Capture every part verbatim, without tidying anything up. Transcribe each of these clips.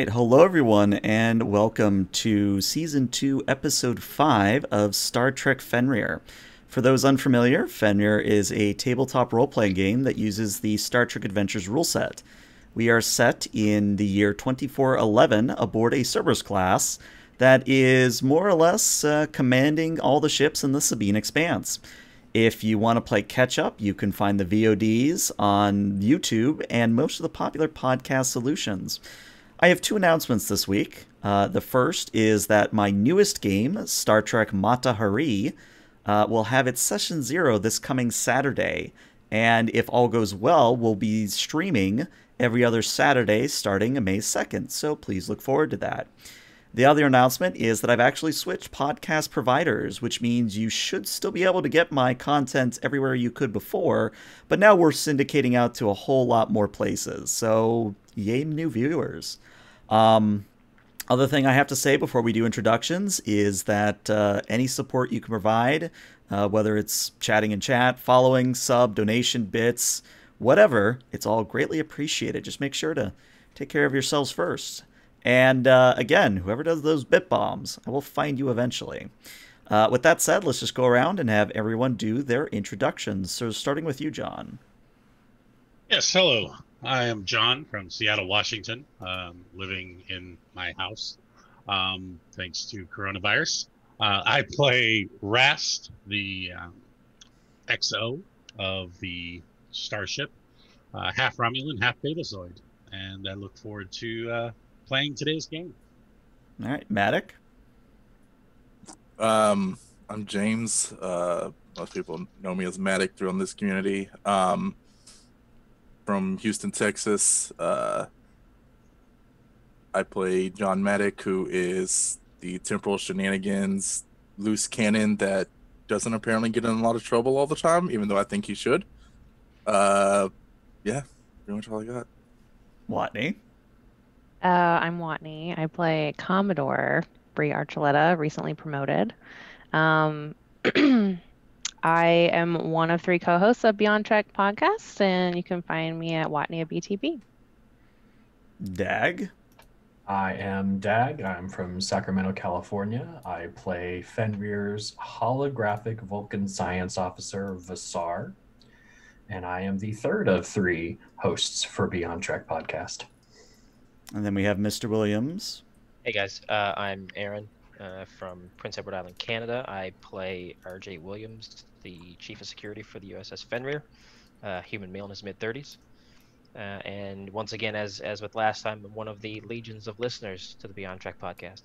right, hello everyone, and welcome to Season two, Episode five of Star Trek Fenrir. For those unfamiliar, Fenrir is a tabletop role-playing game that uses the Star Trek Adventures rule set. We are set in the year twenty-four eleven aboard a Cerberus class that is more or less uh, commanding all the ships in the Sabine Expanse. If you want to play catch-up, you can find the V O Ds on YouTube and most of the popular podcast solutions. I have two announcements this week. Uh, the first is that my newest game, Star Trek Matahari, uh, will have its Session Zero this coming Saturday. And if all goes well, we'll be streaming every other Saturday starting May second, so please look forward to that. The other announcement is that I've actually switched podcast providers, which means you should still be able to get my content everywhere you could before, but now we're syndicating out to a whole lot more places. So, yay, new viewers. Um, other thing I have to say before we do introductions is that uh, any support you can provide, uh, whether it's chatting in chat, following, sub, donation, bits, whatever, it's all greatly appreciated. Just make sure to take care of yourselves first. And uh, again, whoever does those bit bombs, I will find you eventually. Uh, with that said, let's just go around and have everyone do their introductions. So starting with you, John. Yes, hello. I am John from Seattle, Washington, um, living in my house um, thanks to coronavirus. Uh, I play Rast, the um, X O of the starship, uh, half Romulan, half Betazoid. And I look forward to... Uh, playing today's game. All right, Matic. Um, I'm James. Uh, most people know me as Matic through on this community. Um, from Houston, Texas. Uh, I play John Matic, who is the temporal shenanigans loose cannon that doesn't apparently get in a lot of trouble all the time, even though I think he should. Uh, yeah, pretty much all I got. Watney. Uh, I'm Watney. I play Commodore Bree Archuleta, recently promoted. Um, I am one of three co-hosts of Beyond Trek podcast, and you can find me at Watney at B T B. Dag? I am Dag. I'm from Sacramento, California. I play Fenrir's holographic Vulcan science officer, Vassar, and I am the third of three hosts for Beyond Trek podcast. And then we have Mister Williams. Hey guys, uh, I'm Aaron uh, from Prince Edward Island, Canada. I play R J Williams, the Chief of Security for the U S S Fenrir, uh, human male in his mid thirties. Uh, and once again, as, as with last time, one of the legions of listeners to the Beyond Trek podcast.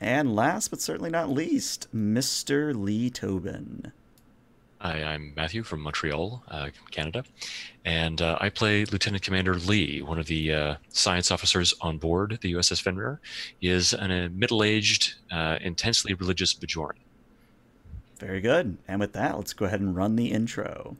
And last but certainly not least, Mister Lee Tobin. Hi, I'm Matthew from Montreal, uh, Canada, and uh, I play Lieutenant Commander Lee, one of the uh, science officers on board the U S S Fenrir. He is an, a middle-aged, uh, intensely religious Bajoran. Very good. And with that, let's go ahead and run the intro.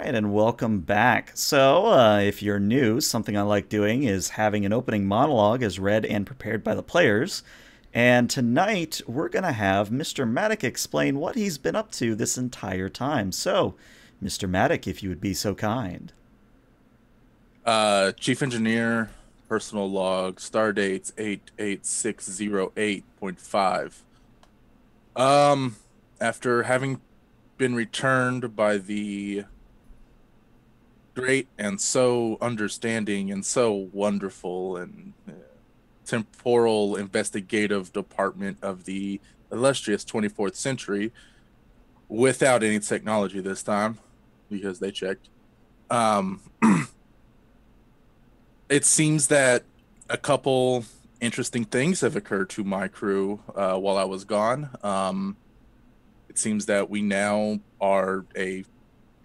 Alright, and welcome back. So, uh, if you're new, something I like doing is having an opening monologue as read and prepared by the players. And tonight, we're going to have Mister Matic explain what he's been up to this entire time. So, Mister Matic, if you would be so kind. Uh, Chief Engineer, personal log, star dates eight eight six zero eight point five. Um, after having been returned by the great and so understanding and so wonderful and uh, temporal investigative department of the illustrious twenty-fourth century, without any technology this time, because they checked. Um, it seems that a couple interesting things have occurred to my crew uh, while I was gone. Um, it seems that we now are a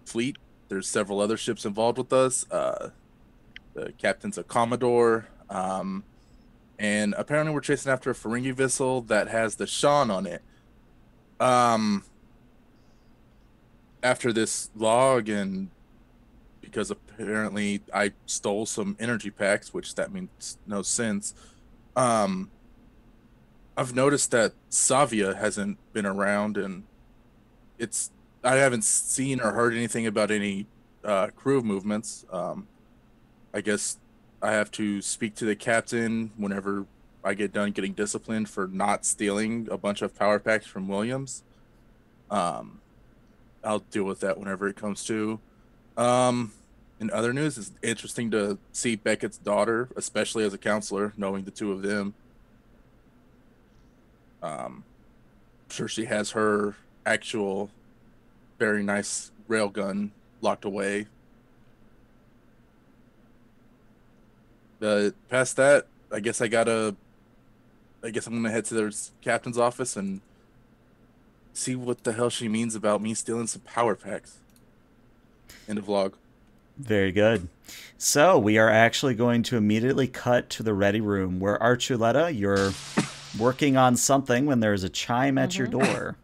fleet. There's several other ships involved with us. Uh, the captain's a Commodore. Um, and apparently we're chasing after a Ferengi vessel that has the Shawn on it. Um, after this log, and because apparently I stole some energy packs, which that means no sense, um, I've noticed that Savia hasn't been around, and it's... I haven't seen or heard anything about any uh, crew movements. Um, I guess I have to speak to the captain whenever I get done getting disciplined for not stealing a bunch of power packs from Williams. Um, I'll deal with that whenever it comes to. Um, in other news, it's interesting to see Beckett's daughter, especially as a counselor, knowing the two of them. Um, I'm sure she has her actual... very nice railgun locked away. But past that, I guess I gotta... I guess I'm gonna head to their captain's office and see what the hell she means about me stealing some power packs. End of vlog. Very good. So, we are actually going to immediately cut to the ready room where Archuleta, you're working on something when there's a chime at mm-hmm. your door.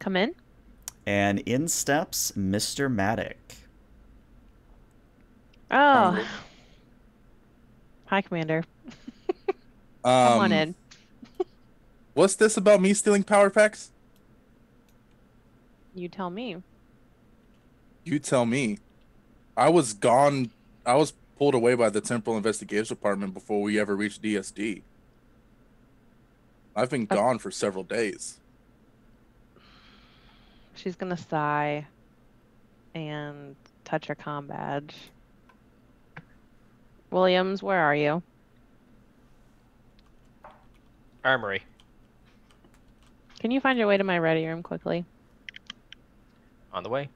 Come in. And in steps Mister Matic. Oh. Hi, Commander. um, Come on in. What's this about me stealing power packs? You tell me. You tell me. I was gone. I was pulled away by the Temporal Investigations Department before we ever reached D S D. I've been okay. gone for several days. She's going to sigh and touch her comm badge. Williams, where are you? Armory. Can you find your way to my ready room quickly? On the way.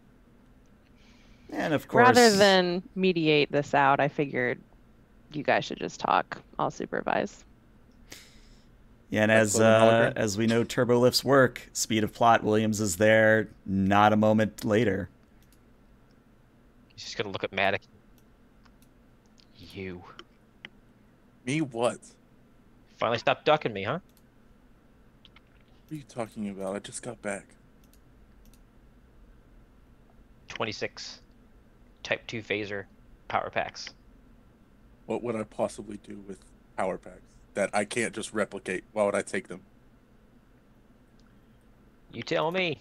And of course... rather than mediate this out, I figured you guys should just talk. I'll supervise. Yeah, and as uh, as we know, turbo lifts work. Speed of plot. Williams is there. Not a moment later. He's just gonna look at Matic. You. Me what? Finally stopped ducking me, huh? What are you talking about? I just got back. twenty-six, type two phaser, power packs. What would I possibly do with power packs that I can't just replicate? Why would I take them? You tell me.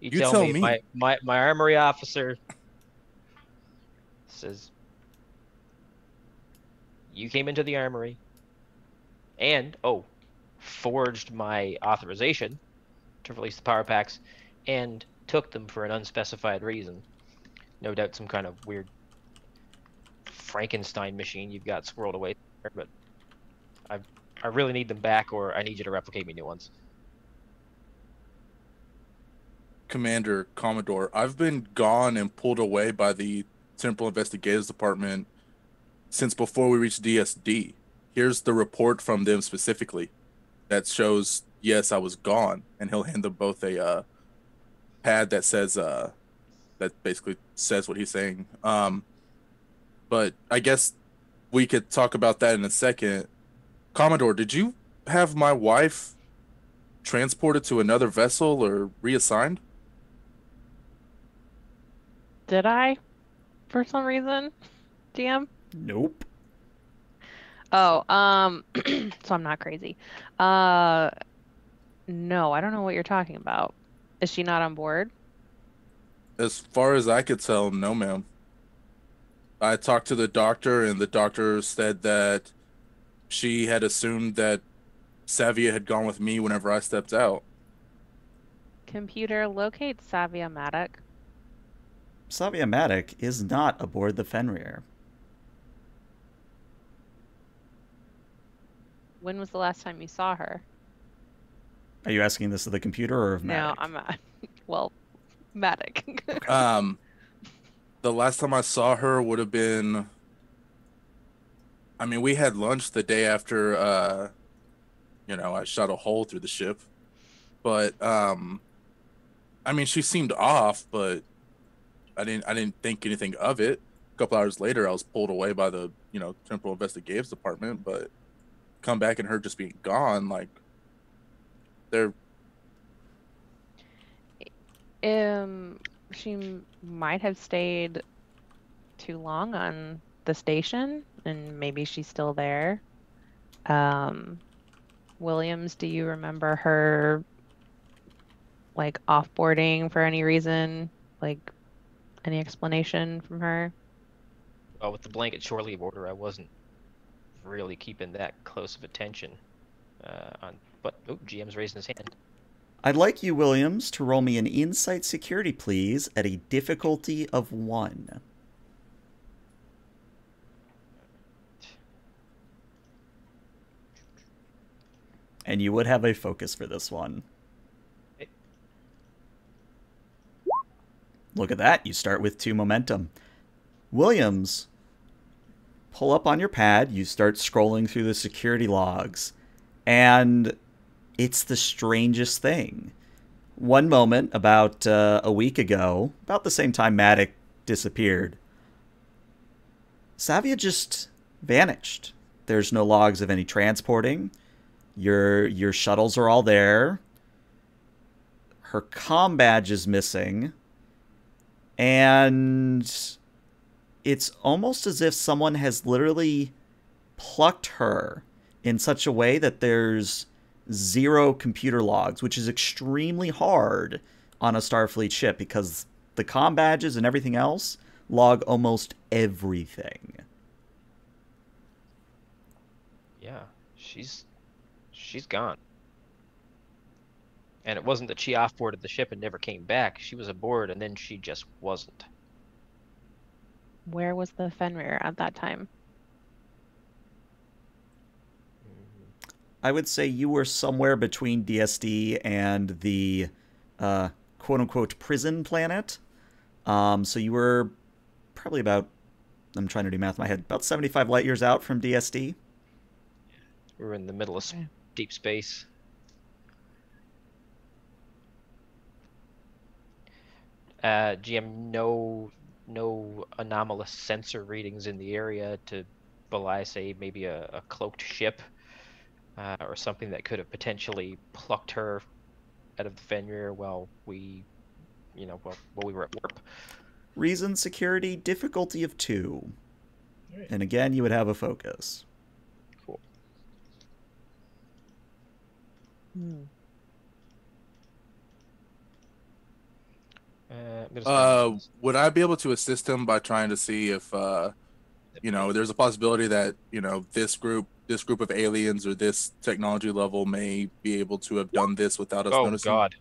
You, you tell, tell me. me. My, my, my armory officer says, you came into the armory and, oh, forged my authorization to release the power packs and took them for an unspecified reason. No doubt some kind of weird Frankenstein machine you've got swirled away there, but I, I really need them back, or I need you to replicate me new ones. Commander, Commodore, I've been gone and pulled away by the Temporal Investigators Department since before we reached D S D. Here's the report from them specifically that shows, yes, I was gone. And he'll hand them both a uh, pad that says, uh, that basically says what he's saying. Um, but I guess we could talk about that in a second. Commodore, did you have my wife transported to another vessel or reassigned? Did I? For some reason? D M? Nope. Oh, um, so I'm not crazy. Uh, no, I don't know what you're talking about. Is she not on board? As far as I could tell, no, ma'am. I talked to the doctor, and the doctor said that she had assumed that Savia had gone with me whenever I stepped out. Computer, locate Savia Matic. Savia Matic is not aboard the Fenrir. When was the last time you saw her? Are you asking this of the computer or of Matic? No, I'm not. Well, Matic. um, the last time I saw her would have been... I mean, we had lunch the day after, uh, you know, I shot a hole through the ship. But, um, I mean, she seemed off, but I didn't, I didn't think anything of it. A couple hours later, I was pulled away by the, you know, Temporal Investigations Department, but... come back and her just being gone, like, they're... Um, she might have stayed too long on the station, and maybe she's still there. Um, Williams, do you remember her, like, offboarding for any reason? Like, any explanation from her? Well, with the blanket shore leave order, I wasn't really keeping that close of attention uh, on, but oh, G M's raising his hand. I'd like you, Williams, to roll me an insight security, please, at a difficulty of one. And you would have a focus for this one. Hey. Look at that. You start with two momentum. Williams, pull up on your pad, you start scrolling through the security logs, and it's the strangest thing. One moment, about uh, a week ago, about the same time Matic disappeared, Savia just vanished. There's no logs of any transporting. Your, your shuttles are all there. Her comm badge is missing. And... it's almost as if someone has literally plucked her in such a way that there's zero computer logs, which is extremely hard on a Starfleet ship because the comm badges and everything else log almost everything. Yeah, she's she's gone. And it wasn't that she offboarded the ship and never came back. She was aboard and then she just wasn't. Where was the Fenrir at that time? I would say you were somewhere between D S D and the uh, quote-unquote prison planet. Um, so you were probably about, I'm trying to do math in my head, about seventy-five light years out from D S D. We were in the middle of okay. deep space. Uh, G M, no... no anomalous sensor readings in the area to belie, say, maybe a, a cloaked ship uh, or something that could have potentially plucked her out of the Fenrir while we, you know, while, while we were at warp. Reason security, difficulty of two. Right. And again, you would have a focus. Cool. Hmm. Uh, uh, would I be able to assist him by trying to see if, uh, you know, there's a possibility that, you know, this group, this group of aliens or this technology level may be able to have done this without us oh, noticing? Oh, God.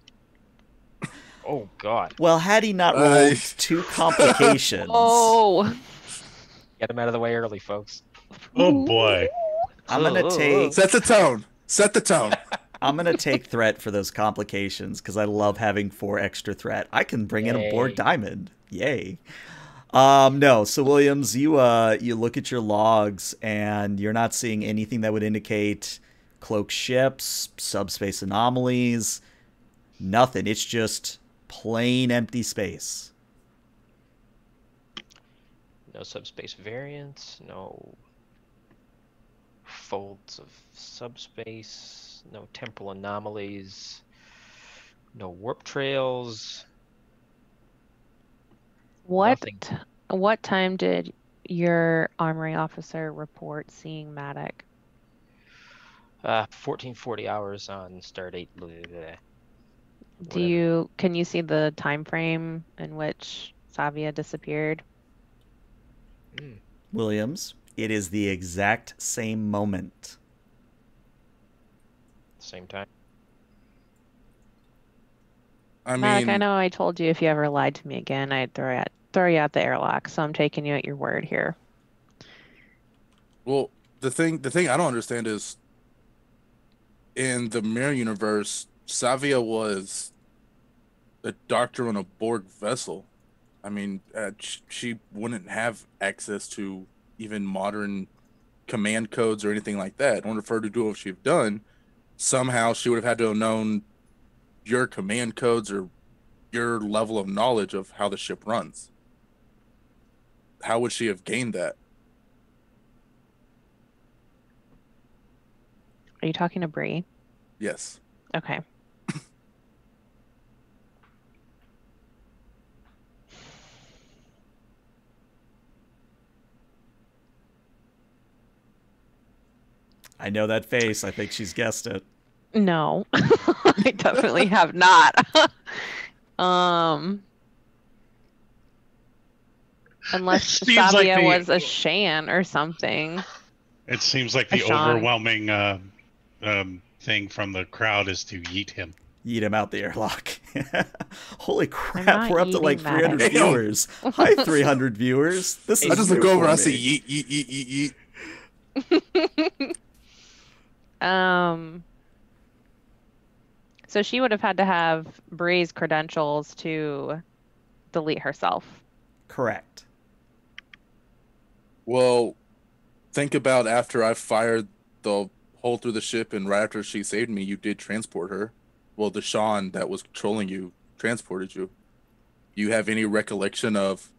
Oh, God. Well, had he not rolled uh, two complications. Oh. Get him out of the way early, folks. Oh, boy. I'm going to take... Set the tone. Set the tone. I'm going to take threat for those complications because I love having four extra threat. I can bring Yay. in a board diamond. Yay. Um, no, so Williams, you uh, you look at your logs and you're not seeing anything that would indicate cloaked ships, subspace anomalies, nothing. It's just plain empty space. No subspace variants, no folds of subspace. No temporal anomalies, no warp trails. What Nothing. What time did your armory officer report seeing Maddox? Uh, fourteen forty hours on star date. Blah, blah, blah. Do you can you see the time frame in which Savia disappeared? Mm. Williams, it is the exact same moment. Same time. I mean, Mac, I know I told you if you ever lied to me again, I'd throw you out, throw you out the airlock. So I'm taking you at your word here. Well, the thing the thing I don't understand is, in the mirror universe, Savia was a doctor on a Borg vessel. I mean, uh, she wouldn't have access to even modern command codes or anything like that. I wonder if her to do what she've done, somehow she would have had to have known your command codes or your level of knowledge of how the ship runs. How would she have gained that? Are you talking to Bree? Yes. Okay. I know that face. I think she's guessed it. No, I definitely have not. um, unless Savia like the... was a Shan or something. It seems like the overwhelming uh, um, thing from the crowd is to yeet him. Yeet him out the airlock. Holy crap, we're up to like three hundred that. Viewers. Hi, three hundred viewers. This is I just look over and I say yeet, yeet, yeet, yeet, yeet. um so she would have had to have Bree's credentials to delete herself. Correct. Well, think about after I fired the hole through the ship and right after she saved me, you did transport her. Well, the Shawn that was controlling you transported you. Do you have any recollection of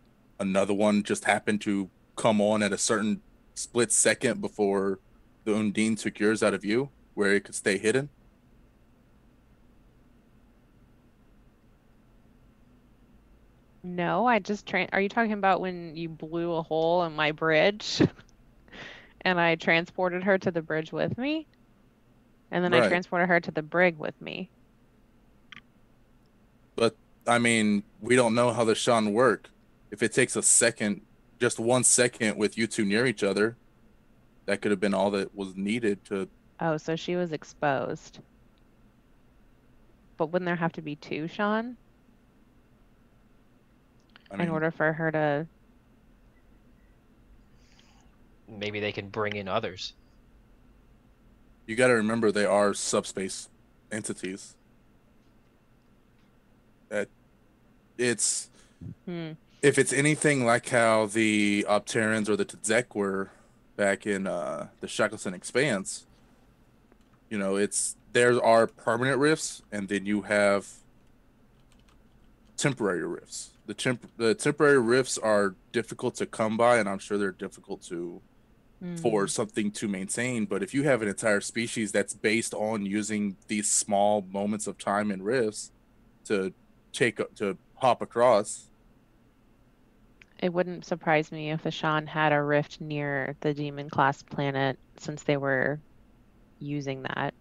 another one just happened to come on at a certain split second before the Undine took yours out of you, where it could stay hidden? No, I just tra- are you talking about when you blew a hole in my bridge and I transported her to the bridge with me? And then right. I transported her to the brig with me. But, I mean, we don't know how the Shawn work. If it takes a second, just one second with you two near each other, that could have been all that was needed to... Oh, so she was exposed. But wouldn't there have to be two, Shawn? I mean, in order for her to... Maybe they can bring in others. You gotta remember they are subspace entities. That It's... Hmm. If it's anything like how the Opterans or the Tzek were back in uh, the Shackleton expanse, you know, it's there are permanent rifts, and then you have temporary rifts. The, temp the temporary rifts are difficult to come by, and I'm sure they're difficult to mm. for something to maintain. But if you have an entire species that's based on using these small moments of time and rifts to take to hop across. It wouldn't surprise me if the Shawn had a rift near the demon class planet since they were using that.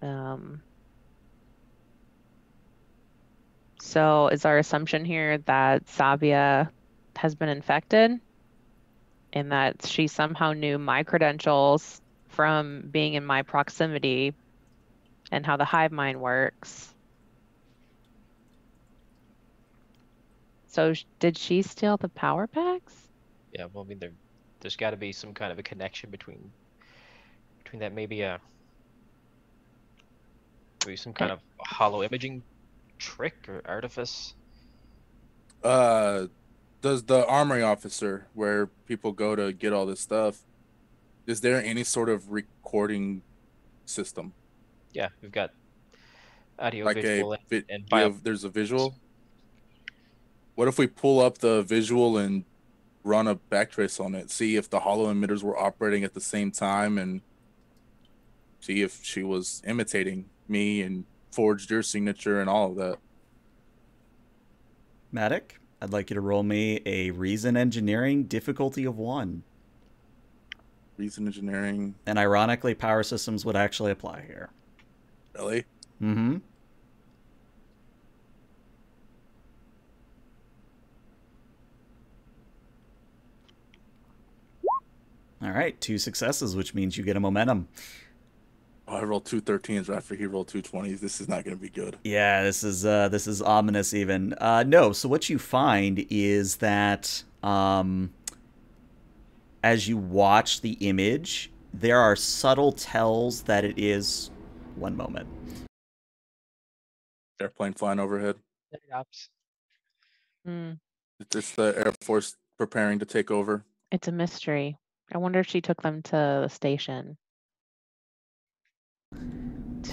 Um, so is our assumption here that Savia has been infected and that she somehow knew my credentials from being in my proximity and how the hive mind works? So did she steal the power packs? Yeah, well, I mean, there, there's got to be some kind of a connection between, between that. Maybe a, maybe some kind I, of hollow imaging trick or artifice. Uh, does the armory officer, where people go to get all this stuff, is there any sort of recording system? Yeah, we've got audio, like visual, a, and, and bio. Have, there's a visual. What if we pull up the visual and run a backtrace on it? See if the hollow emitters were operating at the same time and see if she was imitating me and forged your signature and all of that. Matic, I'd like you to roll me a Reason Engineering difficulty of one. Reason Engineering. And ironically, power systems would actually apply here. Really? Mm-hmm. All right, two successes, which means you get a momentum. Oh, I rolled two thirteens after he rolled two twenties. This is not going to be good. Yeah, this is uh, this is ominous even. Uh, no, so what you find is that um, as you watch the image, there are subtle tells that it is one moment. Airplane flying overhead. Mm. Is this the Air Force preparing to take over? It's a mystery. I wonder if she took them to the station.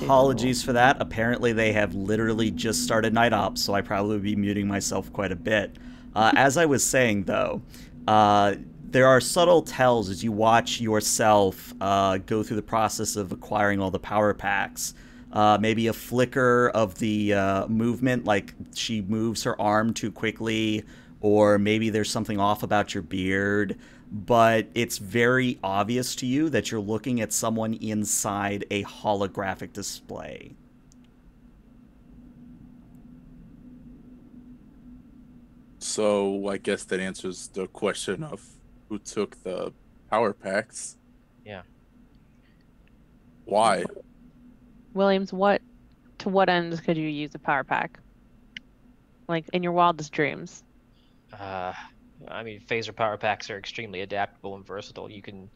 Apologies for that. Apparently they have literally just started night ops, so I probably would be muting myself quite a bit. Uh, as I was saying, though, uh, there are subtle tells as you watch yourself uh, go through the process of acquiring all the power packs. Uh, maybe a flicker of the uh, movement, like she moves her arm too quickly, or maybe there's something off about your beard. But it's very obvious to you that you're looking at someone inside a holographic display. So I guess that answers the question of who took the power packs. Yeah. Why? Williams, what to what ends could you use a power pack? Like in your wildest dreams? Uh... I mean, phaser power packs are extremely adaptable and versatile. You can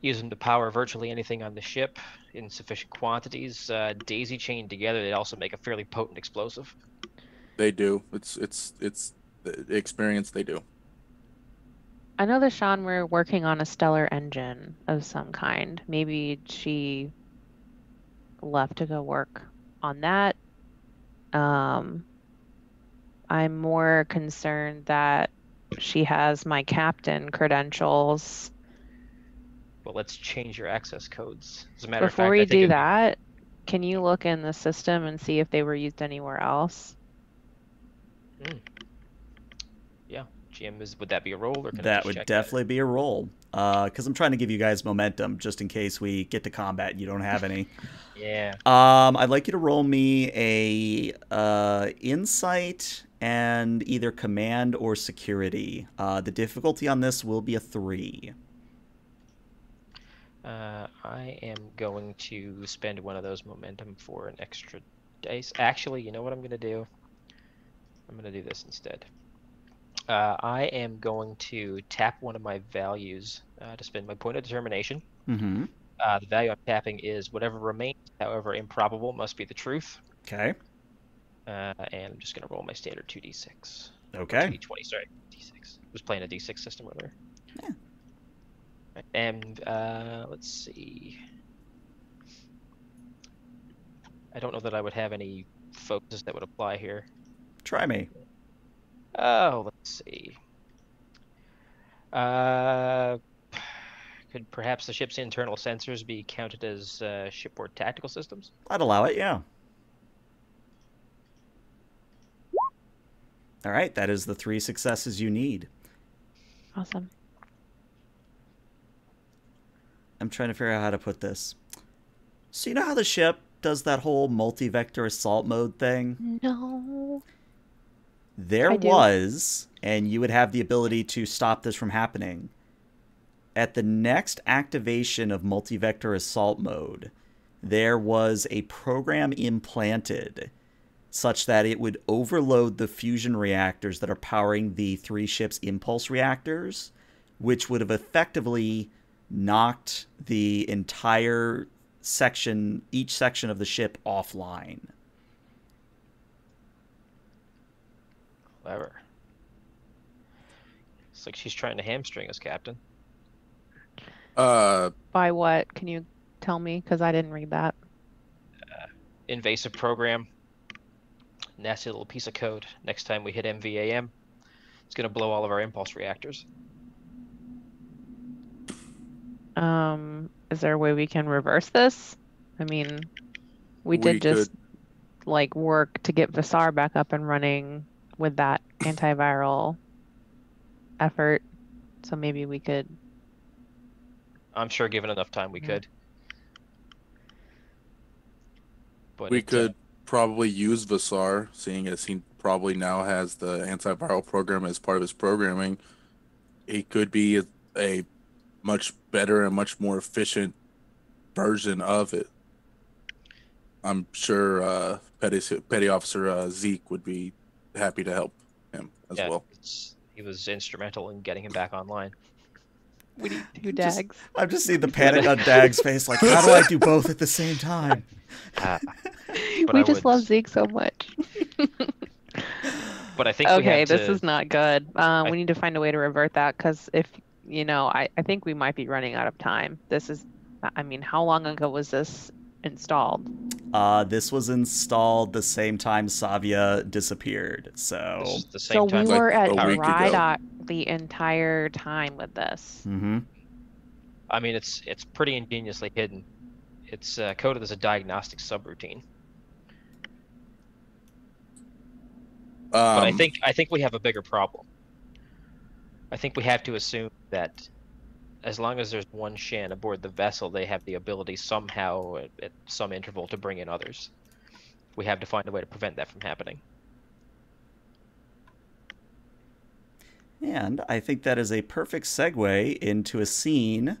use them to power virtually anything on the ship in sufficient quantities. Uh, daisy chained together, they also make a fairly potent explosive. They do. It's it's it's the experience they do. I know that Shawn were working on a stellar engine of some kind. Maybe she left to go work on that. Um, I'm more concerned that she has my captain credentials. Well, let's change your access codes. As a matter of fact, before we do that, can you look in the system and see if they were used anywhere else? Mm. Yeah, G M, is would that be a roll? Or that would definitely be a roll. Because uh, I'm trying to give you guys momentum just in case we get to combat and you don't have any. Yeah. Um, I'd like you to roll me a uh, insight and either command or security. Uh, the difficulty on this will be a three. Uh, I am going to spend one of those momentum for an extra dice. Actually, you know what I'm going to do? I'm going to do this instead. Uh, I am going to tap one of my values uh, to spend my point of determination. Mm-hmm. Uh, the value I'm tapping is whatever remains, however improbable, must be the truth. Okay. Uh, and I'm just going to roll my standard two d six. Okay. two d twenty, sorry. d six. I was playing a d six system earlier. Yeah. And uh, let's see. I don't know that I would have any focuses that would apply here. Try me. Oh, let's see. Uh, could perhaps the ship's internal sensors be counted as uh, shipboard tactical systems? I'd allow it, yeah. All right, that is the three successes you need. Awesome. I'm trying to figure out how to put this. So you know how the ship does that whole multi-vector assault mode thing? No. There was, and you would have the ability to stop this from happening. At the next activation of multi-vector assault mode, there was a program implanted such that it would overload the fusion reactors that are powering the three ships' impulse reactors, which would have effectively knocked the entire section, each section of the ship, offline. Clever. It's like she's trying to hamstring us, Captain. Uh. By what? Can you tell me? Because I didn't read that. Uh, invasive program. Nasty little piece of code. Next time we hit M V A M, it's going to blow all of our impulse reactors. Um, is there a way we can reverse this? I mean, we, we did just, could. like, work to get Vasar back up and running with that antiviral effort. So maybe we could. I'm sure given enough time we yeah. could. But we could uh... probably use Vasar, seeing as he probably now has the antiviral program as part of his programming. He could be a, a much better and much more efficient version of it. I'm sure uh, Petty, Petty Officer uh, Zeke would be happy to help him as yeah, well. It's, he was instrumental in getting him back online. We need two Dags. I'm just seeing the panic on Dag's face, like, how do I do both at the same time? Uh, but we I just would... love Zeke so much. But I think okay, we have to... this is not good. Um, I... We need to find a way to revert that, because if, you know, I, I think we might be running out of time. This is, I mean, how long ago was this installed? Uh, this was installed the same time Savia disappeared. So, the same so time. we were like at dry dot the entire time with this. Mm-hmm. I mean, it's it's pretty ingeniously hidden. It's uh, coded as a diagnostic subroutine. Um, but I think I think we have a bigger problem. I think we have to assume that as long as there's one Shan aboard the vessel, they have the ability somehow at, at some interval to bring in others. We have to find a way to prevent that from happening. And I think that is a perfect segue into a scene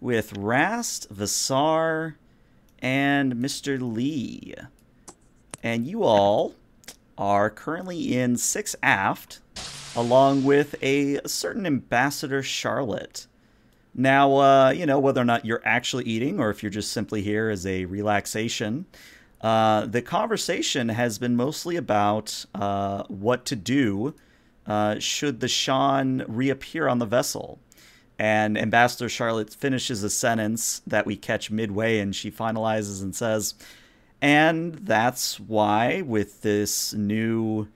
with Rast, Vasar, and Mister Lee. And you all are currently in six aft, along with a certain Ambassador Charlotte. Now, uh, you know, whether or not you're actually eating or if you're just simply here as a relaxation, uh, the conversation has been mostly about uh, what to do uh, should the Shan reappear on the vessel. And Ambassador Charlotte finishes a sentence that we catch midway, and she finalizes and says, and that's why with this new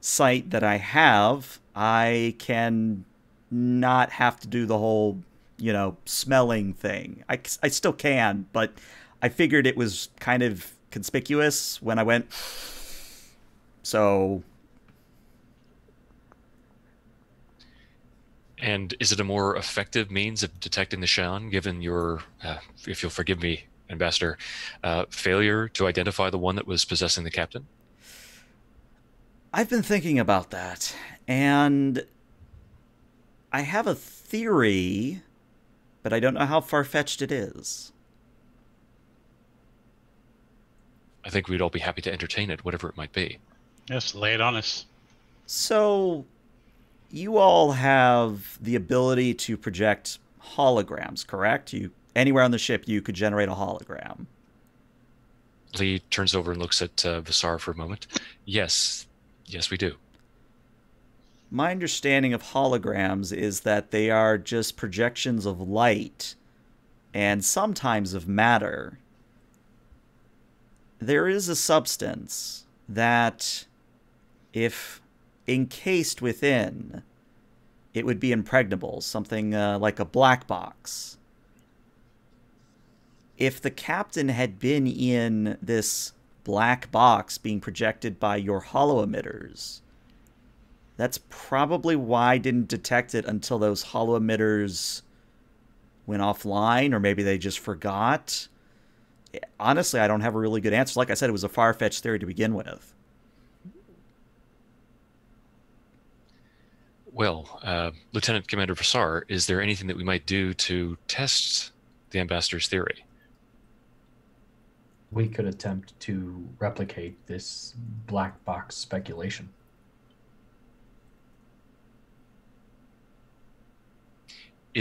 site that I have, I can not have to do the whole... you know, smelling thing. I, I still can, but I figured it was kind of conspicuous when I went. So. And is it a more effective means of detecting the Shan, given your, uh, if you'll forgive me, Ambassador, uh, failure to identify the one that was possessing the captain? I've been thinking about that, and I have a theory... but I don't know how far-fetched it is. I think we'd all be happy to entertain it, whatever it might be. Yes, lay it on us. So, you all have the ability to project holograms, correct? You anywhere on the ship, you could generate a hologram. Lee turns over and looks at uh, Vasar for a moment. Yes, yes, we do. My understanding of holograms is that they are just projections of light and sometimes of matter. There is a substance that, if encased within, it would be impregnable, something uh, like a black box. If the captain had been in this black box being projected by your holo emitters, that's probably why I didn't detect it until those holo emitters went offline, or maybe they just forgot. Honestly, I don't have a really good answer. Like I said, it was a far-fetched theory to begin with. Well, uh, Lieutenant Commander Vasar, is there anything that we might do to test the Ambassador's theory? We could attempt to replicate this black box speculation.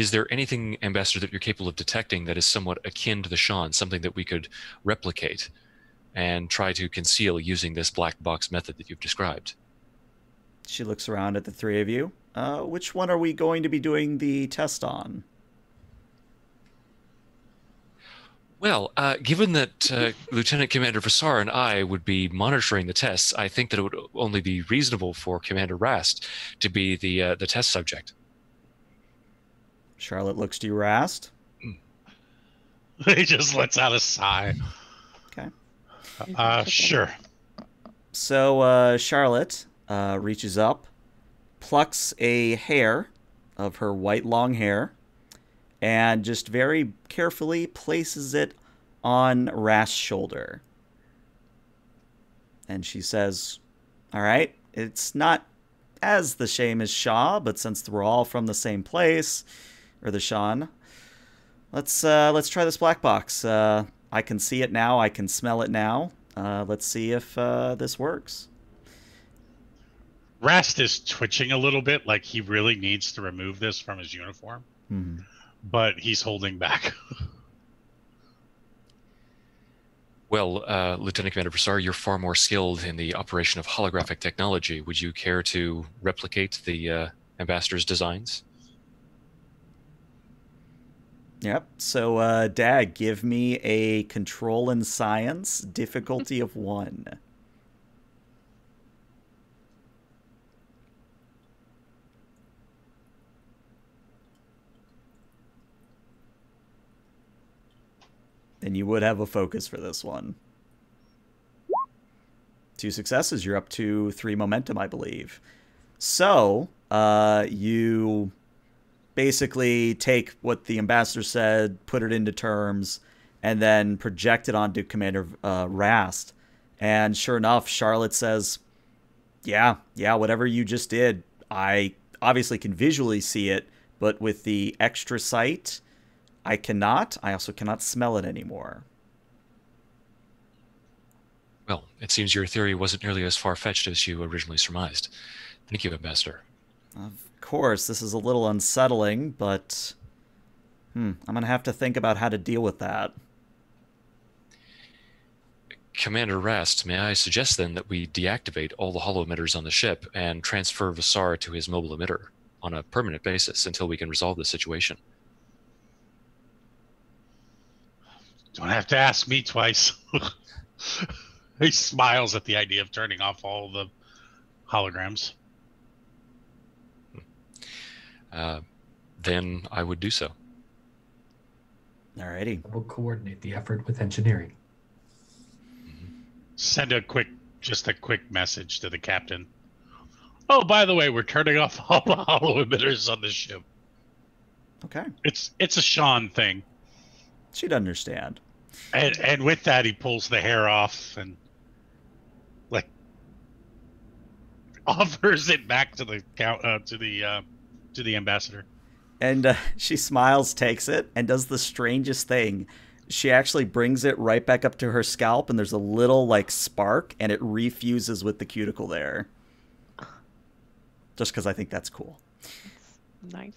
Is there anything, Ambassador, that you're capable of detecting that is somewhat akin to the Shan, something that we could replicate and try to conceal using this black box method that you've described? She looks around at the three of you. Uh, which one are we going to be doing the test on? Well, uh, given that uh, Lieutenant Commander Vasar and I would be monitoring the tests, I think that it would only be reasonable for Commander Rast to be the, uh, the test subject. Charlotte looks to you, Rast. He just lets out a sigh. Okay. Uh, sure. So, uh, Charlotte, uh, reaches up, plucks a hair of her white long hair, and just very carefully places it on Rash's shoulder. And she says, all right, it's not as the shame as Shaw, but since we're all from the same place, or the Shan, let's, uh, let's try this black box. Uh, I can see it now. I can smell it now. Uh, let's see if uh, this works. Rast is twitching a little bit, like he really needs to remove this from his uniform. Mm-hmm. But he's holding back. Well, uh, Lieutenant Commander Brassard, you're far more skilled in the operation of holographic technology. Would you care to replicate the uh, ambassador's designs? Yep. So, uh, Dag, give me a control and science difficulty of one. And you would have a focus for this one. Two successes. You're up to three momentum, I believe. So, uh, you basically take what the ambassador said, put it into terms, and then project it onto Commander uh, Rast. And sure enough, Charlotte says, yeah, yeah, whatever you just did, I obviously can visually see it, but with the extra sight, I cannot. I also cannot smell it anymore. Well, it seems your theory wasn't nearly as far-fetched as you originally surmised. Thank you, Ambassador. Of course, this is a little unsettling, but hmm, I'm going to have to think about how to deal with that. Commander Rast, may I suggest then that we deactivate all the holo emitters on the ship and transfer Vassar to his mobile emitter on a permanent basis until we can resolve the situation? Don't have to ask me twice. He smiles at the idea of turning off all the holograms. Uh, then I would do so. Alrighty. We'll coordinate the effort with engineering. Mm-hmm. Send a quick, just a quick message to the captain. Oh, by the way, we're turning off all the holo emitters on the ship. Okay. It's it's a Shawn thing. She'd understand. And, and with that, he pulls the hair off and, like, offers it back to the uh, to the uh, to the ambassador. And uh, she smiles, takes it, and does the strangest thing. She actually brings it right back up to her scalp, and there's a little like spark, and it refuses with the cuticle there. Just because I think that's cool. That's nice.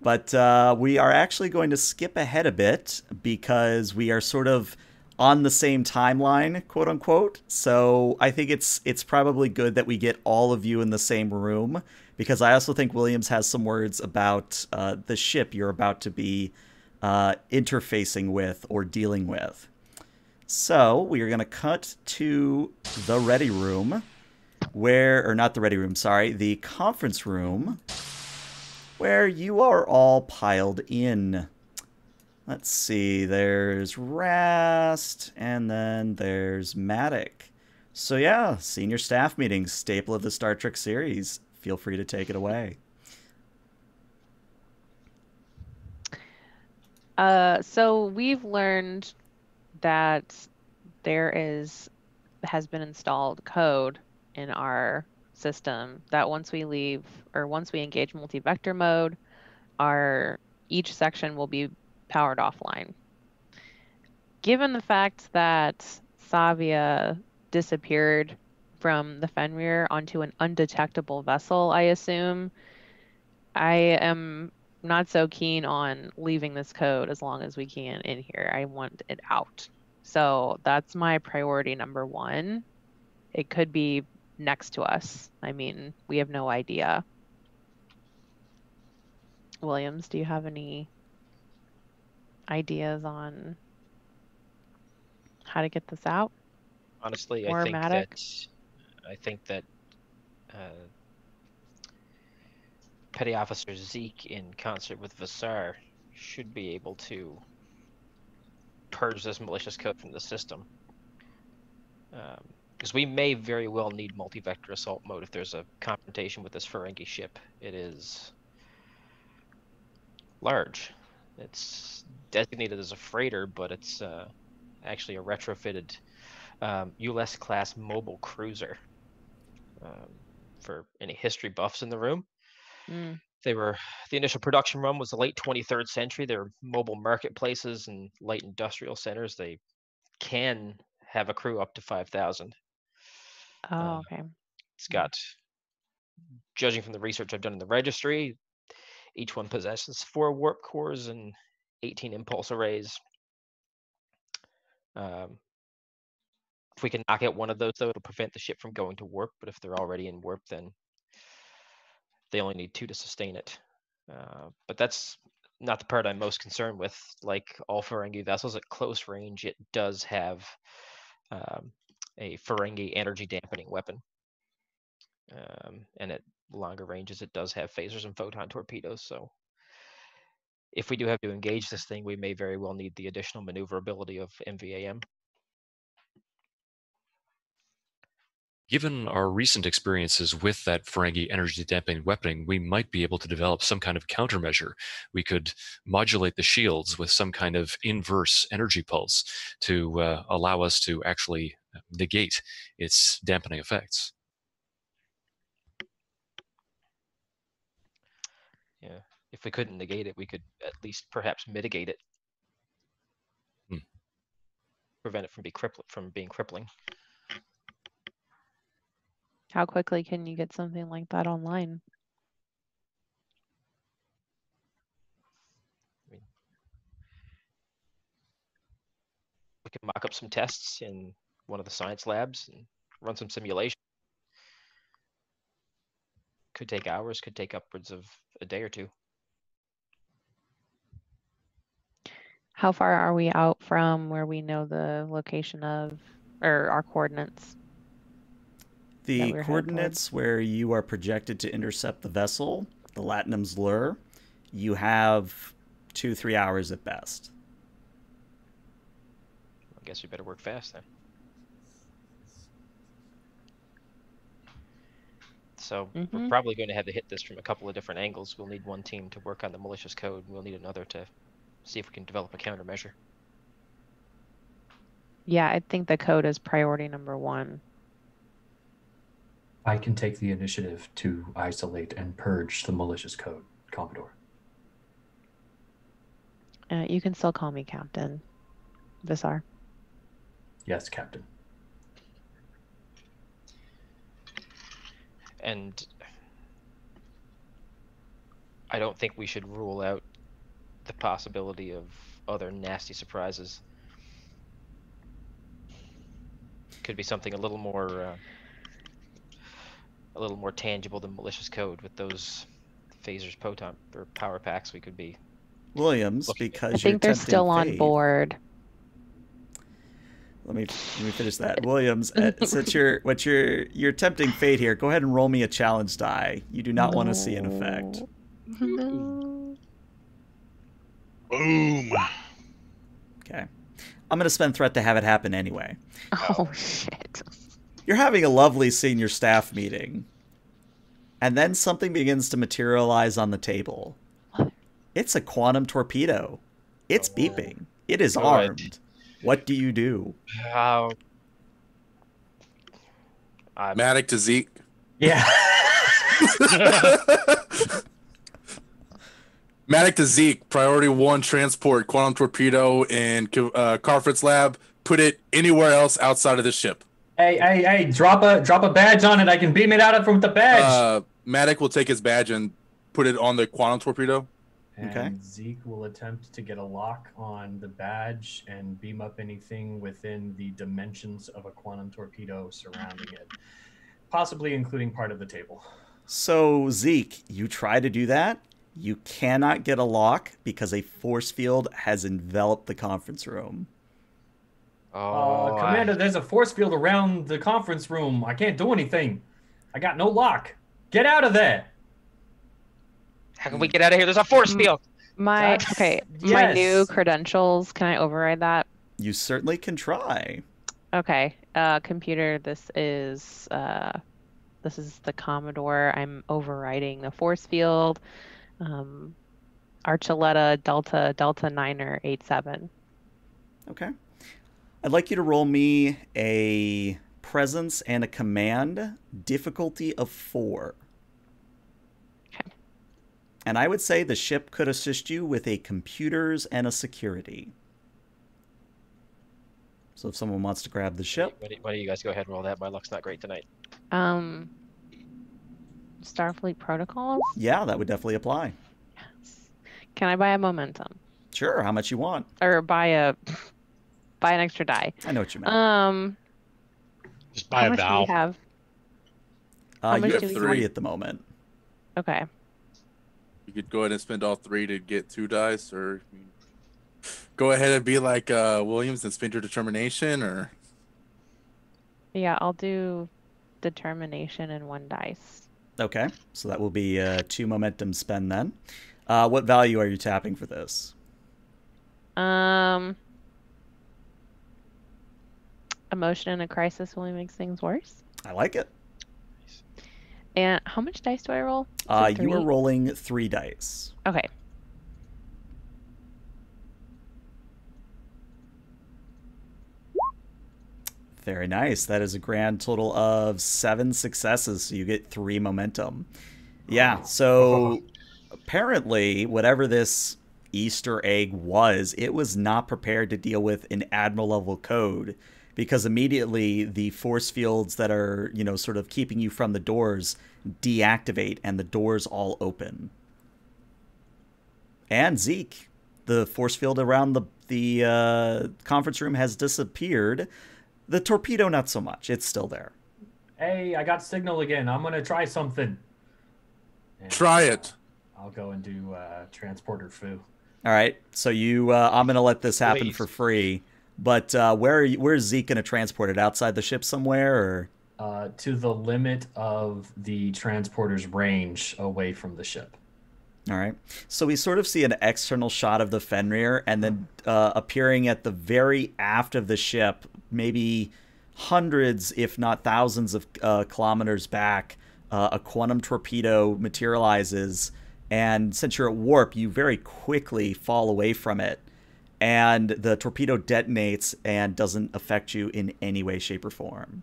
But uh, we are actually going to skip ahead a bit because we are sort of on the same timeline, quote unquote. So I think it's it's probably good that we get all of you in the same room, because I also think Williams has some words about uh, the ship you're about to be uh, interfacing with or dealing with. So we are going to cut to the ready room where, or not the ready room, sorry, the conference room, where you are all piled in. Let's see, there's Rast, and then there's Matic. So yeah, senior staff meeting, staple of the Star Trek series. Feel free to take it away. Uh, so we've learned that there is, has been installed code in our system that once we leave, or once we engage multi-vector mode, our each section will be powered offline. Given the fact that Savia disappeared from the Fenrir onto an undetectable vessel, I assume, I am not so keen on leaving this code as long as we can in here. I want it out. So that's my priority number one. It could be next to us. I mean, we have no idea. Williams, do you have any ideas on how to get this out? Honestly, or I think Matic? that I think that uh, Petty Officer Zeke, in concert with Vassar, should be able to purge this malicious code from the system. Um, Because we may very well need multi-vector assault mode if there's a confrontation with this Ferengi ship. It is large. It's designated as a freighter, but it's uh, actually a retrofitted um, U L S class mobile cruiser. Um, for any history buffs in the room, mm. they were the initial production run was the late twenty-third century. They're mobile marketplaces and light industrial centers. They can have a crew up to five thousand. Oh, uh, okay. It's got, judging from the research I've done in the registry, each one possesses four warp cores and eighteen impulse arrays. Um, if we can knock out one of those, though, it'll prevent the ship from going to warp. But if they're already in warp, then they only need two to sustain it. Uh, but that's not the part I'm most concerned with. Like all Ferengi vessels, at close range, it does have um, a Ferengi energy dampening weapon. Um, and at longer ranges, it does have phasers and photon torpedoes. So if we do have to engage this thing, we may very well need the additional maneuverability of M V A M. Given our recent experiences with that Ferengi energy dampening weaponing, we might be able to develop some kind of countermeasure. We could modulate the shields with some kind of inverse energy pulse to uh, allow us to actually negate its dampening effects. Yeah, if we couldn't negate it, we could at least perhaps mitigate it. Hmm. Prevent it from, be crippling, from being crippling. How quickly can you get something like that online? I mean, we can mock up some tests in one of the science labs and run some simulation. Could take hours, could take upwards of a day or two. How far are we out from where we know the location of, or our coordinates? The coordinates where you are projected to intercept the vessel, the Latinum's Lure, you have two, three hours at best. I guess we better work fast then. So mm-hmm. we're probably going to have to hit this from a couple of different angles. We'll need one team to work on the malicious code. We'll need another to see if we can develop a countermeasure. Yeah, I think the code is priority number one. I can take the initiative to isolate and purge the malicious code, Commodore. Uh, you can still call me Captain Visar. Yes, Captain. And I don't think we should rule out the possibility of other nasty surprises. Could be something a little more... Uh, a little more tangible than malicious code. With those phasers, poton, or power packs, we could be Williams because I think you're they're still on fade. board. Let me let me finish that, Williams. Since you're what you're you're tempting fate here, go ahead and roll me a challenge die. You do not no. want to see an effect. No. Boom. Okay, I'm gonna spend threat to have it happen anyway. Oh, oh. shit. You're having a lovely senior staff meeting, and then something begins to materialize on the table. What? It's a quantum torpedo. It's oh, beeping. It is armed. Right. What do you do? Uh, Matic to Zeke. Yeah. Matic to Zeke. Priority one, transport quantum torpedo in uh, Carford's lab. Put it anywhere else outside of the ship. Hey, hey, hey, drop a, drop a badge on it. I can beam it out of from the badge. Uh, Matic will take his badge and put it on the quantum torpedo. And okay. Zeke will attempt to get a lock on the badge and beam up anything within the dimensions of a quantum torpedo surrounding it, possibly including part of the table. So, Zeke, you try to do that. You cannot get a lock because a force field has enveloped the conference room. Oh, uh, Commander, I... there's a force field around the conference room. I can't do anything. I got no lock. Get out of there. How can we get out of here? There's a force field. My That's... okay. Yes. My new credentials. Can I override that? You certainly can try. Okay, uh, computer, this is uh, this is the Commodore. I'm overriding the force field. Um, Archuleta Delta Delta Niner eight seven. Okay, I'd like you to roll me a presence and a command, difficulty of four. Okay. And I would say the ship could assist you with a computers and a security. So if someone wants to grab the ship. Why don't you guys go ahead and roll that? My luck's not great tonight. Um, Starfleet protocols? Yeah, that would definitely apply. Yes. Can I buy a momentum? Sure, how much you want. Or buy a buy an extra die. I know what you meant. Um, Just buy how a much valve. Do we have? Uh, you have three have? at the moment. Okay. You could go ahead and spend all three to get two dice, or... Go ahead and be like uh, Williams and spend your determination, or... Yeah, I'll do determination and one dice. Okay, so that will be uh, two momentum spend then. Uh, what value are you tapping for this? Um, emotion in a crisis only makes things worse. I like it. And how much dice do I roll? Uh, you are rolling three dice. Okay. Very nice. That is a grand total of seven successes, so you get three momentum. Yeah, so apparently whatever this Easter egg was, it was not prepared to deal with an admiral level code, because immediately the force fields that are, you know, sort of keeping you from the doors deactivate and the doors all open. And Zeke, the force field around the, the uh, conference room has disappeared. The torpedo, not so much. It's still there. Hey, I got signal again. I'm going to try something. And, try it. Uh, I'll go and do uh, transporter foo. All right. So you, uh, I'm going to let this happen Please. for free. But uh, where are you, where's Zeke going to transport it? Outside the ship somewhere? Or? Uh, to the limit of the transporter's range away from the ship. All right. So we sort of see an external shot of the Fenrir, and then uh, appearing at the very aft of the ship, maybe hundreds, if not thousands of uh, kilometers back, uh, a quantum torpedo materializes. And since you're at warp, you very quickly fall away from it. And the torpedo detonates and doesn't affect you in any way, shape, or form.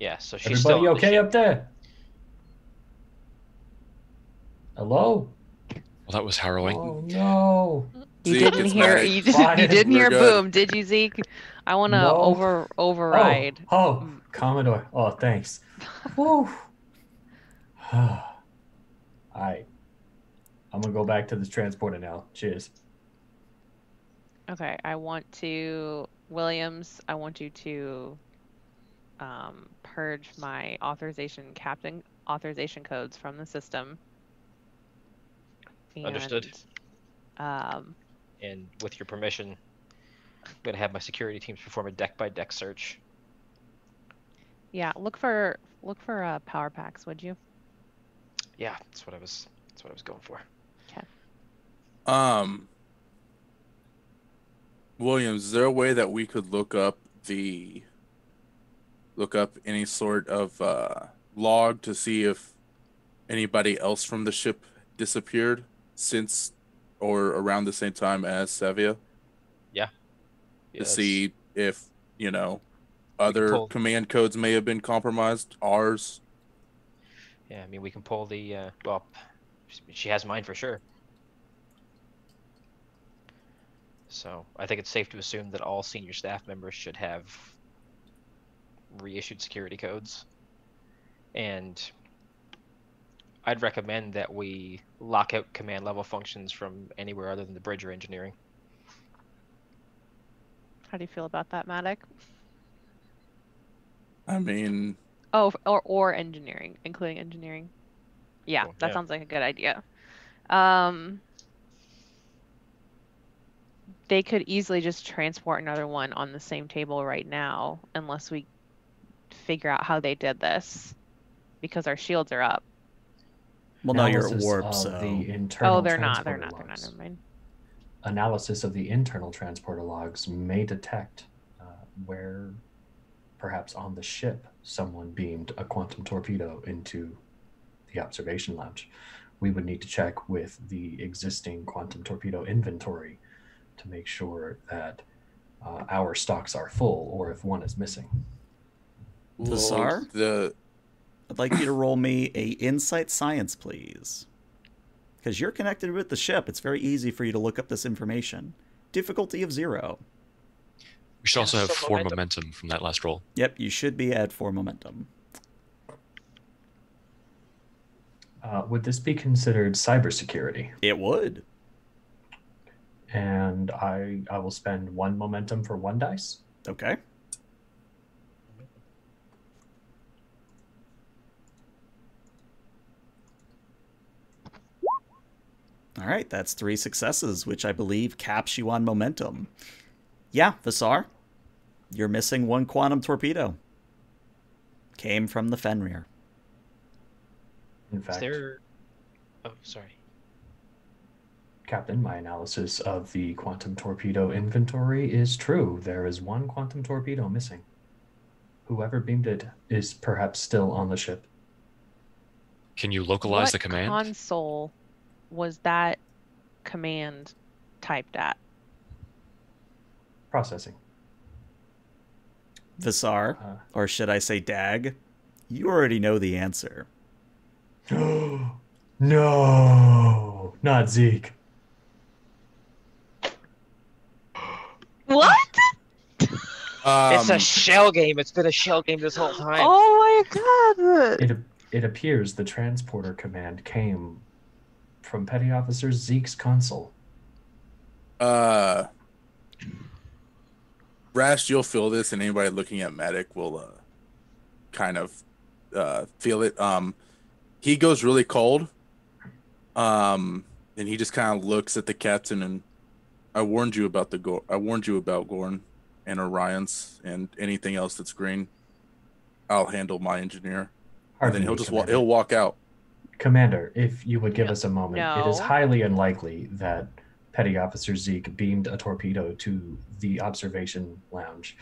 Yeah, so she's Everybody still okay up there? Hello? Well, that was harrowing. Oh, no. You Zeke didn't hear you, did, you didn't We're hear good. boom, did you, Zeke? I want to no. over override. Oh, oh, Commodore. Oh, thanks. Woo. All right. I'm going to go back to the transporter now. Cheers. Okay, I want to... Williams, I want you to um, purge my authorization captain authorization codes from the system. And, Understood. Um, and with your permission, I'm going to have my security teams perform a deck-by-deck search. Yeah, look for look for uh, power packs, would you? Yeah, that's what I was that's what I was going for. Okay. Um, Williams, is there a way that we could look up the look up any sort of uh, log to see if anybody else from the ship disappeared since or around the same time as Sevia? Yeah. yeah to see if, you know, other pull... command codes may have been compromised, ours. Yeah, I mean, we can pull the, uh, well, she has mine for sure. So I think it's safe to assume that all senior staff members should have reissued security codes. And I'd recommend that we lock out command level functions from anywhere other than the bridge or engineering. How do you feel about that, Matic? I mean... Oh, or, or engineering, including engineering. Yeah, well, that yeah. sounds like a good idea. Um, they could easily just transport another one on the same table right now, unless we figure out how they did this, because our shields are up. Well, now you're at warp, so... The oh, they're not. They're not. Logs. They're not. Never mind. analysis of the internal transporter logs may detect uh, where, perhaps on the ship, someone beamed a quantum torpedo into the observation lounge. We would need to check with the existing quantum torpedo inventory to make sure that uh, our stocks are full, or if one is missing. The Tsar? The... I'd like you to roll me a insight science, please. Because you're connected with the ship. It's very easy for you to look up this information. Difficulty of zero. We should also have four momentum. momentum from that last roll. Yep, you should be at four momentum. Uh, would this be considered cybersecurity? It would. And I, I will spend one momentum for one dice. Okay. All right, that's three successes, which I believe caps you on momentum. Yeah, Vasar, you're missing one quantum torpedo. Came from the Fenrir. In fact, is there... oh, sorry. Captain, my analysis of the quantum torpedo inventory is true. There is one quantum torpedo missing. Whoever beamed it is perhaps still on the ship. Can you localize what the command? What console was that command typed at? Processing. Vasar, uh, or should I say Dag, you already know the answer. No, not Zeke. What? um, it's a shell game. It's been a shell game this whole time. Oh my god. It, it appears the transporter command came from Petty Officer Zeke's console. Uh... Rash, you'll feel this, and anybody looking at Medic will uh, kind of uh, feel it. Um, he goes really cold, um, and he just kind of looks at the captain. And I warned you about the Gorn. I warned you about Gorn and Orion's and anything else that's green. I'll handle my engineer. And then he'll just wa he'll walk out. Commander, if you would give no. us a moment, no. it is highly unlikely that Petty Officer Zeke beamed a torpedo to the observation lounge,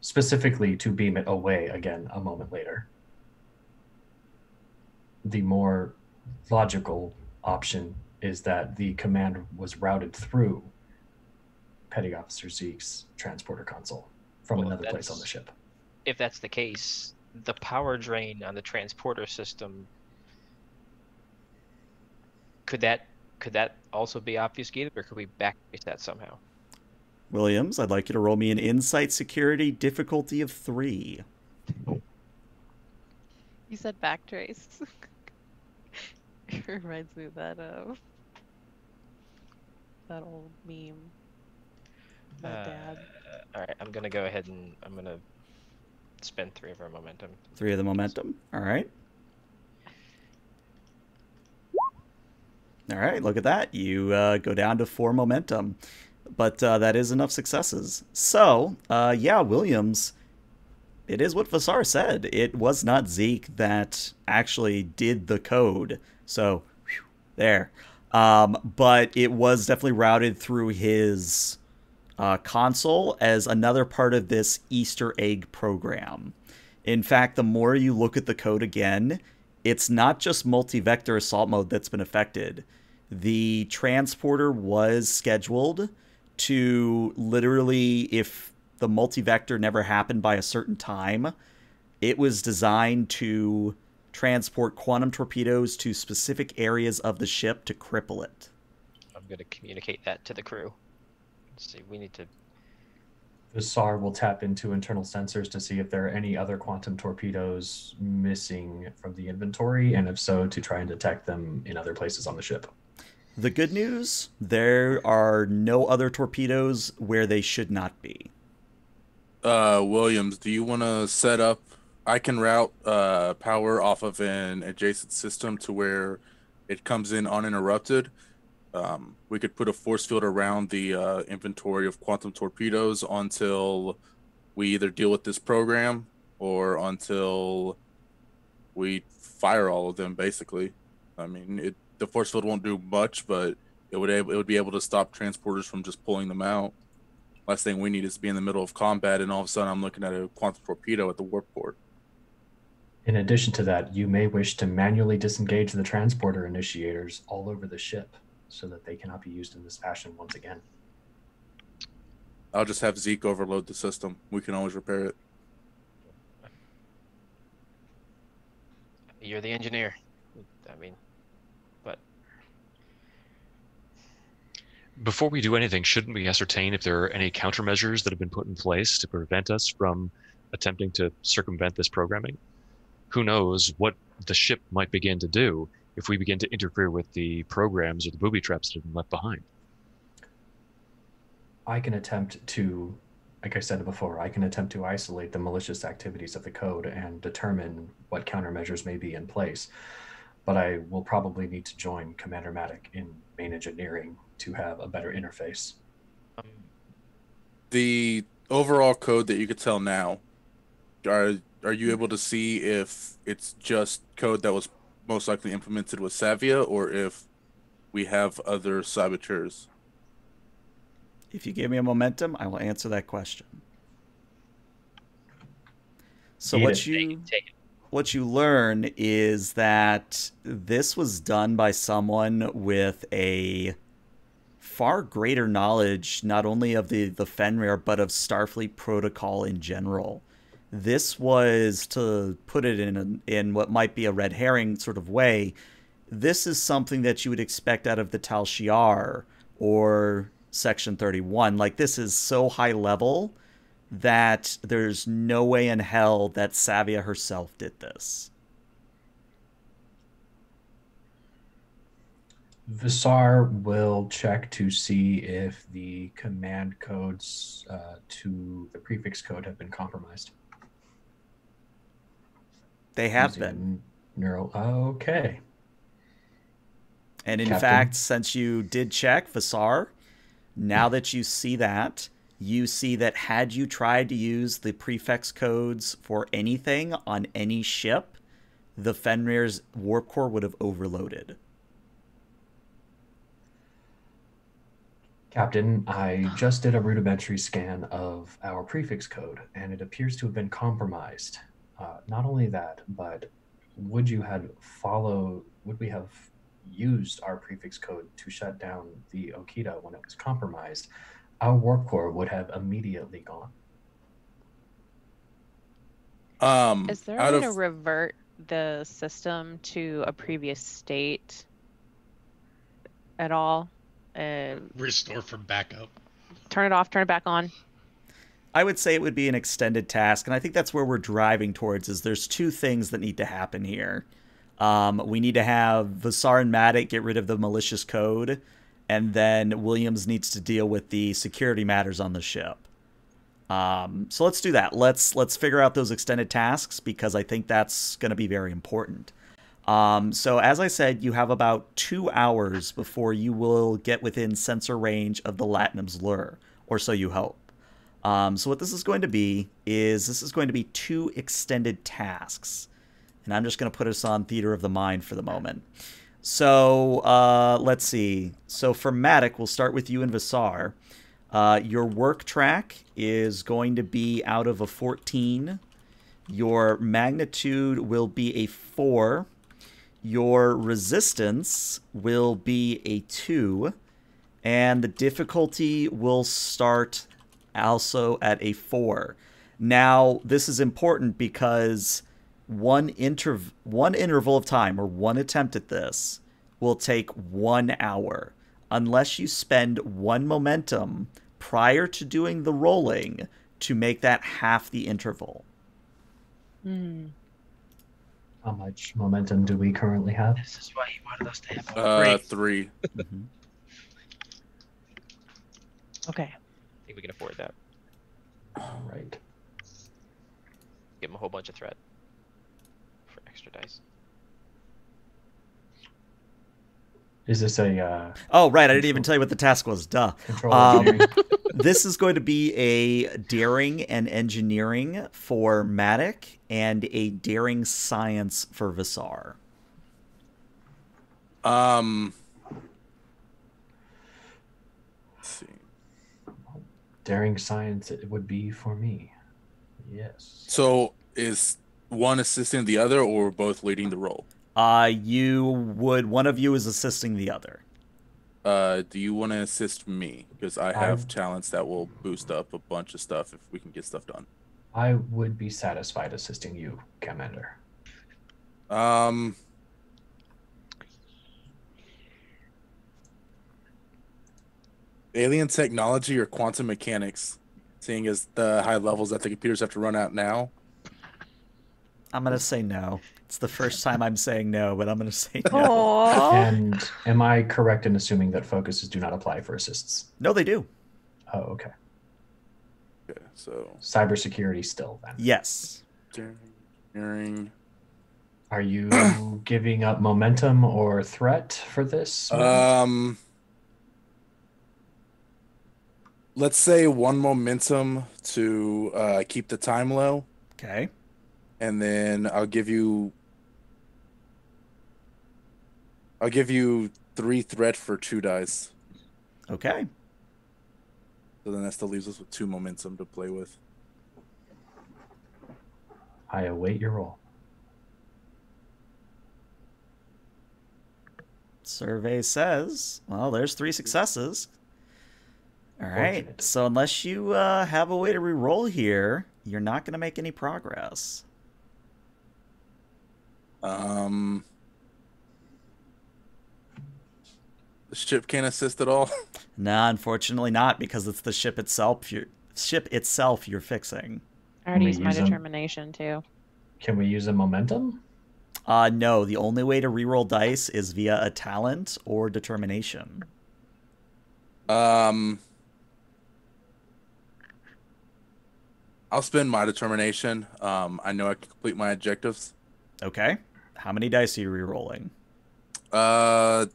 specifically to beam it away again a moment later. The more logical option is that the command was routed through Petty Officer Zeke's transporter console from well, another place on the ship. If that's the case, the power drain on the transporter system, could that Could that also be obfuscated, or could we backtrace that somehow? Williams, I'd like you to roll me an insight security difficulty of three. Oh. You said backtrace. It reminds me of that, uh, that old meme. My uh, dad. All right, I'm going to go ahead and I'm going to spend three of our momentum. Three of the momentum? All right. All right, look at that. You uh, go down to four momentum, but uh, that is enough successes. So, uh, yeah, Williams, it is what Vasar said. It was not Zeke that actually did the code. So, whew, there. Um, but it was definitely routed through his uh, console as another part of this Easter egg program. In fact, the more you look at the code again, it's not just multi-vector assault mode that's been affected. The transporter was scheduled to literally, if the multi-vector never happened by a certain time, it was designed to transport quantum torpedoes to specific areas of the ship to cripple it. I'm going to communicate that to the crew. Let's see, we need to... The S A R will tap into internal sensors to see if there are any other quantum torpedoes missing from the inventory, and if so, to try and detect them in other places on the ship. The good news, there are no other torpedoes where they should not be. Uh, Williams, do you want to set up... I can route uh, power off of an adjacent system to where it comes in uninterrupted. Um, we could put a force field around the uh, inventory of quantum torpedoes until we either deal with this program or until we fire all of them, basically. I mean, it, the force field won't do much, but It would, it would be able to stop transporters from just pulling them out. Last thing we need is to be in the middle of combat, and all of a sudden I'm looking at a quantum torpedo at the warp port. In addition to that, you may wish to manually disengage the transporter initiators all over the ship so that they cannot be used in this fashion once again. I'll just have Zeke overload the system. We can always repair it. You're the engineer. I mean, but... Before we do anything, shouldn't we ascertain if there are any countermeasures that have been put in place to prevent us from attempting to circumvent this programming? Who knows what the ship might begin to do if we begin to interfere with the programs or the booby traps that have been left behind. I can attempt to, like I said before, I can attempt to isolate the malicious activities of the code and determine what countermeasures may be in place. But I will probably need to join Commander Matic in main engineering to have a better interface. The overall code that you could tell now, are Are you able to see if it's just code that was most likely implemented with Savia, or if we have other saboteurs? If you give me a momentum, I will answer that question. So Eat what it. you Take it. what you learn is that this was done by someone with a far greater knowledge, not only of the, the Fenrir, but of Starfleet protocol in general. This was, to put it in a, in what might be a red herring sort of way, this is something that you would expect out of the Tal Shiar or Section thirty-one. Like, this is so high level that there's no way in hell that Savia herself did this. Visar will check to see if the command codes uh, to the prefix code have been compromised. They have been. Neural. Okay. And in Captain. fact, since you did check, Visar, now that you see that, you see that had you tried to use the prefix codes for anything on any ship, the Fenrir's warp core would have overloaded. Captain, I just did a rudimentary scan of our prefix code, and it appears to have been compromised. Uh, not only that, but would you have followed, would we have used our prefix code to shut down the Okita when it was compromised? Our warp core would have immediately gone. Um, Is there a way to revert the system to a previous state at all? Uh, Restore from backup. Turn it off, turn it back on. I would say it would be an extended task, and I think that's where we're driving towards, is there's two things that need to happen here. Um, we need to have Visar and Matic get rid of the malicious code, and then Williams needs to deal with the security matters on the ship. Um, so let's do that. Let's, let's figure out those extended tasks, because I think that's going to be very important. Um, so as I said, you have about two hours before you will get within sensor range of the Latinum's Lure, or so you hope. Um, so what this is going to be is this is going to be two extended tasks. And I'm just going to put us on theater of the mind for the moment. So uh, let's see. So for Matic, we'll start with you and Visar. Uh, your work track is going to be out of a fourteen. Your magnitude will be a four. Your resistance will be a two. And the difficulty will start... also at a four. Now, this is important because one interv one interval of time, or one attempt at this, will take one hour. Unless you spend one momentum prior to doing the rolling to make that half the interval. Mm. How much momentum do we currently have? This is why you wanted us to have uh, three. Mm-hmm. Okay. I think we can afford that. All right. Give him a whole bunch of threat for extra dice. Is this a... Uh, oh, right. I didn't even tell you what the task was. Duh. Um, this is going to be a daring and engineering for Matic and a daring science for Visar. Um... daring science it would be for me. Yes. So is one assisting the other, or both leading the role? Uh, you would, one of you is assisting the other. Uh, do you want to assist me? Because I have I'm, talents that will boost up a bunch of stuff if we can get stuff done. I would be satisfied assisting you, Commander. Um... Alien technology or quantum mechanics, seeing as the high levels that the computers have to run at now? I'm going to say no. It's the first time I'm saying no, but I'm going to say no. Aww. And am I correct in assuming that focuses do not apply for assists? No, they do. Oh, okay. Okay, so... cybersecurity still, then? Yes. During... Are you giving up momentum or threat for this? Um... Let's say one momentum to uh, keep the time low. Okay. And then I'll give you... I'll give you three threat for two dice. Okay. So then that still leaves us with two momentum to play with. I await your roll. Survey says, well, there's three successes. All right, so unless you uh, have a way to re-roll here, you're not going to make any progress. Um, the ship can't assist at all? Nah, unfortunately not, because it's the ship itself you're, ship itself you're fixing. I already used my determination, too. Can we use a momentum? Uh, no, the only way to re-roll dice is via a talent or determination. Um... I'll spend my determination. Um, I know I can complete my objectives. Okay. How many dice are you re-rolling? Uh,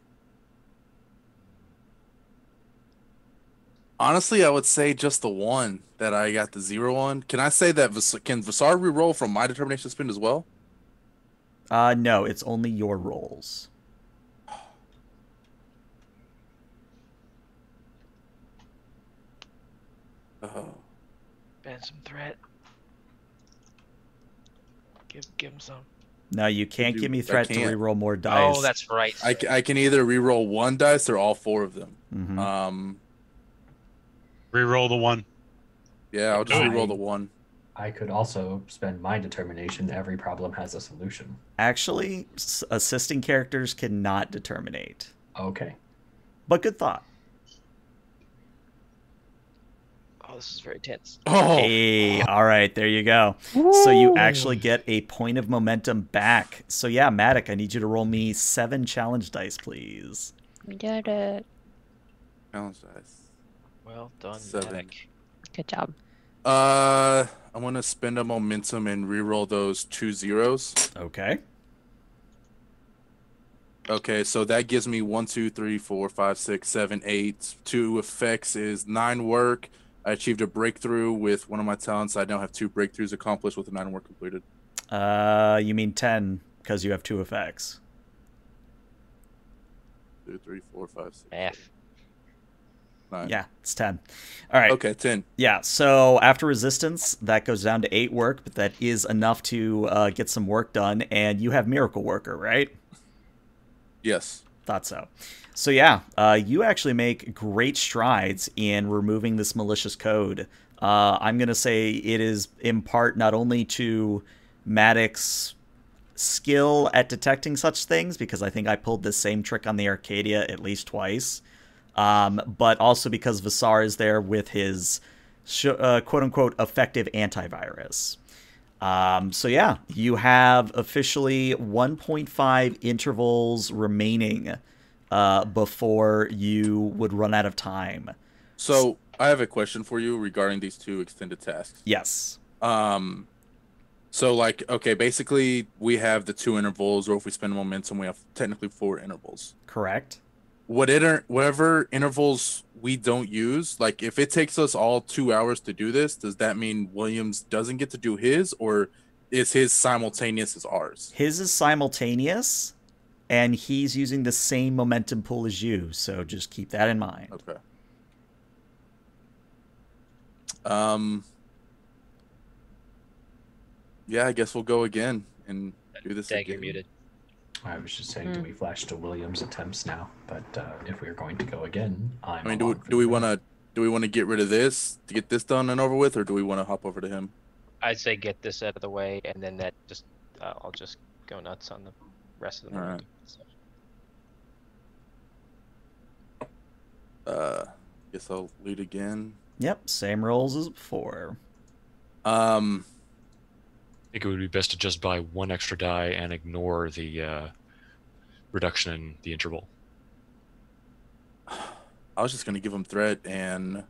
honestly, I would say just the one that I got the zero on. Can I say that Vis can Vasar re-roll from my determination spend as well? Uh, no, it's only your rolls. Oh. And some threat. Give give him some. No, you can't Dude, give me threat to re-roll more dice. Oh, that's right. I, I can either re-roll one dice or all four of them. Mm-hmm. Um, re-roll the one. Yeah, I'll just re-roll the one. I could also spend my determination. Every problem has a solution. Actually, assisting characters cannot determinate. Okay. But good thought. Oh, this is very tense. Oh. Hey, all right, there you go. Woo. So you actually get a point of momentum back. So yeah, Matic, I need you to roll me seven challenge dice, please. We did it. Challenge dice. Well done, Matic. Good job. Uh, I want to spend a momentum and re-roll those two zeros. Okay. Okay, so that gives me one, two, three, four, five, six, seven, eight. Two effects is nine work. I achieved a breakthrough with one of my talents. I now have two breakthroughs accomplished with a nine work completed. Uh, you mean ten, because you have two effects. Two, three, four, five, six. Math. Eight, nine. Yeah, it's ten. All right. Okay, ten. Yeah, so after resistance, that goes down to eight work, but that is enough to uh, get some work done. And you have Miracle Worker, right? Yes. Thought so. So yeah, uh, you actually make great strides in removing this malicious code. Uh, I'm going to say it is in part not only to Matic's skill at detecting such things, because I think I pulled this same trick on the Arcadia at least twice, um, but also because Vasar is there with his sh uh, quote-unquote effective antivirus. Um, so yeah, you have officially one point five intervals remaining Uh, before you would run out of time. So I have a question for you regarding these two extended tasks. Yes. Um, so like, okay, basically we have the two intervals, or if we spend momentum, we have technically four intervals. Correct. What inter whatever intervals we don't use, like if it takes us all two hours to do this, does that mean Williams doesn't get to do his, or is his simultaneous as ours? His is simultaneous. And he's using the same momentum pool as you, so just keep that in mind. Okay. Um, yeah, I guess we'll go again and do this Dag, again. You're muted. I was just saying, mm. do we flash to William's attempts now? But uh, if we are going to go again, I'm. I mean, do we, do we want to do we want to get rid of this to get this done and over with, or do we want to hop over to him? I'd say get this out of the way, and then that just uh, I'll just go nuts on the rest of the. All right. So. Uh, guess I'll loot again. Yep, same rolls as before. Um, I think it would be best to just buy one extra die and ignore the uh, reduction in the interval. I was just going to give him threat and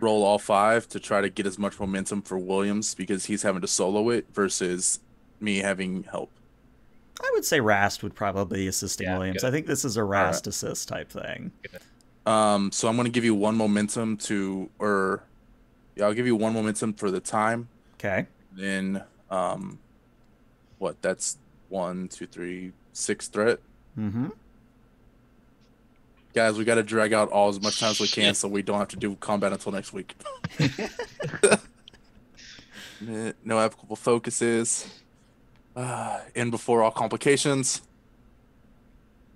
roll all five to try to get as much momentum for Williams because he's having to solo it versus me having help. I would say Rast would probably be assisting yeah, Williams. Good. I think this is a Rast right. assist type thing. Good. Um, so I'm going to give you one momentum to, or yeah, I'll give you one momentum for the time. Okay. Then, um, what? That's one, two, three, six threat. Mm-hmm. Guys, we got to drag out all as much time as we can, so we don't have to do combat until next week. No applicable focuses. Uh, end before all complications.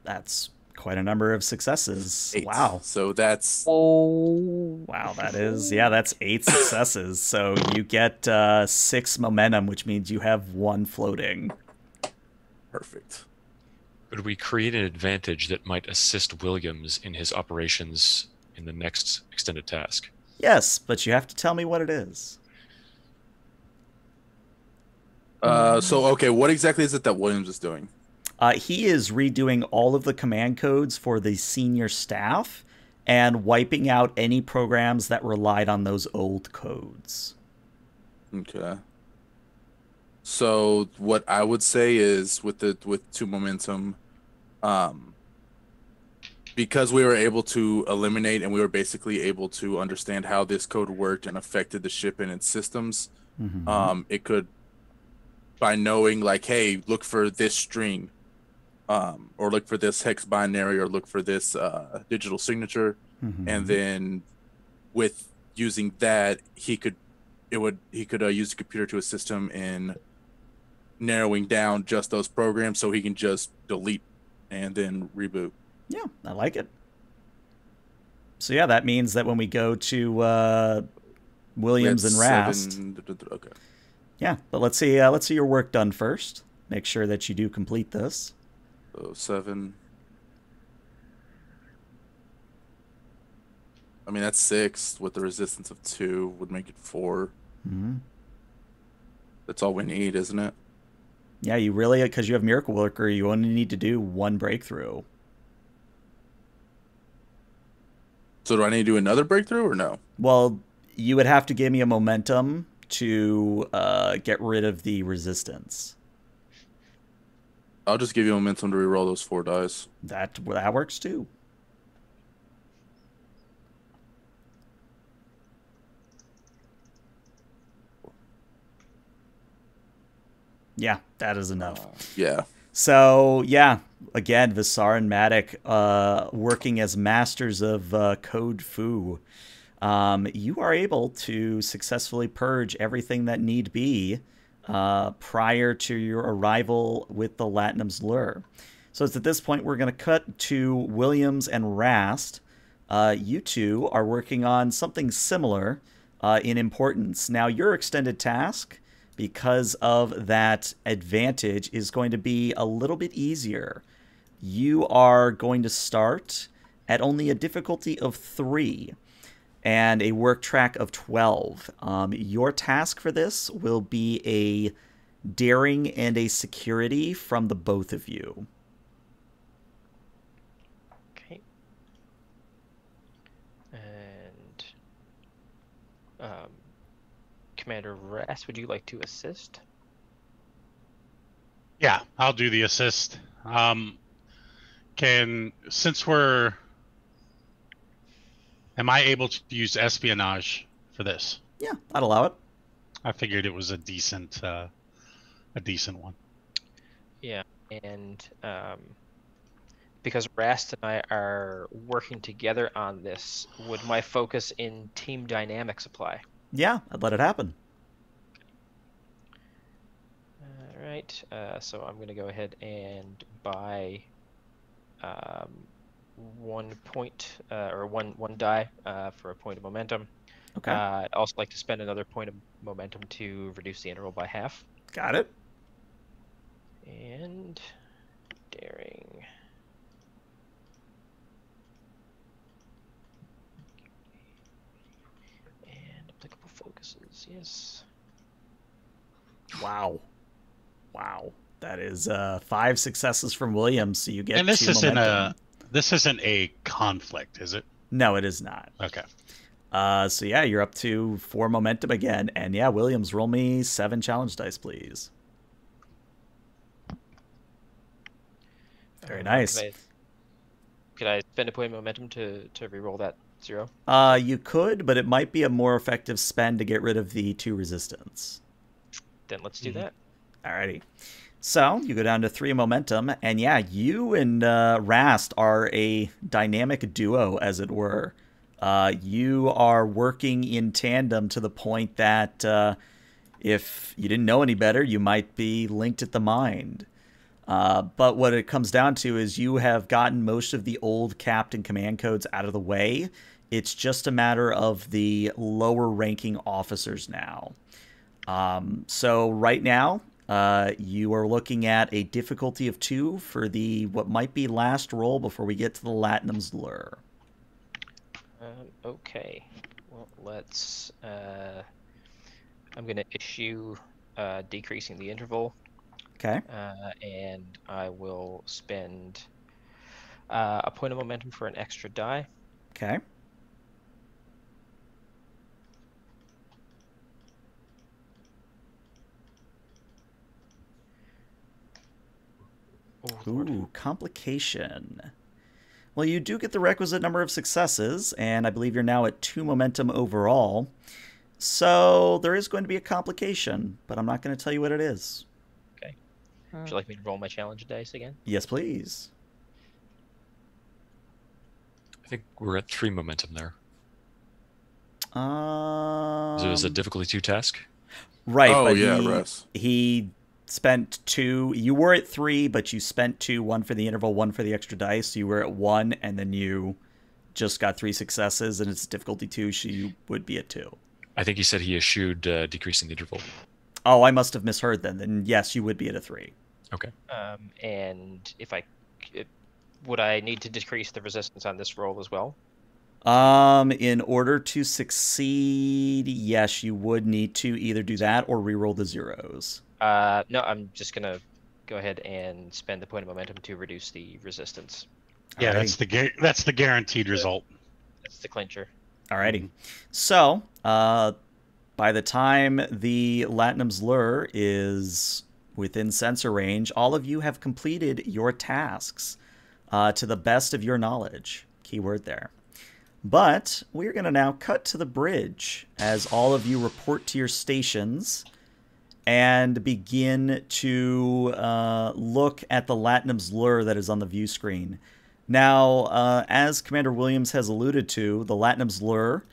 That's. Quite a number of successes. Eight. Wow. So that's oh wow, that is yeah, that's eight successes. So you get uh six momentum, which means you have one floating. Perfect. Could we create an advantage that might assist Williams in his operations in the next extended task? Yes, but you have to tell me what it is. Uh so okay, what exactly is it that Williams is doing? Uh, he is redoing all of the command codes for the senior staff and wiping out any programs that relied on those old codes. Okay. So what I would say is with the with two momentum, um, because we were able to eliminate and we were basically able to understand how this code worked and affected the ship and its systems, mm-hmm. um, it could, by knowing like, hey, look for this string. Um, or look for this hex binary, or look for this uh, digital signature, mm-hmm. and then with using that, he could, it would, he could uh, use the computer to assist him in narrowing down just those programs, so he can just delete and then reboot. Yeah, I like it. So yeah, that means that when we go to uh, Williams and Rast, seven, okay. Yeah, but let's see, uh, let's see your work done first. Make sure that you do complete this. So seven. I mean, that's six with the resistance of two would make it four. Mm-hmm. That's all we need, isn't it? Yeah, you really, because you have Miracle Worker, you only need to do one breakthrough. So do I need to do another breakthrough or no? Well, you would have to give me a momentum to uh, get rid of the resistance. I'll just give you momentum to reroll those four dice. That that works too. Yeah, that is enough. Uh, yeah. So yeah, again, Visar and Matic, uh, working as masters of uh, Code Foo, um, you are able to successfully purge everything that need be. Uh, prior to your arrival with the Latinum's Lure. So it's at this point we're going to cut to Williams and Rast. Uh, you two are working on something similar uh, in importance. Now your extended task, because of that advantage, is going to be a little bit easier. You are going to start at only a difficulty of three. And a work track of twelve. Um, your task for this will be a daring and a security from the both of you. Okay. And um, Commander Rast, would you like to assist? Yeah, I'll do the assist. Um, can since we're Am I able to use espionage for this? Yeah, I'd allow it. I figured it was a decent, uh, a decent one. Yeah, and um, because Rast and I are working together on this, would my focus in team dynamics apply? Yeah, I'd let it happen. All right. Uh, so I'm going to go ahead and buy um, one point uh, or one one die uh, for a point of momentum. Okay. Uh, I'd also like to spend another point of momentum to reduce the interval by half. Got it. And daring. And applicable focuses, yes. Wow. Wow. That is uh, five successes from Williams, so you get two momentum. And this isn't a, this isn't a conflict, is it? No, it is not. Okay. Uh, so yeah, you're up to four momentum again. And yeah, Williams, roll me seven challenge dice, please. Very nice. Could I, could I spend a point of momentum to, to reroll that zero? Uh, you could, but it might be a more effective spend to get rid of the two resistance. Then let's do mm-hmm. that. Alrighty. So you go down to three momentum, and yeah, you and uh, Rast are a dynamic duo, as it were. Uh, you are working in tandem to the point that uh, if you didn't know any better, you might be linked at the mind. Uh, but what it comes down to is you have gotten most of the old captain command codes out of the way. It's just a matter of the lower-ranking officers now. Um, so right now, uh, you are looking at a difficulty of two for the what might be last roll before we get to the Latinum's Lure. Um, okay. Well, let's... Uh, I'm going to issue uh, decreasing the interval. Okay. Uh, and I will spend uh, a point of momentum for an extra die. Okay. Oh, ooh, complication. Well, you do get the requisite number of successes, and I believe you're now at two momentum overall. So there is going to be a complication, but I'm not going to tell you what it is. Would you like me to roll my challenge dice again? Yes, please. I think we're at three momentum there. Um, so it was a difficulty two task? Right. Oh, but yeah, he, Russ. He spent two. You were at three, but you spent two, one for the interval, one for the extra dice. You were at one, and then you just got three successes, and it's difficulty two, so you would be at two. I think he said he eschewed uh, decreasing the interval. Oh, I must have misheard then. Then yes, you would be at a three. Okay. Um, and if I, it, would I need to decrease the resistance on this roll as well? Um, in order to succeed, yes, you would need to either do that or reroll the zeros. Uh, no, I'm just gonna go ahead and spend the point of momentum to reduce the resistance. Yeah, that's the that's the guaranteed result. That's the clincher. Alrighty. So, uh. by the time the Latinum's Lure is within sensor range, all of you have completed your tasks uh, to the best of your knowledge. Keyword there. But we're going to now cut to the bridge as all of you report to your stations and begin to uh, look at the Latinum's Lure that is on the view screen. Now, uh, as Commander Williams has alluded to, the Latinum's Lure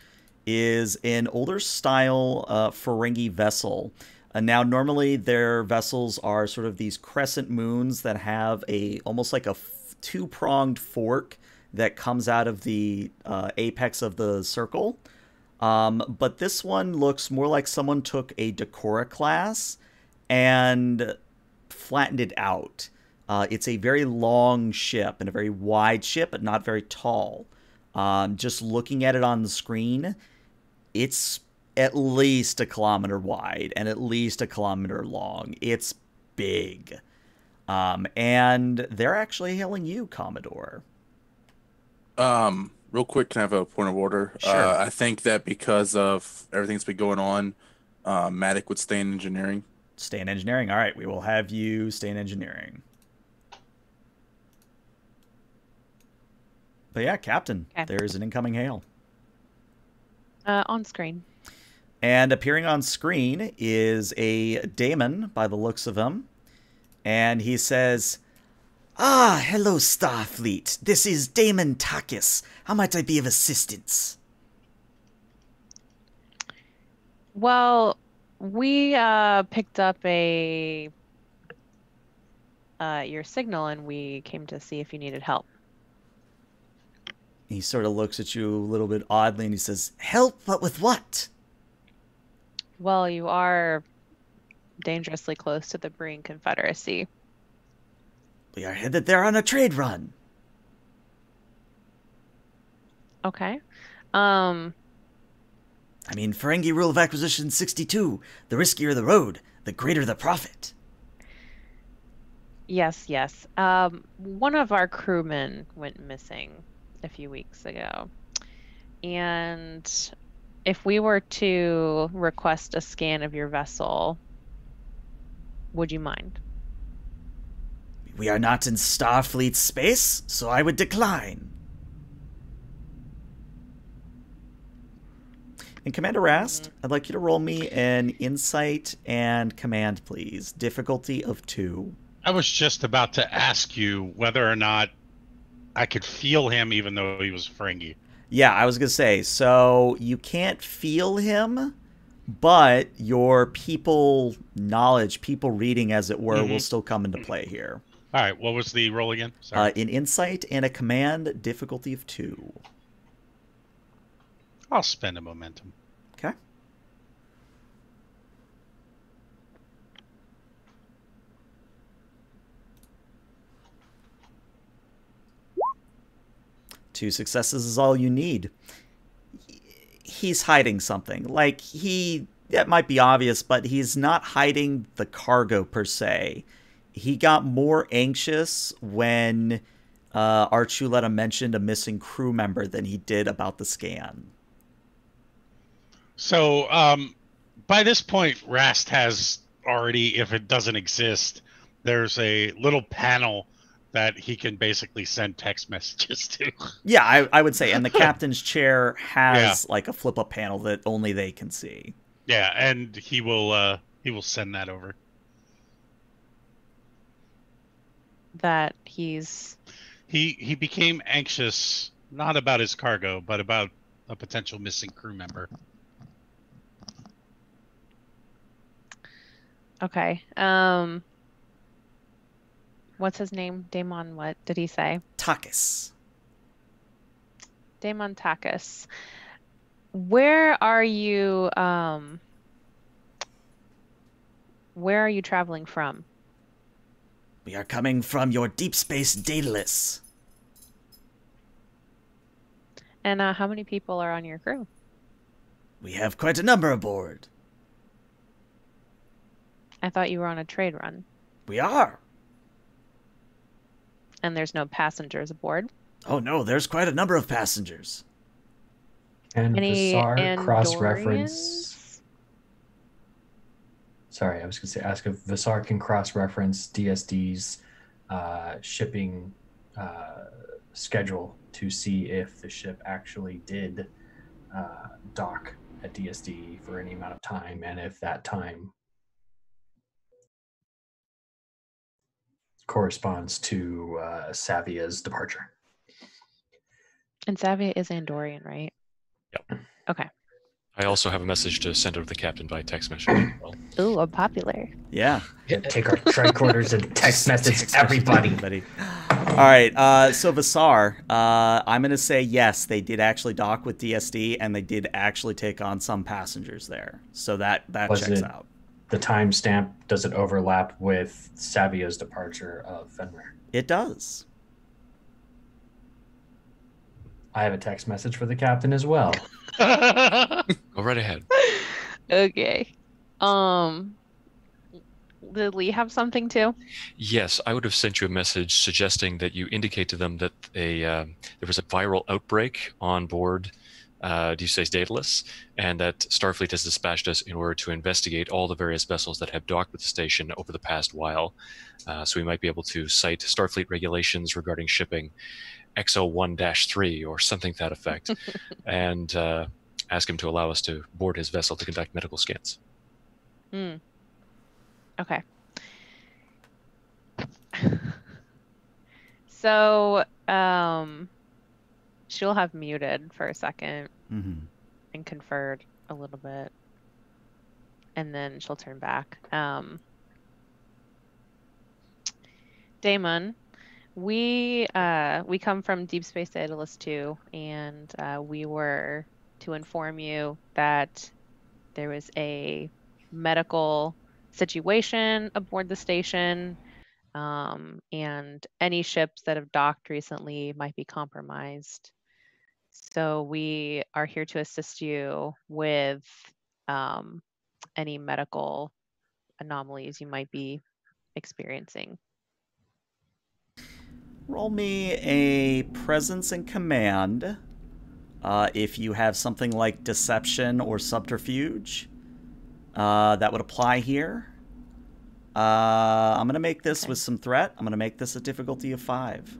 is an older style uh, Ferengi vessel. Uh, now, normally their vessels are sort of these crescent moons that have a almost like a two-pronged fork that comes out of the uh, apex of the circle. Um, but this one looks more like someone took a Decora class and flattened it out. Uh, it's a very long ship and a very wide ship, but not very tall. Um, just looking at it on the screen, it's at least a kilometer wide and at least a kilometer long. It's big. Um, and they're actually hailing you, Commodore. Um, real quick, can I have a point of order? Sure. Uh, I think that because of everything that's been going on, uh, Matic would stay in engineering. Stay in engineering. All right. We will have you stay in engineering. But yeah, Captain, okay. There is an incoming hail. Uh, on screen. And appearing on screen is a Damon, by the looks of him. And he says, "Ah, hello, Starfleet. This is Damon Takis. How might I be of assistance?" Well, we uh, picked up a uh, your signal, and we came to see if you needed help. He sort of looks at you a little bit oddly, and he says, help? But with what? Well, you are dangerously close to the Breen Confederacy. We are headed there on a trade run. Okay. Um... I mean, Ferengi Rule of Acquisition sixty-two. The riskier the road, the greater the profit. Yes, yes. Um, one of our crewmen went missing a few weeks ago. And if we were to request a scan of your vessel, would you mind? We are not in Starfleet space, so I would decline. And Commander Rast, mm-hmm. I'd like you to roll me an insight and command, please. Difficulty of two. I was just about to ask you whether or not I could feel him even though he was Ferengi. Yeah, I was going to say, so you can't feel him, but your people knowledge, people reading, as it were, mm-hmm. will still come into play here. All right, what was the roll again? Sorry. Uh, an insight and a command, difficulty of two. I'll spend a momentum. Okay. Two successes is all you need. He's hiding something. Like, he... that might be obvious, but he's not hiding the cargo, per se. He got more anxious when uh, Archuleta mentioned a missing crew member than he did about the scan. So, um, by this point, Rast has already, if it doesn't exist, there's a little panel that he can basically send text messages to. Yeah, I, I would say. And the captain's chair has, yeah. like, a flip-up panel that only they can see. Yeah, and he will, uh, he will send that over. That he's... He, he became anxious, not about his cargo, but about a potential missing crew member. Okay. Um, what's his name? Damon, what did he say? Takis. Damon Takis. Where are you, um, where are you traveling from? We are coming from your deep space Daedalus. And uh, how many people are on your crew? We have quite a number aboard. I thought you were on a trade run. We are. And there's no passengers aboard? Oh, no. There's quite a number of passengers. And any bizarre cross-reference. Sorry, I was going to say, ask if Vassar can cross-reference D S D's uh, shipping uh, schedule to see if the ship actually did uh, dock at D S D for any amount of time, and if that time corresponds to uh, Savia's departure. And Savia is Andorian, right? Yep. Okay. I also have a message to send over to the captain by text message as well. Ooh, I'm popular. Yeah. Take our tricorders and text message everybody. everybody. All right. Uh, so, Vassar, uh, I'm going to say yes, they did actually dock with D S D, and they did actually take on some passengers there. So that, that Was checks it? out. The timestamp, does it overlap with Savia's departure of Fenrir? It does. I have a text message for the captain as well. Go right ahead. Okay. Um, did Lee have something too? Yes, I would have sent you a message suggesting that you indicate to them that a uh, there was a viral outbreak on board Uh, Deep Space Daedalus, and that Starfleet has dispatched us in order to investigate all the various vessels that have docked with the station over the past while. Uh, so we might be able to cite Starfleet regulations regarding shipping X O one dash three or something to that effect, and uh, ask him to allow us to board his vessel to conduct medical scans. Mm. Okay. So, um... she'll have muted for a second mm-hmm. and conferred a little bit. and then she'll turn back. Um, Damon, we uh, we come from Deep Space Atlas two, and uh, we were to inform you that there was a medical situation aboard the station, um, and any ships that have docked recently might be compromised. So we are here to assist you with um, any medical anomalies you might be experiencing. Roll me a presence and command uh, if you have something like deception or subterfuge. Uh, that would apply here. Uh, I'm going to make this okay. with some threat. I'm going to make this a difficulty of five.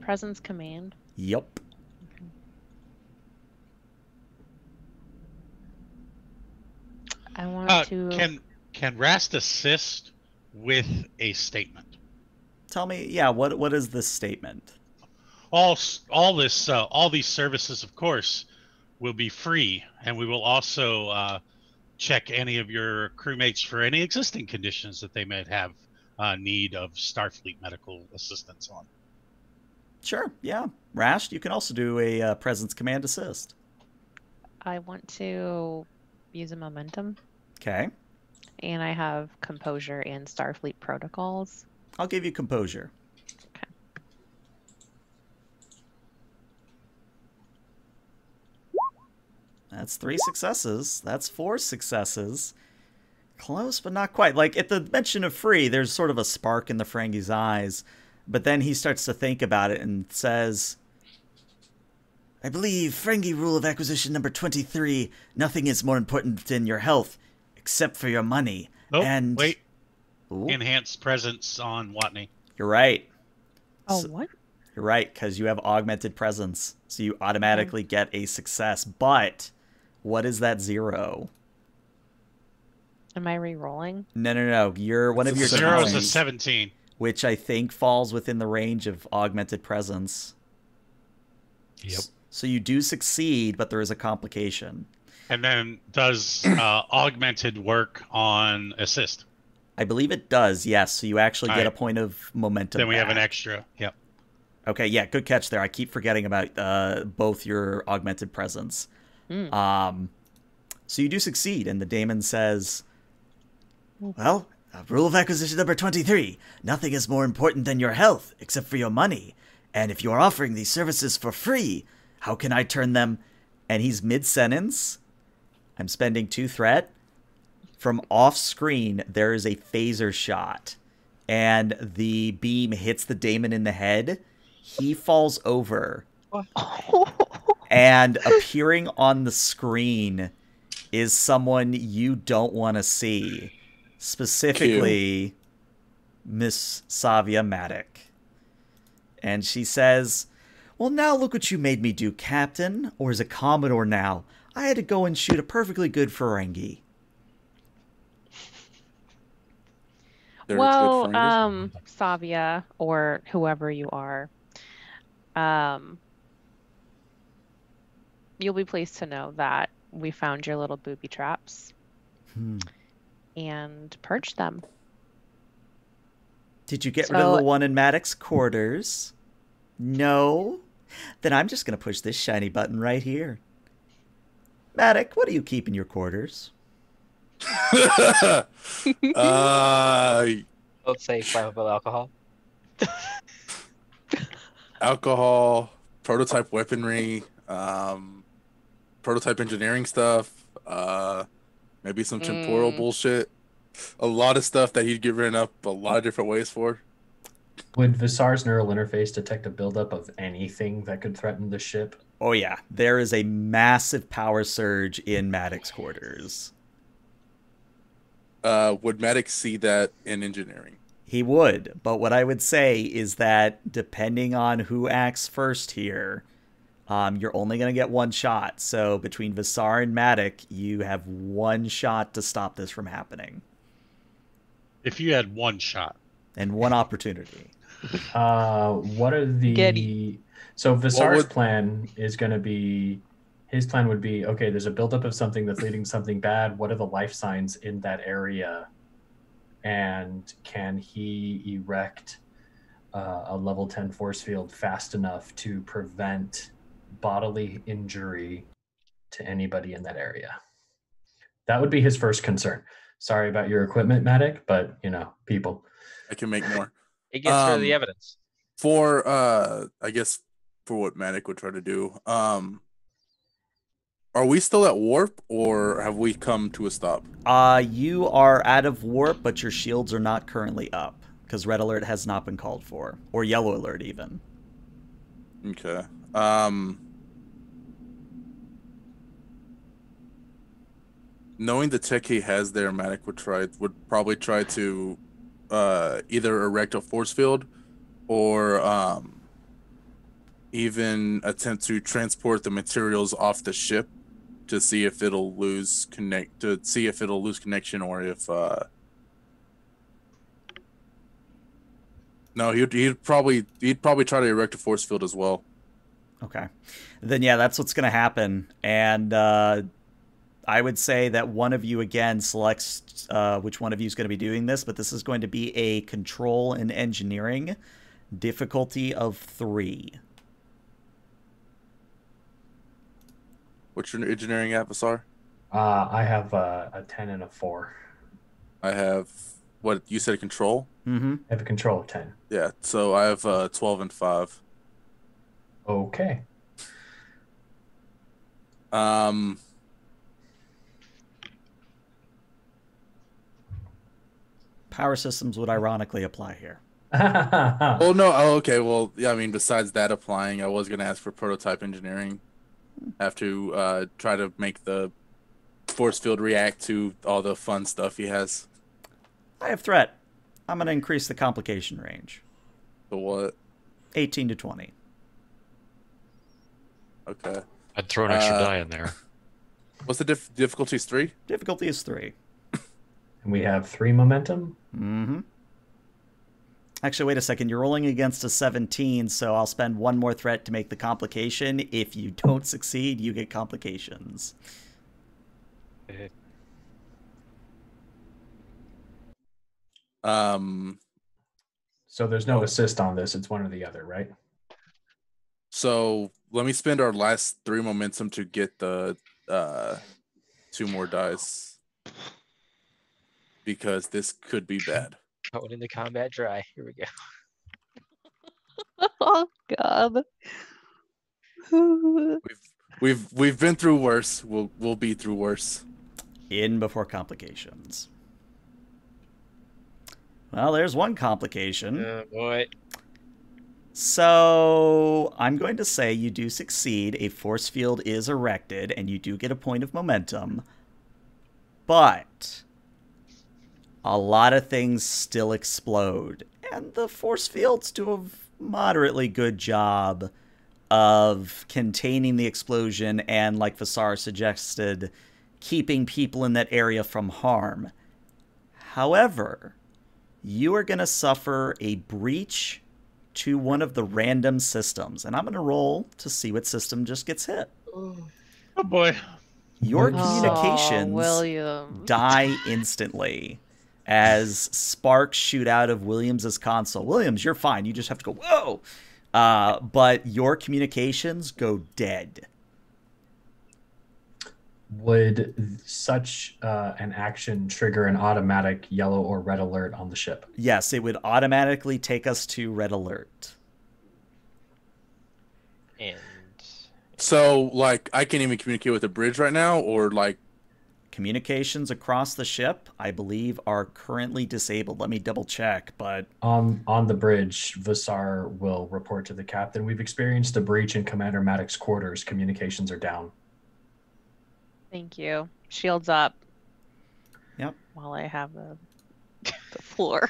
Presence command? Yep. I want uh, to... Can, can Rast assist with a statement? Tell me, yeah, what what is this statement? All all this uh, all these services, of course, will be free, and we will also uh, check any of your crewmates for any existing conditions that they might have uh, need of Starfleet medical assistance on. Sure, yeah, Rash, you can also do a uh, presence command assist. I want to use a momentum. Okay. And I have composure and Starfleet protocols. I'll give you composure. Okay. That's three successes. That's four successes. Close, but not quite. Like, at the mention of free, there's sort of a spark in the Ferengi's eyes. But then he starts to think about it and says, I believe Ferengi rule of acquisition number twenty-three, nothing is more important than your health, except for your money. Oh, and wait. Ooh. Enhanced presence on Watney. You're right. Oh, so, what? You're right, because you have augmented presence. So you automatically okay. get a success. But what is that zero? Am I re-rolling? No, no, no. You're one of your zero is a seventeen. Which I think falls within the range of augmented presence. Yep. So you do succeed, but there is a complication. And then does uh, augmented work on assist? I believe it does, yes. So you actually All get right. a point of momentum. Then we back. have an extra, yep. Okay, yeah, good catch there. I keep forgetting about uh, both your augmented presence. Mm. Um, so you do succeed, and the daemon says, well, rule of acquisition number twenty-three, nothing is more important than your health, except for your money. And if you are offering these services for free, how can I turn them? And he's mid-sentence. I'm spending two threat. From off screen, there is a phaser shot, and the beam hits the daemon in the head. He falls over, and appearing on the screen is someone you don't want to see, specifically Miss Savia Matic. And she says, well, now look what you made me do, Captain, or is a Commodore now? I had to go and shoot a perfectly good Ferengi. They're well, um, Savia, or whoever you are, um, you'll be pleased to know that we found your little booby traps hmm. and purged them. Did you get so, rid of the one in Maddox's quarters? No? Then I'm just going to push this shiny button right here. Maddox, what do you keep in your quarters? uh, Let's say flammable alcohol. Alcohol, prototype weaponry, um, prototype engineering stuff, uh, maybe some temporal mm. bullshit. A lot of stuff that he'd get written up a lot of different ways for. Would Vissar's neural interface detect a buildup of anything that could threaten the ship? Oh yeah, there is a massive power surge in Maddox's quarters. Uh, would Maddox see that in engineering? He would, but what I would say is that depending on who acts first here, um, you're only going to get one shot. So between Vissar and Maddox, you have one shot to stop this from happening. If you had one shot. And one opportunity. Uh, what are the... Giddy. So Vissar's would... plan is going to be... his plan would be, okay, there's a buildup of something that's leading to something bad. What are the life signs in that area? And can he erect uh, a level ten force field fast enough to prevent bodily injury to anybody in that area? That would be his first concern. Sorry about your equipment, Matic, but, you know, people. I can make more. It gets um, rid of the evidence. For, uh, I guess, for what Matic would try to do, um, are we still at warp, or have we come to a stop? Uh, you are out of warp, but your shields are not currently up, because red alert has not been called for, or yellow alert even. Okay. Um, knowing the tech he has there, Matic would try would probably try to uh, either erect a force field, or um, even attempt to transport the materials off the ship to see if it'll lose connect to see if it'll lose connection, or if uh, no, he'd he'd probably he'd probably try to erect a force field as well. Okay, then yeah, that's what's going to happen, and uh, I would say that one of you again selects uh, which one of you is going to be doing this, but this is going to be a control and engineering difficulty of three. What's your engineering apps? Uh I have a, a ten and a four. I have what you said, control. Mm-hmm. I have a control of ten. Yeah, so I have uh, twelve and five. Okay. Um. Power systems would ironically apply here. Well, no. Oh, okay. Well, yeah. I mean, besides that applying, I was going to ask for prototype engineering. Have to uh, try to make the force field react to all the fun stuff he has. I have threat. I'm going to increase the complication range. The what? eighteen to twenty. Okay. I'd throw an extra uh, die in there. What's the dif difficulty is three? Difficulty is three. And we have three momentum? Mm-hmm. Actually, wait a second. You're rolling against a seventeen, so I'll spend one more threat to make the complication. If you don't succeed, you get complications. Um, so there's no assist on this. It's one or the other, right? So let me spend our last three momentum to get the uh, two more dice, because this could be bad. Going into combat dry. Here we go. Oh God. we've we've we've been through worse. We'll we'll be through worse. In before complications. Well, there's one complication. Oh boy. So I'm going to say you do succeed. A force field is erected, and you do get a point of momentum. But a lot of things still explode, and the force fields do a moderately good job of containing the explosion and, like Vasar suggested, keeping people in that area from harm. However, you are going to suffer a breach to one of the random systems, and I'm going to roll to see what system just gets hit. Oh boy. Your communications oh, die instantly as sparks shoot out of Williams' console. Williams, you're fine. You just have to go, whoa! Uh, but your communications go dead. Would such uh, an action trigger an automatic yellow or red alert on the ship? Yes, it would automatically take us to red alert. And so, like, I can't even communicate with the bridge right now, or, like... Communications across the ship, I believe, are currently disabled. Let me double-check, but... Um, on the bridge, Vasar will report to the captain. We've experienced a breach in Commander Maddox's quarters. Communications are down. Thank you. Shields up. Yep. While I have the, the floor.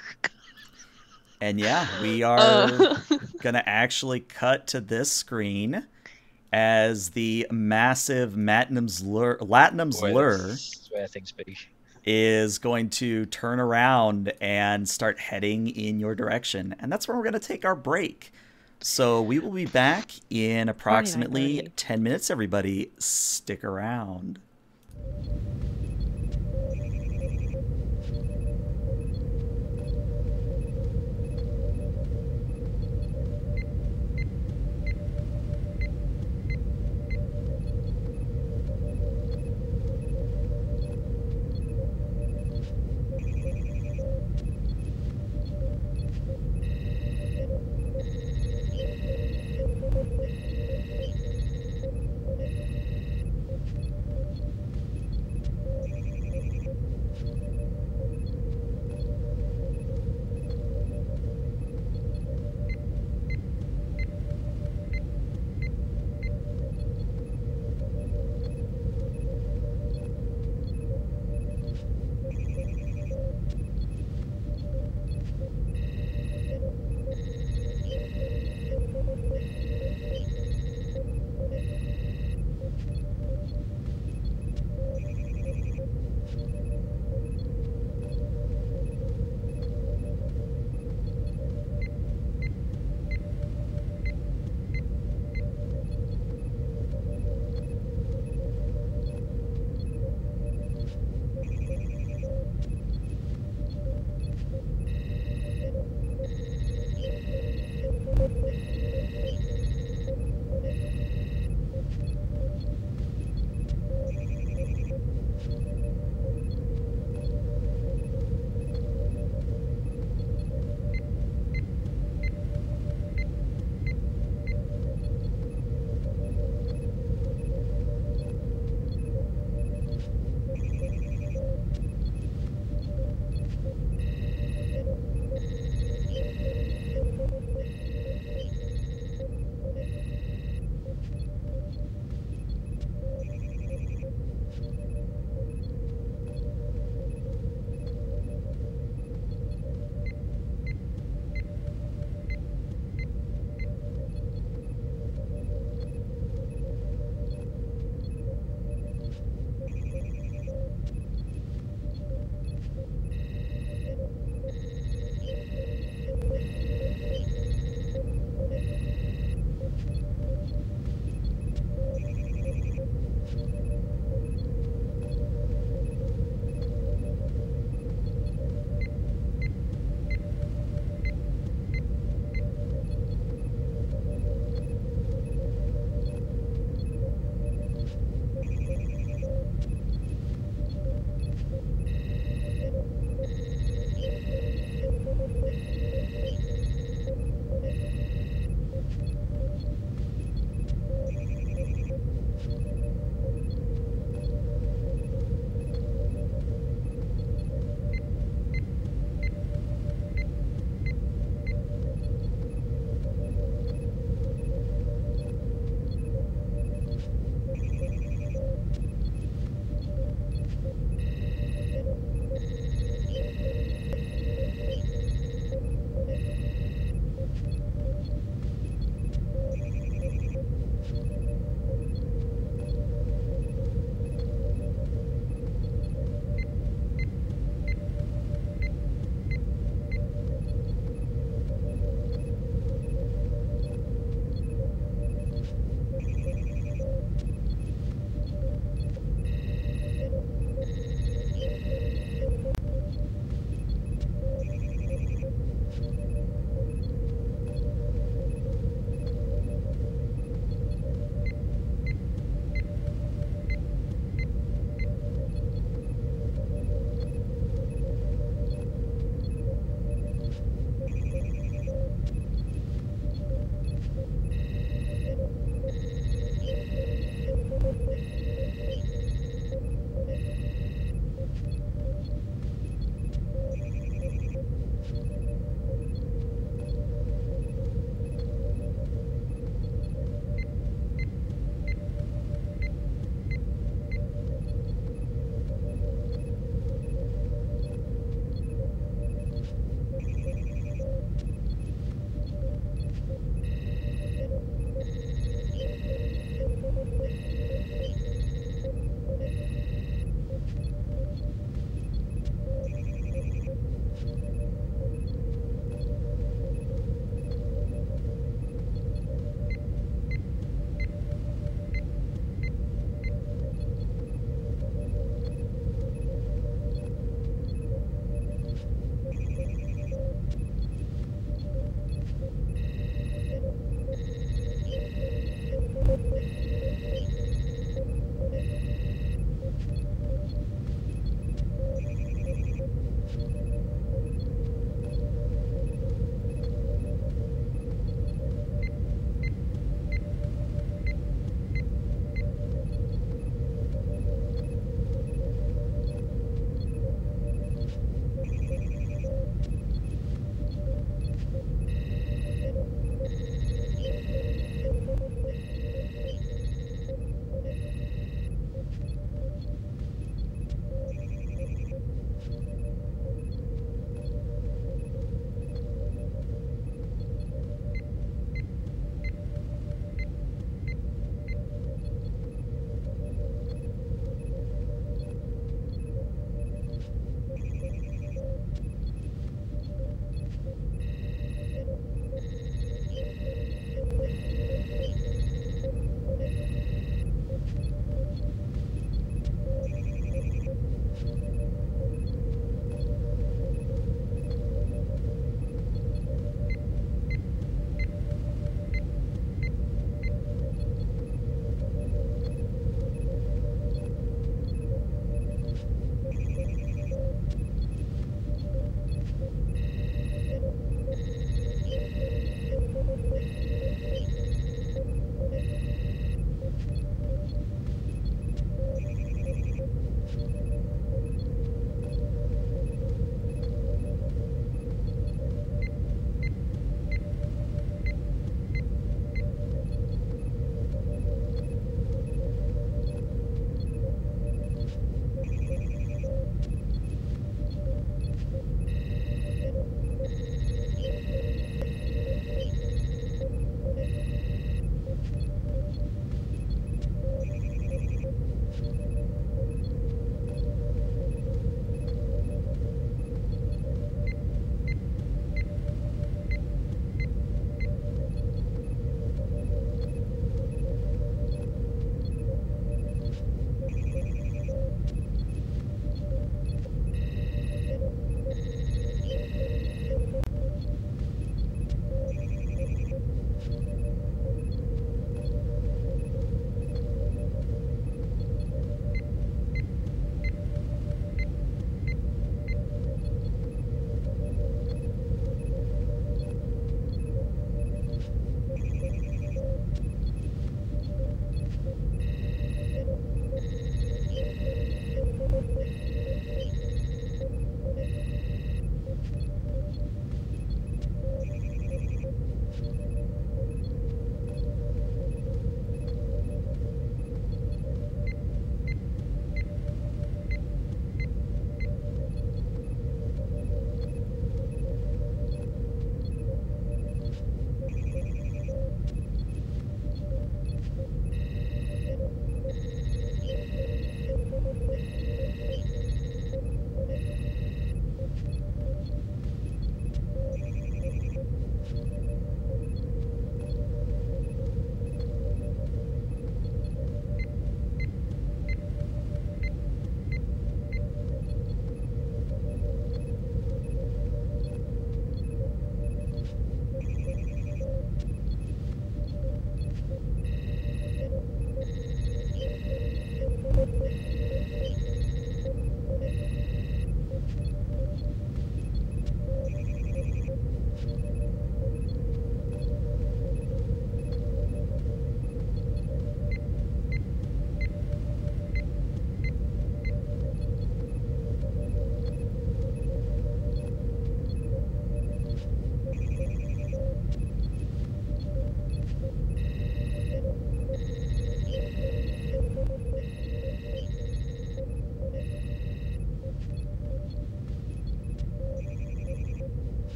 And, yeah, we are uh. going to actually cut to this screen... as the massive Latinum's Lure, Latinum's Boy, Lure is going to turn around and start heading in your direction. And that's where we're going to take our break. So we will be back in approximately ten minutes, everybody. Stick around.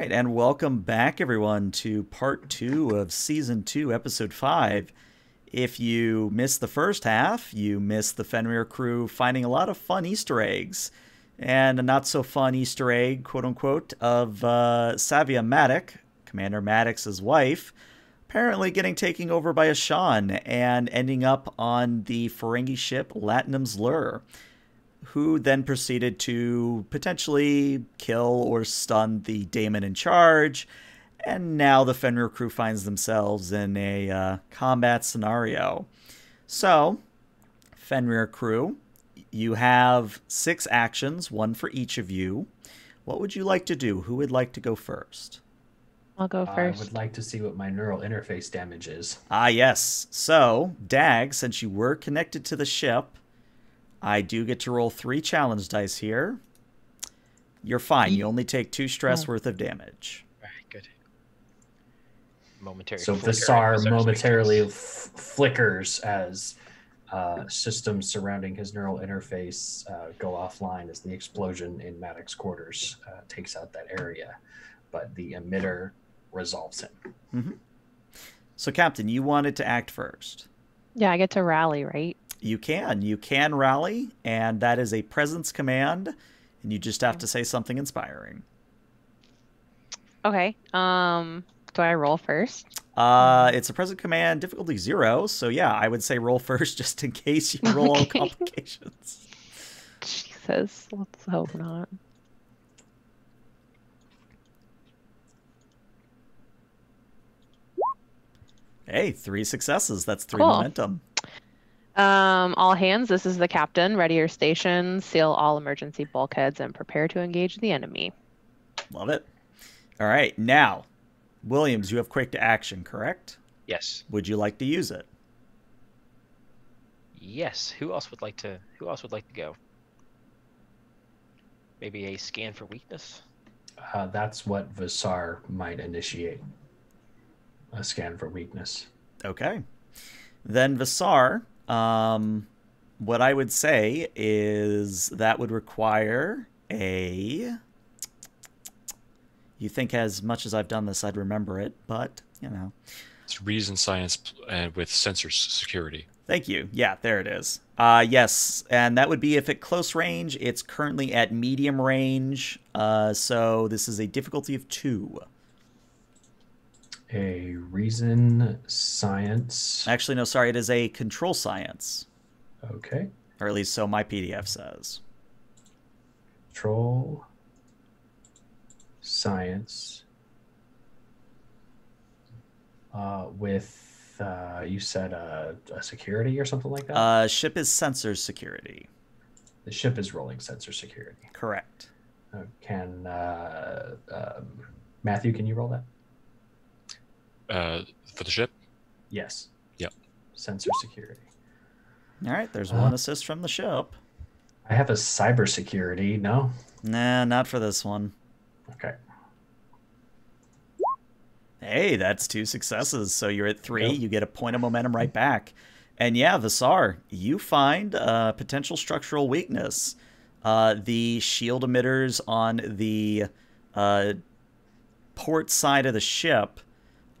right, and welcome back, everyone, to part two of season two, episode five. If you missed the first half, you missed the Fenrir crew finding a lot of fun Easter eggs. And a not-so-fun Easter egg, quote-unquote, of uh, Savia Maddox, Commander Maddox's wife, apparently getting taken over by a Shan and ending up on the Ferengi ship Latinum's Lure, who then proceeded to potentially kill or stun the Damon in charge, and now the Fenrir crew finds themselves in a uh, combat scenario. So, Fenrir crew, you have six actions, one for each of you. What would you like to do? Who would like to go first? I'll go first. I would like to see what my neural interface damage is. Ah, yes. So, Dag, since you were connected to the ship, I do get to roll three challenge dice here. You're fine. You only take two stress oh. worth of damage. All right, good. Momentary. So the S A R momentarily f flickers as uh, systems surrounding his neural interface uh, go offline as the explosion in Maddox's quarters uh, takes out that area, but the emitter resolves him. Mm-hmm. So, Captain, you wanted to act first. Yeah, I get to rally, right? You can. You can rally, and that is a presence command, and you just have to say something inspiring. Okay. Um, do I roll first? Uh, it's a presence command, difficulty zero, so yeah, I would say roll first just in case you roll okay. all complications. Jesus, let's hope not. Hey, three successes. That's three cool. momentum. Um, all hands, this is the captain. Ready your station, seal all emergency bulkheads, and prepare to engage the enemy. Love it. All right. Now, Williams, you have quick to action, correct? Yes. Would you like to use it? Yes. Who else would like to, who else would like to go? Maybe a scan for weakness? Uh, that's what Vasar might initiate. A scan for weakness. Okay. Then Vasar, um, what I would say is that would require a... You think as much as I've done this, I'd remember it, but, you know. It's reason science uh, with sensor security. Thank you. Yeah, there it is. Uh, yes, and that would be if at close range. It's currently at medium range, uh, so this is a difficulty of two. A reason science. Actually, no, sorry. It is a control science. Okay. Or at least so my P D F says. Control science. Uh, with, uh, you said uh, a security or something like that? Uh, ship is sensor security. The ship is rolling sensor security. Correct. Uh, can, uh, um, Matthew, can you roll that? Uh, for the ship? Yes. Yep. Sensor security. All right, there's uh, one assist from the ship. I have a cybersecurity, no? Nah, not for this one. Okay. Hey, that's two successes. So you're at three. Yep. You get a point of momentum right back. And yeah, Vasar, you find a potential structural weakness. Uh, the shield emitters on the uh, port side of the ship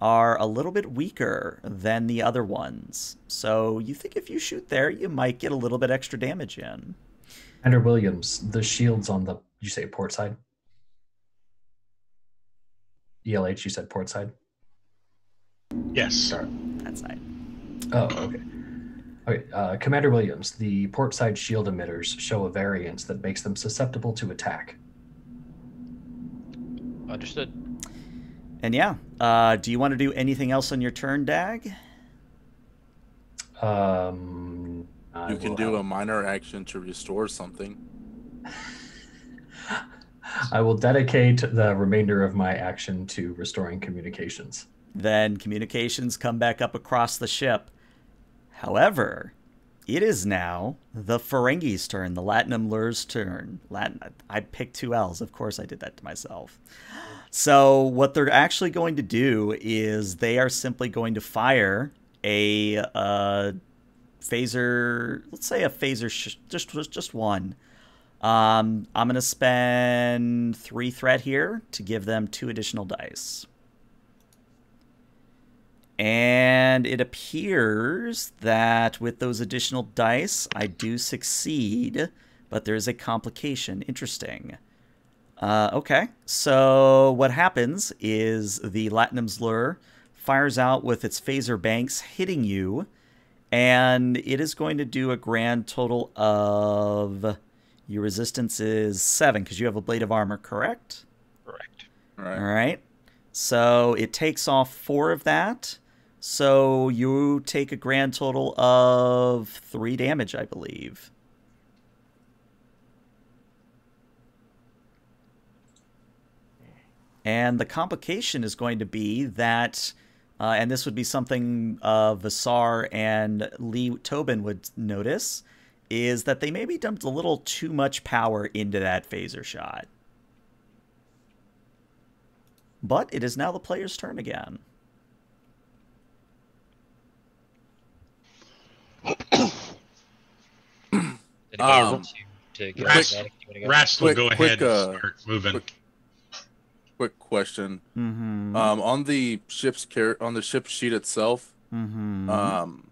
are a little bit weaker than the other ones. So you think if you shoot there, you might get a little bit extra damage in. Andrew Williams, the shields on the, you say port side? E L H, you said port side? Yes. Sorry. That side. Oh, okay. Okay, uh, Commander Williams, the port side shield emitters show a variance that makes them susceptible to attack. Understood. And yeah, uh, do you want to do anything else on your turn, Dag? Um, you can do a minor action to restore something. I will dedicate the remainder of my action to restoring communications. Then communications come back up across the ship. However, it is now the Ferengi's turn, the Latinum Lure's turn. Latin, I picked two L's. Of course I did that to myself. So what they're actually going to do is they are simply going to fire a uh, phaser, let's say a phaser, sh just, just one, Um, I'm going to spend three threat here to give them two additional dice. And it appears that with those additional dice, I do succeed, but there is a complication. Interesting. Uh, okay, so what happens is the Latinum's Lure fires out with its phaser banks, hitting you, and it is going to do a grand total of... Your resistance is seven, because you have a blade of armor, correct? Correct. All right. All right. So it takes off four of that. So you take a grand total of three damage, I believe. And the complication is going to be that, uh, and this would be something uh, Vassar and Lee Tobin would notice, is that they maybe dumped a little too much power into that phaser shot. But it is now the player's turn again. Um, Rast will go ahead and start moving. Quick, quick question. Mm-hmm. um, on the ship's car on the ship sheet itself, mm-hmm. um,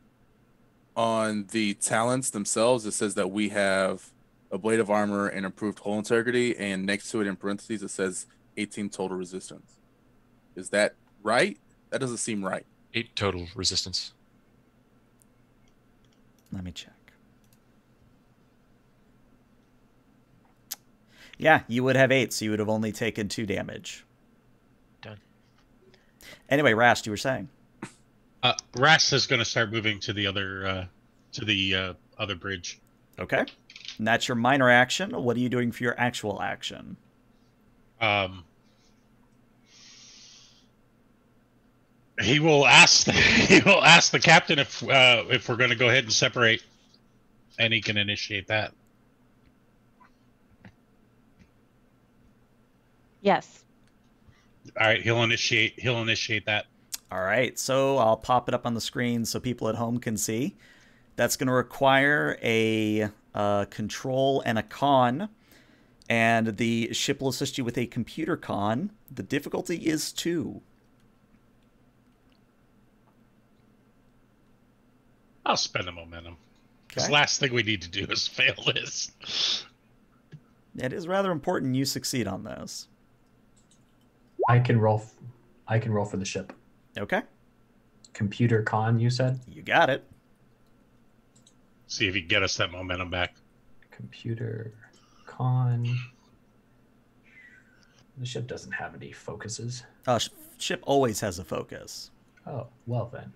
on the talents themselves, it says that we have a blade of armor and improved hull integrity, and next to it in parentheses it says eighteen total resistance. Is that right? That doesn't seem right. eight total resistance. Let me check. Yeah, you would have eight, so you would have only taken two damage. Done. Anyway, Rast, you were saying. Uh, Rast is going to start moving to the other, uh, to the uh, other bridge. Okay. And that's your minor action. What are you doing for your actual action? Um, he will ask. The, he will ask the captain if uh, if we're going to go ahead and separate, and he can initiate that. Yes. All right. He'll initiate. He'll initiate that. All right. So I'll pop it up on the screen so people at home can see. That's going to require a uh, control and a con. And the ship will assist you with a computer con. The difficulty is two. I'll spend a momentum. Because okay. Last thing we need to do is fail this. It is rather important you succeed on this. I can roll. I can roll for the ship. Okay. Computer con, you said? You got it. See if you get us that momentum back. Computer... Con. The ship doesn't have any focuses. Uh, sh ship always has a focus. Oh, well then.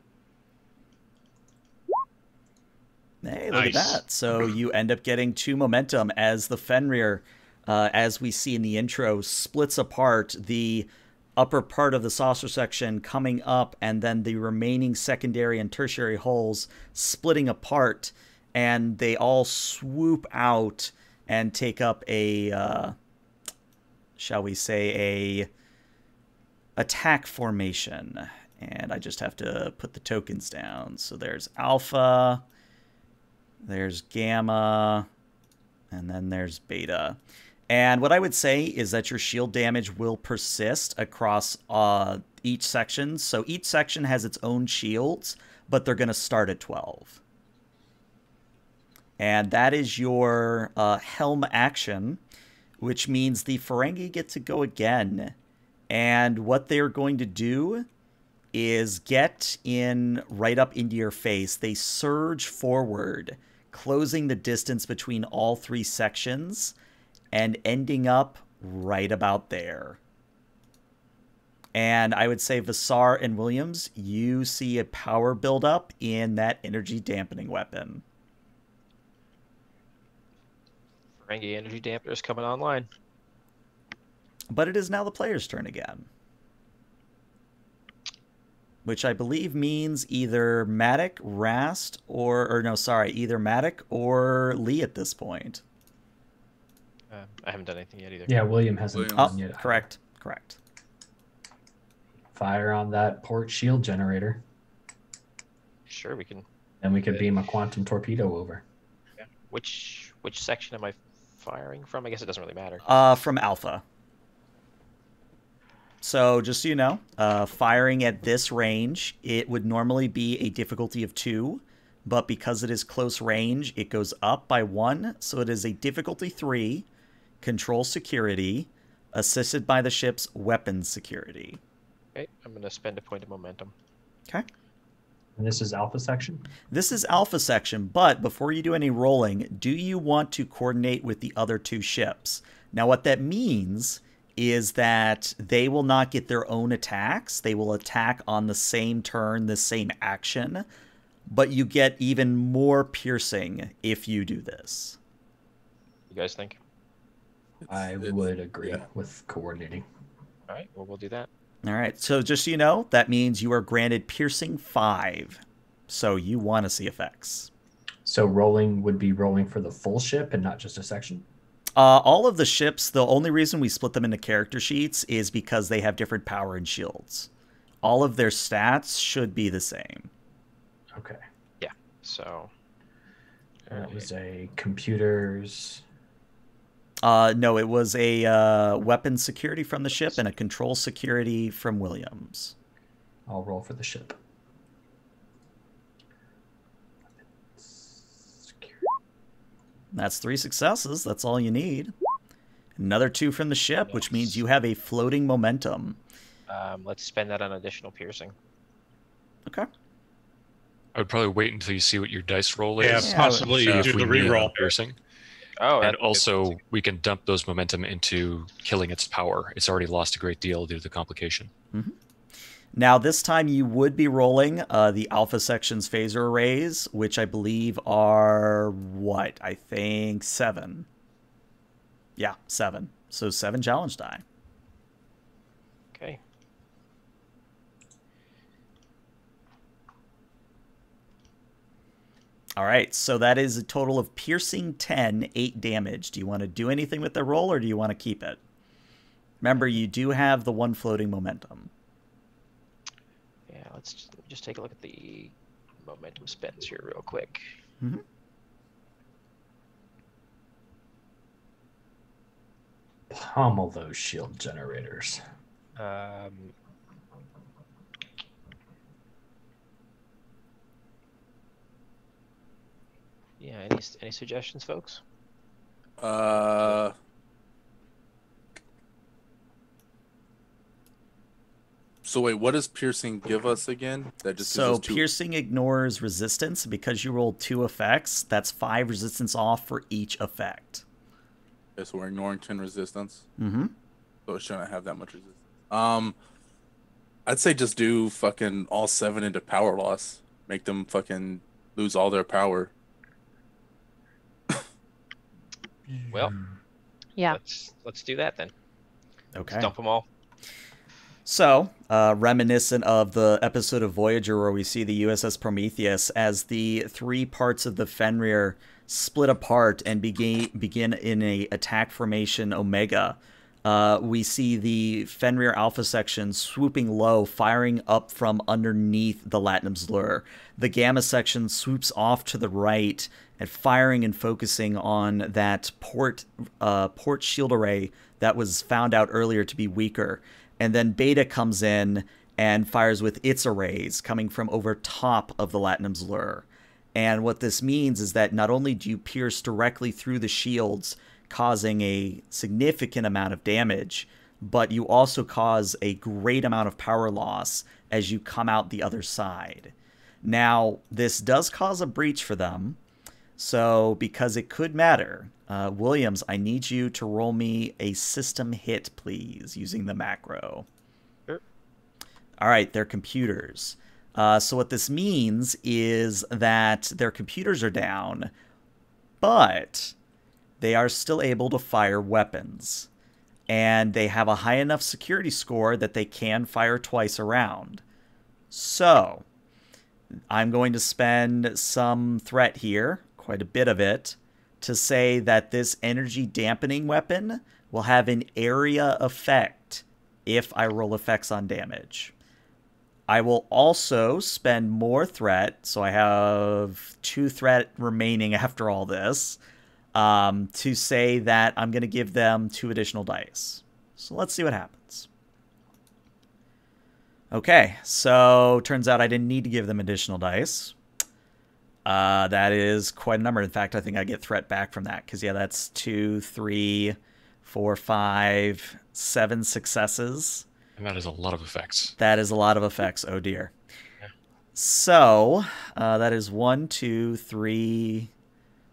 Hey, look nice. At that. So you end up getting two momentum as the Fenrir, uh, as we see in the intro, splits apart the upper part of the saucer section coming up and then the remaining secondary and tertiary hulls splitting apart, and they all swoop out and take up a, uh, shall we say, a attack formation. And I just have to put the tokens down. So there's alpha, there's gamma, and then there's beta. And what I would say is that your shield damage will persist across uh, each section. So each section has its own shields, but they're going to start at twelve. And that is your uh, helm action, which means the Ferengi get to go again. And what they're going to do is get in right up into your face. They surge forward, closing the distance between all three sections and ending up right about there. And I would say, Vassar and Williams, you see a power buildup in that energy dampening weapon. Ferengi energy dampener is coming online. But it is now the player's turn again. Which I believe means either Matic, Rast, or, or no, sorry, either Matic or Lee at this point. Uh, I haven't done anything yet either. Yeah, William hasn't William. done oh, yet. Correct, correct. Fire on that port shield generator. Sure, we can. Then we could beam a quantum torpedo over. Yeah. Which... Which section am I firing from? I guess it doesn't really matter. Uh, from Alpha. So just so you know, uh, firing at this range, it would normally be a difficulty of two, but because it is close range, it goes up by one. So it is a difficulty three, control security, assisted by the ship's weapons security. Okay, I'm going to spend a point of momentum. Okay. And this is Alpha section? This is Alpha section, but before you do any rolling, do you want to coordinate with the other two ships? Now what that means is that they will not get their own attacks. They will attack on the same turn, the same action, but you get even more piercing if you do this. You guys think? I would agree yeah. with coordinating. All right, well, we'll do that. All right, so just so you know, that means you are granted piercing five, so you want to see effects. So rolling would be rolling for the full ship and not just a section? Uh, all of the ships, the only reason we split them into character sheets is because they have different power and shields. All of their stats should be the same. Okay. Yeah, so... That okay. was a computers... Uh, no, it was a uh, weapon security from the ship and a control security from Williams. I'll roll for the ship. That's three successes. That's all you need. Another two from the ship, yes. which means you have a floating momentum. Um, let's spend that on additional piercing. Okay. I would probably wait until you see what your dice roll is. Yeah, yeah possibly uh, do the reroll piercing. Oh, and also, we can dump those momentum into killing its power. It's already lost a great deal due to the complication. Mm-hmm. Now, this time you would be rolling uh, the Alpha Section's phaser arrays, which I believe are, what, I think seven. Yeah, seven. So seven challenge die. Okay. All right, so that is a total of piercing ten, eight damage. Do you want to do anything with the roll, or do you want to keep it? Remember, you do have the one floating momentum. Yeah, let's just, let me just take a look at the momentum spends here real quick. Mm-hmm. Pummel those shield generators. Um... Yeah, any any suggestions, folks? Uh, so wait, what does piercing give us again? That just so gives us piercing ignores resistance because you rolled two effects. That's five resistance off for each effect. Okay, so we're ignoring ten resistance. Mm-hmm. So it shouldn't have that much resistance. Um, I'd say just do fucking all seven into power loss. Make them fucking lose all their power. Well, yeah. Let's let's do that then. Okay. Let's dump them all. So, uh, reminiscent of the episode of Voyager where we see the U S S Prometheus as the three parts of the Fenrir split apart and begin begin in a attack formation Omega. Uh, we see the Fenrir Alpha section swooping low, firing up from underneath the Latinum's Lure. The Gamma section swoops off to the right and firing and focusing on that port uh, port shield array that was found out earlier to be weaker. And then Beta comes in and fires with its arrays coming from over top of the Latinum's Lure. And what this means is that not only do you pierce directly through the shields, causing a significant amount of damage, but you also cause a great amount of power loss as you come out the other side. Now, this does cause a breach for them, so because it could matter, uh, Williams, I need you to roll me a system hit, please, using the macro. Sure. All right, they're computers. Uh, so what this means is that their computers are down, but... they are still able to fire weapons, and they have a high enough security score that they can fire twice a round. So, I'm going to spend some threat here, quite a bit of it, to say that this energy dampening weapon will have an area effect if I roll effects on damage. I will also spend more threat, so I have two threat remaining after all this, um, to say that I'm going to give them two additional dice. So let's see what happens. Okay, so turns out I didn't need to give them additional dice. Uh, that is quite a number. In fact, I think I get threat back from that because, yeah, that's two, three, four, five, seven successes. And that is a lot of effects. That is a lot of effects. Oh, dear. Yeah. So uh, that is one, two, three,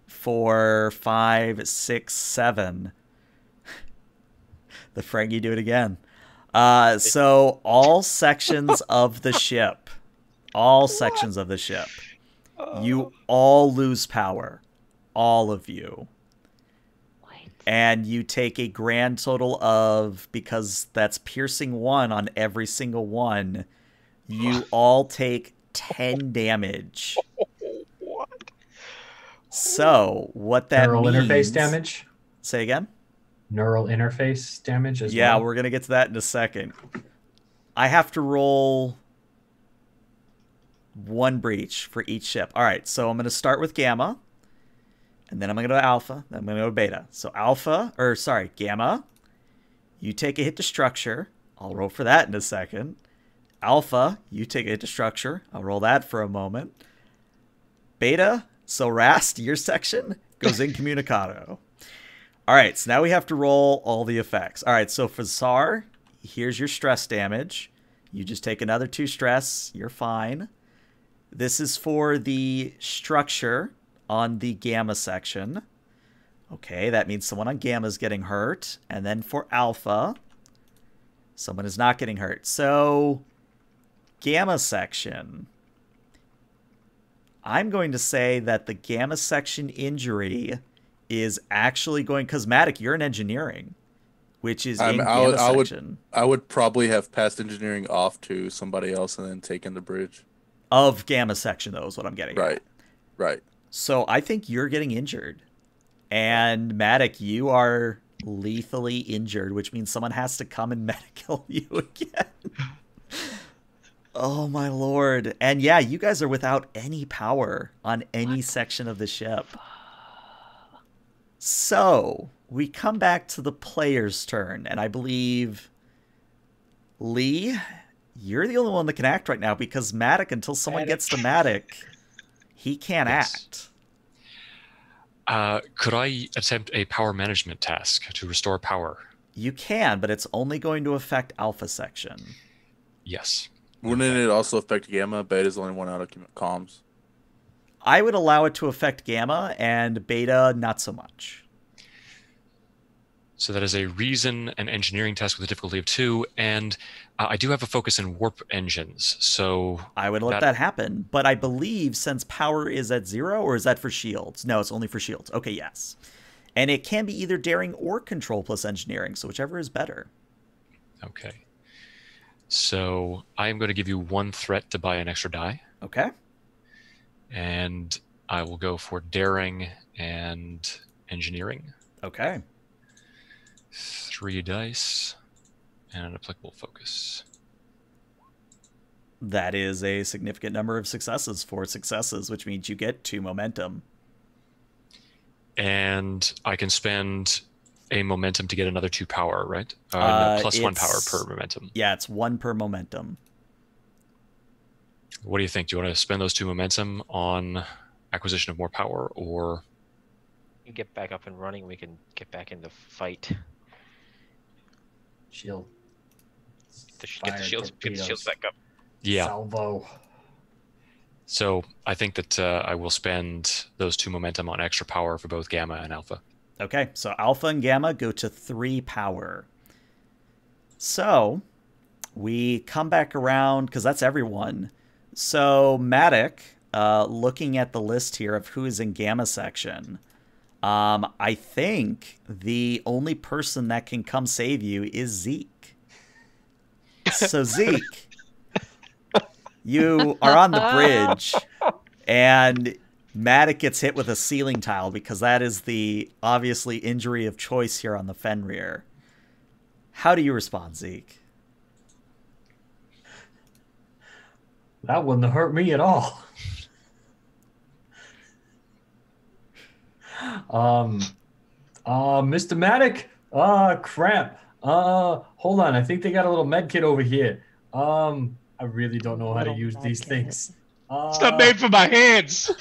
four, five, six, seven. The Ferengi do it again. Uh, so all sections of the ship, all sections of the ship. You all lose power, all of you. What? And you take a grand total of, because that's piercing one on every single one, you all take ten damage. What? So what that neural means... Neural interface damage? Say again? Neural interface damage as yeah, well? Yeah, we're going to get to that in a second. I have to roll... one breach for each ship. All right, so I'm going to start with Gamma, and then I'm going to go to Alpha, then I'm going to go to Beta. So Alpha, or sorry, Gamma, you take a hit to structure. I'll roll for that in a second. Alpha, you take a hit to structure. I'll roll that for a moment. Beta, so Rast, your section, goes incommunicado. All right, so now we have to roll all the effects. All right, so for Tsar, here's your stress damage. You just take another two stress. You're fine. This is for the structure on the Gamma section. Okay, that means someone on Gamma is getting hurt. And then for Alpha, someone is not getting hurt. So, Gamma section. I'm going to say that the Gamma section injury is actually going... Because, Matic, you're in engineering, which is I'm, in I Gamma would, section. I would, I would probably have passed engineering off to somebody else and then taken the bridge. Of Gamma section, though, is what I'm getting right, at. Right. So I think you're getting injured. And, Matic, you are lethally injured, which means someone has to come and medical you again. Oh, my Lord. And, yeah, you guys are without any power on any what? section of the ship. So we come back to the player's turn. And I believe Lee... You're the only one that can act right now because Matic, until someone Matic. gets to Matic, he can't yes. act. Uh, could I attempt a power management task to restore power? You can, but it's only going to affect Alpha section. Yes. Wouldn't it also affect Gamma? Beta's the only one out of comms. I would allow it to affect Gamma and Beta not so much. So that is a reason and engineering test with a difficulty of two, and uh, I do have a focus in warp engines, so... I would let that... that happen, but I believe since power is at zero, or is that for shields? No, it's only for shields. Okay, yes. And it can be either daring or control plus engineering, so whichever is better. Okay. So I am going to give you one threat to buy an extra die. Okay. And I will go for daring and engineering. Okay. Three dice and an applicable focus. That is a significant number of successes, four successes, which means you get two momentum. And I can spend a momentum to get another two power, right? Uh, uh, no, plus one power per momentum. Yeah, it's one per momentum. What do you think? Do you want to spend those two momentum on acquisition of more power or... get back up and running, we can get back in the fight. Shield. The sh get the shields, get the shields back up. Yeah. Salvo. So I think that uh, I will spend those two momentum on extra power for both Gamma and Alpha. Okay, so Alpha and Gamma go to three power. So we come back around, because that's everyone. So Matic, uh, looking at the list here of who is in Gamma section... Um, I think the only person that can come save you is Zeke. So Zeke, you are on the bridge and Matic gets hit with a ceiling tile because that is the obviously injury of choice here on the Fenrir. How do you respond, Zeke? That wouldn't have hurt me at all. Um, uh, Mister Matic, uh, crap. Uh, hold on. I think they got a little med kit over here. Um, I really don't know how to use these things. Uh, it's not made for my hands.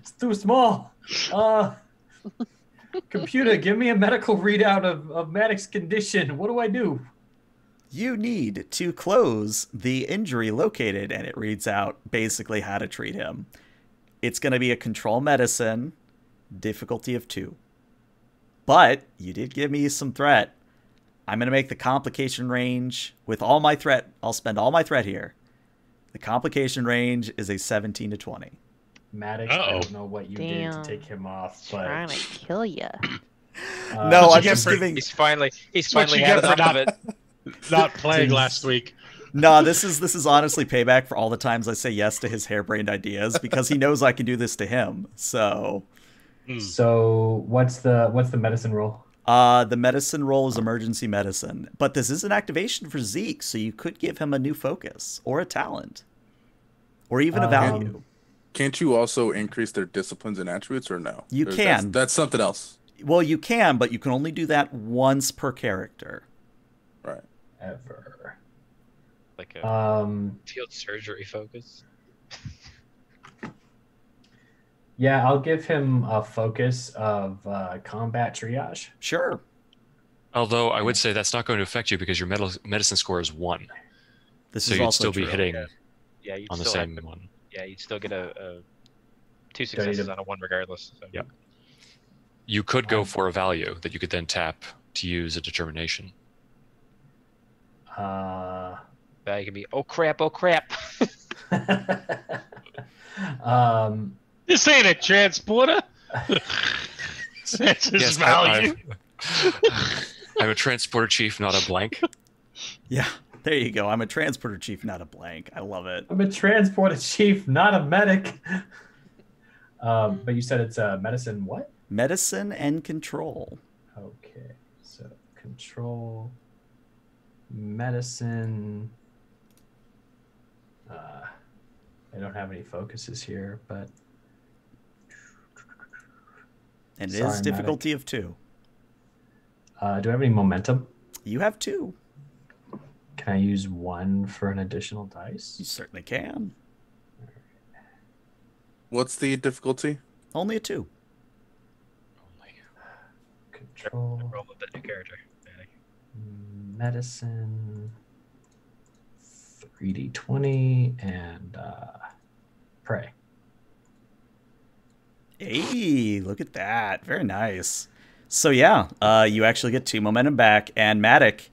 It's too small. Uh, computer, give me a medical readout of, of Matic's condition. What do I do? You need to close the injury located, and it reads out basically how to treat him. It's going to be a control medicine, difficulty of two. But you did give me some threat. I'm going to make the complication range with all my threat. I'll spend all my threat here. The complication range is a seventeen to twenty. Maddox, uh-oh. I don't know what you Damn. did to take him off, but... trying to kill you. Uh, no, I'm just for, giving... He's finally, he's finally had enough of it. Not playing last week. No, this is this is honestly payback for all the times I say yes to his harebrained ideas, because he knows I can do this to him. So, so what's the what's the medicine roll? Uh, the medicine roll is emergency medicine, but this is an activation for Zeke, so you could give him a new focus or a talent, or even a value. Um, can't you also increase their disciplines and attributes, or no? You There's, can. That's, that's something else. Well, you can, but you can only do that once per character. Right. Ever. Like a um, field surgery focus. Yeah, I'll give him a focus of uh, combat triage. Sure. Although I would say that's not going to affect you because your med medicine score is one. This so is you'd also still true. be hitting yeah. Yeah, you'd on still the same have, one. Yeah, you'd still get a, a two successes to... on a one regardless. So. Yep. You could go for a value that you could then tap to use a determination. Uh, that could be oh crap, oh crap. um, this ain't a transporter. That's his yes, value. I'm, I'm a transporter chief, not a blank. Yeah, there you go. I'm a transporter chief, not a blank. I love it. I'm a transporter chief, not a medic. Um, but you said it's uh, medicine what? Medicine and control. Okay, so control... medicine. Uh, I don't have any focuses here, but and it is difficulty of two. Uh, do I have any momentum? You have two. Can I use one for an additional dice? You certainly can. What's the difficulty? Only a two. Only control. Roll with the new character. Medicine, three D twenty, and uh, pray. Hey, look at that. Very nice. So yeah, uh, you actually get two momentum back. And Matic,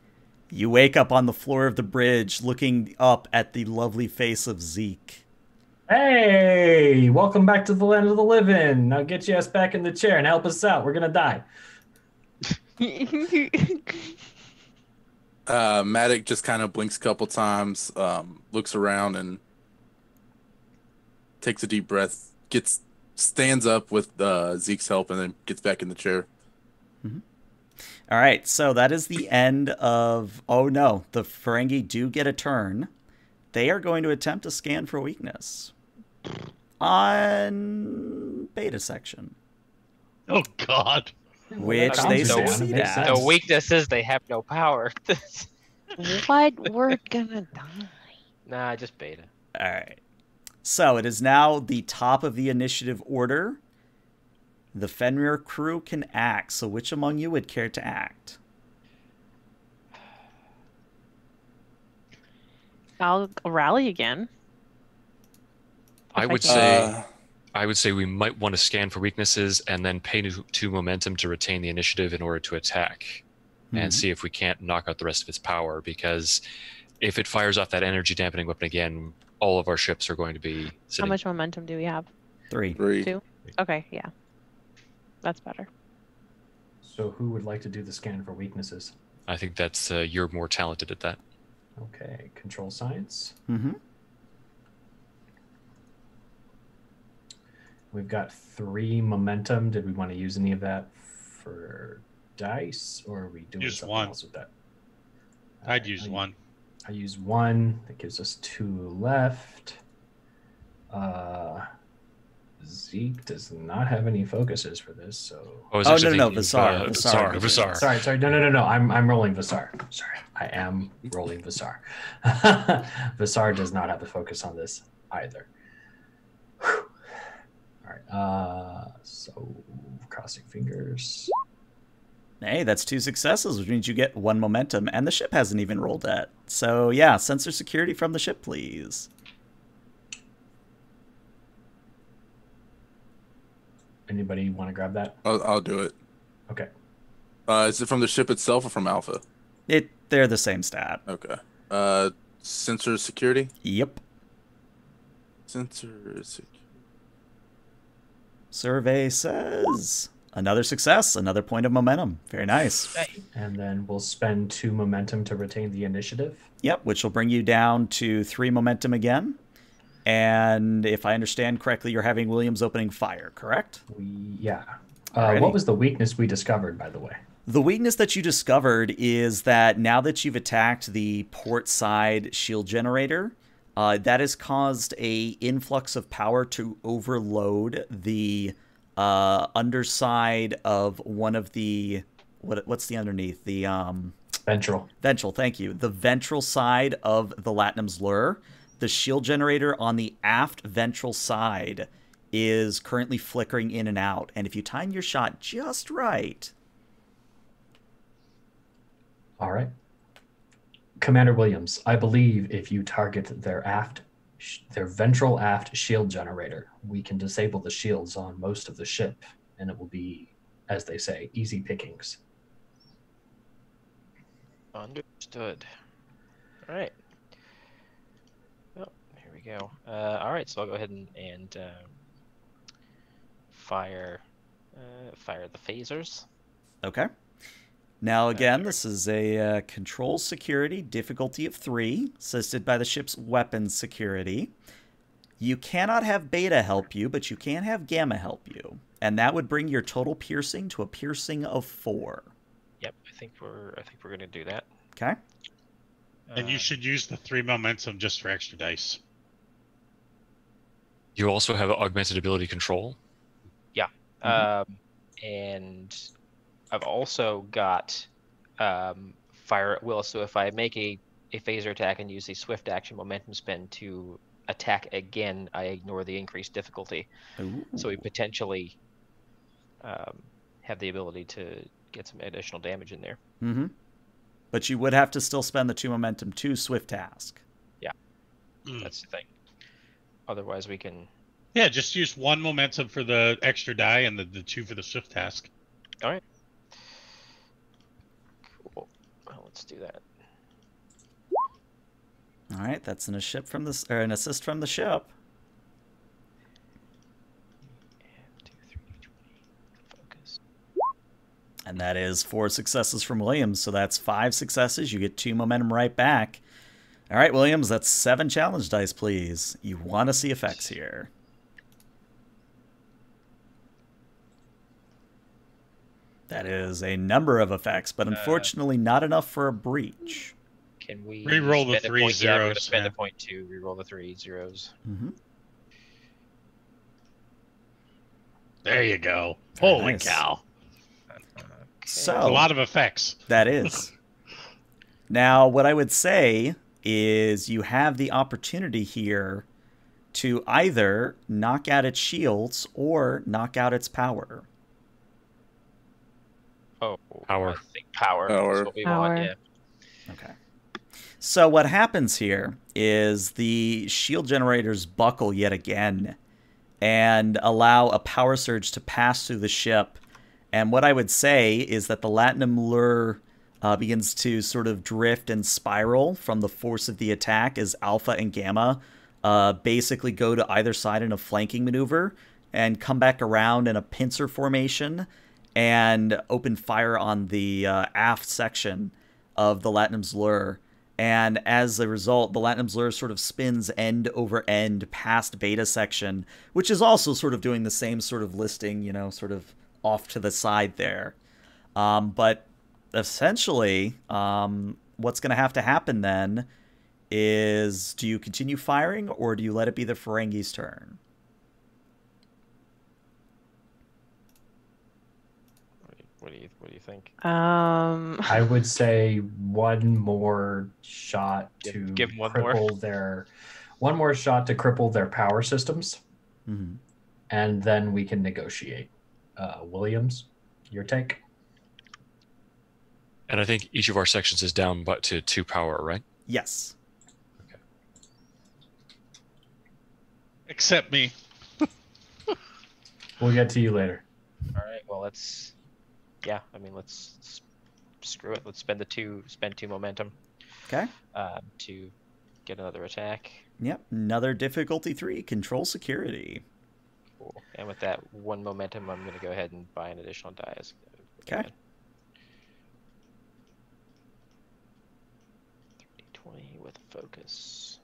you wake up on the floor of the bridge looking up at the lovely face of Zeke. Hey, welcome back to the land of the living. Now get your ass back in the chair and help us out. We're going to die. Uh, Matic just kind of blinks a couple times, um, looks around and takes a deep breath, gets stands up with uh, Zeke's help, and then gets back in the chair. Mm-hmm. All right, so that is the end of... Oh, no, the Ferengi do get a turn. They are going to attempt to scan for weakness on beta section. Oh, God. Which they succeed at. The weakness is they have no power. What? We're gonna die. Nah, just beta. Alright. So it is now the top of the initiative order. The Fenrir crew can act. So which among you would care to act? I'll rally again. I would say... Uh... I would say we might want to scan for weaknesses and then pay to momentum to retain the initiative in order to attack mm-hmm. and see if we can't knock out the rest of its power, because if it fires off that energy dampening weapon again, all of our ships are going to be sitting. How much momentum do we have? Three. Three. Two? Okay, yeah. That's better. So who would like to do the scan for weaknesses? I think that's, uh, you're more talented at that. Okay, control science. Mm-hmm. We've got three momentum. Did we want to use any of that for dice, or are we doing use something one. else with that? I'd uh, use I, one. I use one. That gives us two left. Uh, Zeke does not have any focuses for this, so. Oh, oh no, no, no, Vasar. Uh, Vasar. Vasar. Vasar. Sorry, sorry. No, no, no, no. I'm, I'm rolling Vasar. Sorry. I am rolling Vasar. Vasar does not have the focus on this either. Whew. All right. Uh, so, crossing fingers. Hey, that's two successes, which means you get one momentum, and the ship hasn't even rolled that. So, yeah, sensor security from the ship, please. Anybody want to grab that? I'll, I'll do it. Okay. Uh, is it from the ship itself or from Alpha? It, they're the same stat. Okay. Uh, sensor security? Yep. Sensor security. Survey says... Another success, another point of momentum. Very nice. And then we'll spend two momentum to retain the initiative. Yep, which will bring you down to three momentum again. And if I understand correctly, you're having Williams opening fire, correct? We, yeah. Uh, what was the weakness we discovered, by the way? The weakness that you discovered is that now that you've attacked the port side shield generator, uh, that has caused a influx of power to overload the... Uh, underside of one of the what? What's the underneath the um ventral? Ventral, thank you. The ventral side of the Latinum's Lure, the shield generator on the aft ventral side is currently flickering in and out. And if you time your shot just right, all right, Commander Williams, I believe if you target their aft. Their ventral aft shield generator. We can disable the shields on most of the ship, and it will be, as they say, easy pickings. Understood. All right. Well, here we go. Uh, all right, so I'll go ahead and, and uh, fire, uh, fire the phasers. Okay. Now, again, this is a uh, control security difficulty of three, assisted by the ship's weapons security. You cannot have beta help you, but you can have gamma help you. And that would bring your total piercing to a piercing of four. Yep, I think we're I think we're going to do that. Okay. And uh, you should use the three momentum just for extra dice. You also have augmented ability control. Yeah. Mm-hmm. um, and... I've also got um, fire at will, so if I make a, a phaser attack and use the swift action momentum spin to attack again, I ignore the increased difficulty. Ooh. So we potentially um, have the ability to get some additional damage in there. Mm-hmm. But you would have to still spend the two momentum to swift task. Yeah, mm. That's the thing. Otherwise we can... Yeah, just use one momentum for the extra die and the, the two for the swift task. All right. Let's do that. All right, that's an assist from the or an assist from the ship. Focus. And that is four successes from Williams, so that's five successes. You get two momentum right back. All right, Williams, that's seven challenge dice, please. You want to see effects here. That is a number of effects, but unfortunately uh, not enough for a breach. Can we reroll the three zeros? Yeah, we're gonna spend a point two, reroll the three zeros. Mm-hmm. There you go. Very Holy nice. Cow. Okay. So that's a lot of effects. That is. Now, what I would say is you have the opportunity here to either knock out its shields or knock out its power. Oh, power. I think power. Power. Is what we power. Want, yeah. Okay. So what happens here is the shield generators buckle yet again and allow a power surge to pass through the ship. And what I would say is that the Latinum Lure uh, begins to sort of drift and spiral from the force of the attack as Alpha and Gamma uh, basically go to either side in a flanking maneuver and come back around in a pincer formation and open fire on the uh, aft section of the Latinum's Lure. And as a result, the Latinum's Lure sort of spins end over end past beta section, which is also sort of doing the same sort of listing, you know, sort of off to the side there. Um, but essentially, um, what's going to have to happen then is, do you continue firing or do you let it be the Ferengi's turn? What do you What do you think? Um, I would say one more shot to give them one cripple more. their one more shot to cripple their power systems, mm-hmm. and then we can negotiate. Uh, Williams, your take. And I think each of our sections is down, but to two power, right? Yes. Okay. Except me. We'll get to you later. All right. Well, let's. Yeah, I mean, let's, let's screw it. Let's spend the two, spend two momentum. Okay. Uh, to get another attack. Yep. Another difficulty three. Control security. Cool. And with that one momentum, I'm going to go ahead and buy an additional die. As okay. Again. three D twenty with focus.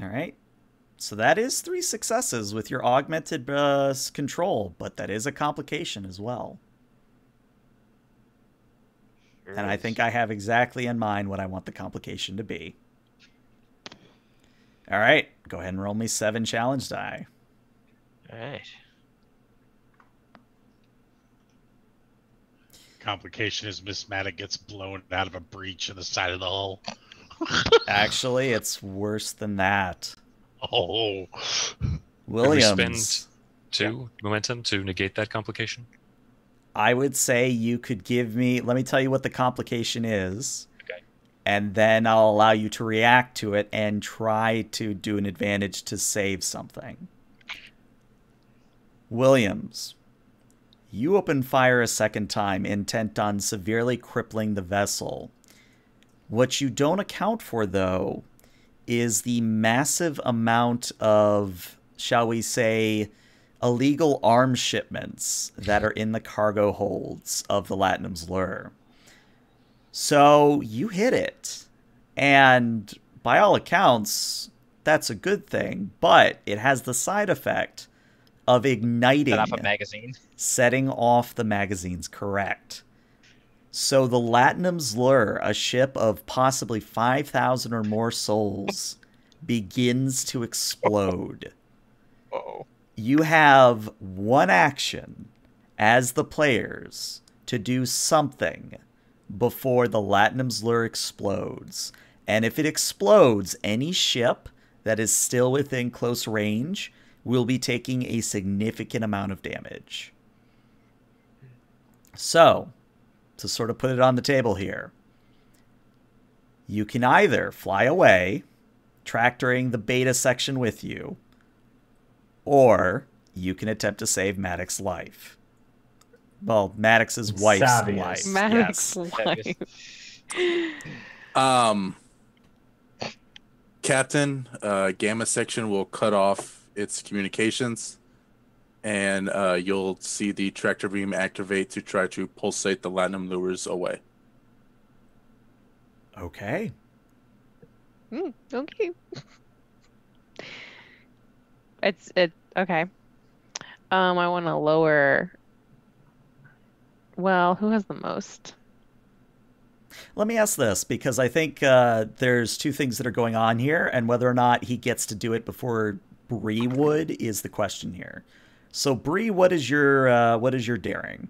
All right. So that is three successes with your augmented uh, control, but that is a complication as well. Sure and is. I think I have exactly in mind what I want the complication to be. All right, go ahead and roll me seven challenge die. All right. Complication is Miss Maddox gets blown out of a breach in the side of the hull. Actually, it's worse than that. Oh, Williams. Can we spend two yeah. momentum to negate that complication? I would say you could give me, let me tell you what the complication is. Okay. And then I'll allow you to react to it and try to do an advantage to save something. Williams, you open fire a second time, intent on severely crippling the vessel. What you don't account for, though, is the massive amount of, shall we say, illegal arms shipments that are in the cargo holds of the Latinum's Lure. So you hit it. And by all accounts, that's a good thing. But it has the side effect of igniting... Set off a magazine. Setting off the magazines, correct. So the Latinum's Lure, a ship of possibly five thousand or more souls, begins to explode. Uh-oh. You have one action as the players to do something before the Latinum's Lure explodes. And if it explodes, any ship that is still within close range will be taking a significant amount of damage. So... to sort of put it on the table here, you can either fly away, tractoring the beta section with you, or you can attempt to save Maddox's life. Well, Maddox's wife's Savious. life. Maddox's yes. life. um, Captain, uh, Gamma section will cut off its communications. And uh, you'll see the tractor beam activate to try to pulsate the Latinum lures away. Okay. Mm, okay. it's it okay. Um, I want to lower. Well, who has the most? Let me ask this, because I think uh, there's two things that are going on here, and whether or not he gets to do it before Bree would is the question here. So Bree, what is your uh, what is your daring?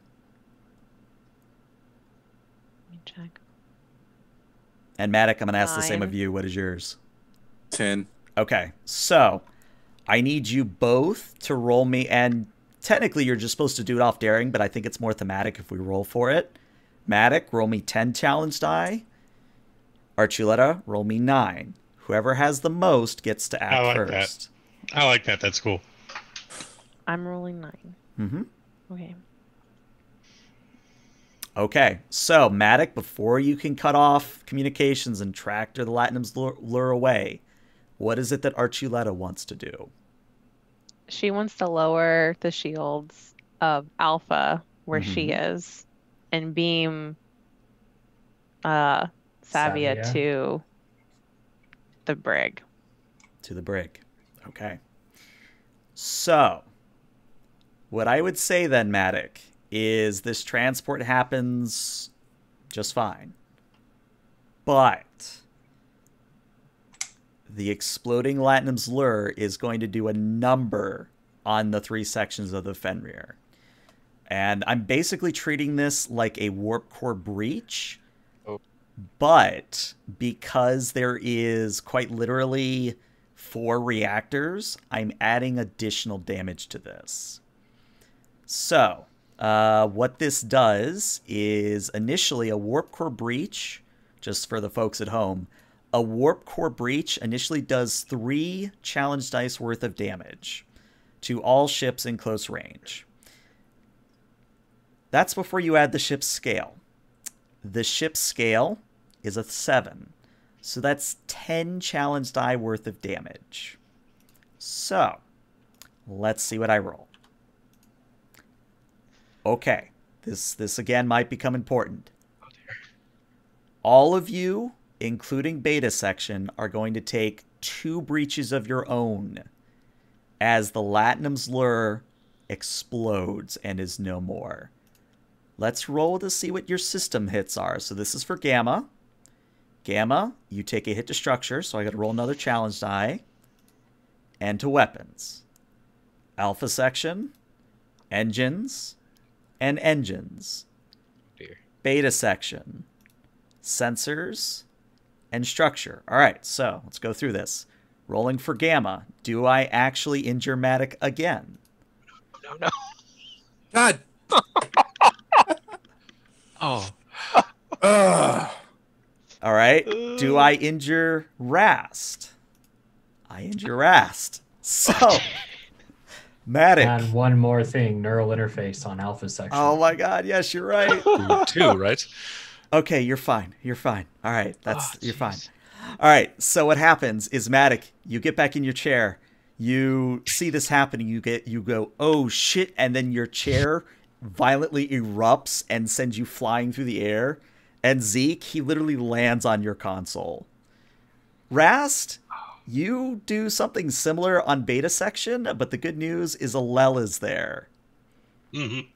Let me check. And Matic, I'm gonna ask Nine. the same of you. What is yours? Ten. Okay, so I need you both to roll me, and technically you're just supposed to do it off daring, but I think it's more thematic if we roll for it. Matic, roll me ten challenge die. Archuleta, roll me nine. Whoever has the most gets to act I like first. That. I like that. That's cool. I'm rolling nine. Mm-hmm. Okay. Okay. So, Matic, before you can cut off communications and tractor the Latinum's lure away, what is it that Archuleta wants to do? She wants to lower the shields of Alpha, where mm-hmm. she is, and beam uh, Savia, Savia to the brig. To the brig. Okay. So... what I would say then, Matic, is this transport happens just fine. But the exploding Latinum's lure is going to do a number on the three sections of the Fenrir. And I'm basically treating this like a warp core breach, oh. but because there is quite literally four reactors, I'm adding additional damage to this. So uh, what this does is initially a warp core breach, just for the folks at home, a warp core breach initially does three challenge dice worth of damage to all ships in close range. That's before you add the ship's scale. The ship's scale is a seven. So that's ten challenge die worth of damage. So let's see what I roll. Okay, this, this again might become important. Oh dear. All of you, including Beta Section, are going to take two breaches of your own as the Latinum's Lure explodes and is no more. Let's roll to see what your system hits are. So this is for Gamma. Gamma, you take a hit to structure, so I gotta roll another challenge die. And to weapons. Alpha Section, engines, and engines. Dear. Beta Section, sensors, and structure. All right, so let's go through this. Rolling for Gamma. Do I actually injure Matic again? No, no. God. Oh. Ugh. All right. Do I injure Rast? I injure Rast. So, Matic. And one more thing, neural interface on Alpha Section. Oh my God! Yes, you're right. Two, right? Okay, you're fine. You're fine. All right, that's oh, you're fine. All right. So what happens is, Matic, you get back in your chair. You see this happening. You get you go, oh shit, and then your chair violently erupts and sends you flying through the air. And Zeke, he literally lands on your console. Rast, you do something similar on Beta Section, but the good news is Alel is there. Mm-hmm.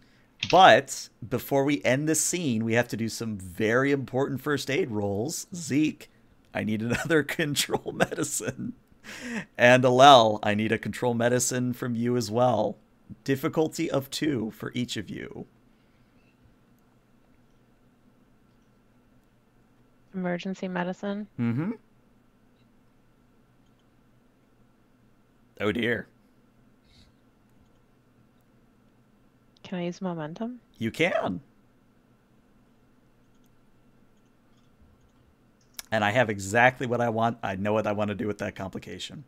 But before we end this scene, we have to do some very important first aid rolls. Zeke, I need another control medicine. And Alel, I need a control medicine from you as well. Difficulty of two for each of you. Emergency medicine. Mm-hmm. Oh dear. Can I use momentum? You can. And I have exactly what I want. I know what I want to do with that complication.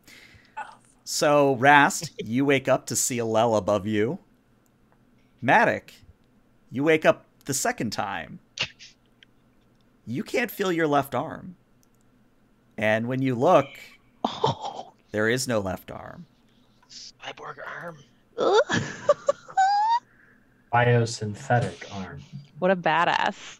So, Rast, you wake up to see Alel above you. Matic, you wake up the second time. You can't feel your left arm. And when you look, oh. there is no left arm. Cyborg arm. Biosynthetic arm. What a badass.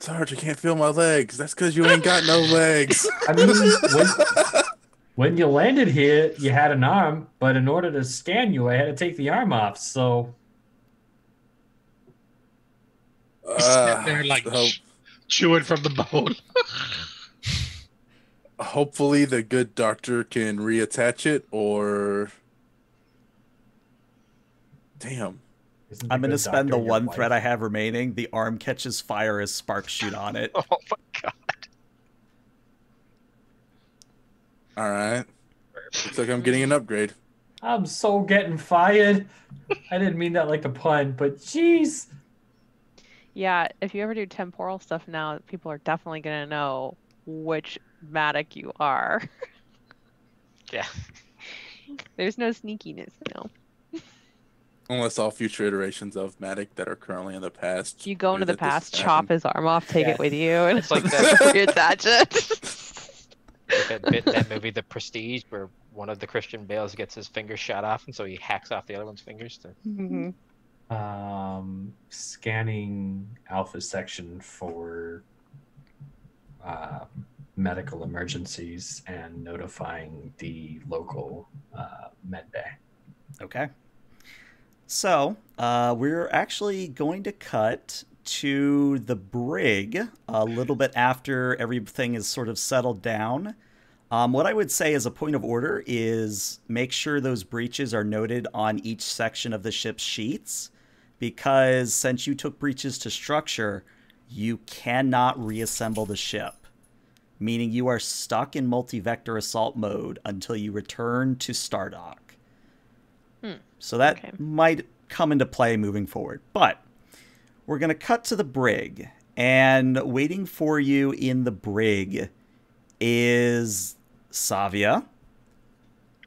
Sarge, I can't feel my legs. That's because you ain't got no legs. I mean, when, when you landed here, you had an arm, but in order to scan you, I had to take the arm off, so... Uh, sat there like so, chewing from the bone. Hopefully the good doctor can reattach it, or... Damn. I'm going to spend the one thread I have remaining. The arm catches fire as sparks shoot on it. Oh, my God. All right. Looks like I'm getting an upgrade. I'm so getting fired. I didn't mean that like a pun, but jeez. Yeah, if you ever do temporal stuff now, people are definitely going to know which Matic you are. Yeah. There's no sneakiness, no. Unless all future iterations of Matic that are currently in the past. You go into the past, chop his arm off, take yeah. it with you, and it's like that. Weird that like that bit in that movie, The Prestige, where one of the Christian Bales gets his finger shot off, and so he hacks off the other one's fingers. To... Mm-hmm. Um, scanning Alpha Section for uh, medical emergencies and notifying the local uh, med bay. Okay. So, uh, we're actually going to cut to the brig a little bit after everything is sort of settled down. Um, what I would say as a point of order is make sure those breaches are noted on each section of the ship's sheets, because since you took breaches to structure, you cannot reassemble the ship, meaning you are stuck in multi-vector assault mode until you return to Stardock. Hmm. So that okay. might come into play moving forward. But we're going to cut to the brig, and waiting for you in the brig is Savia,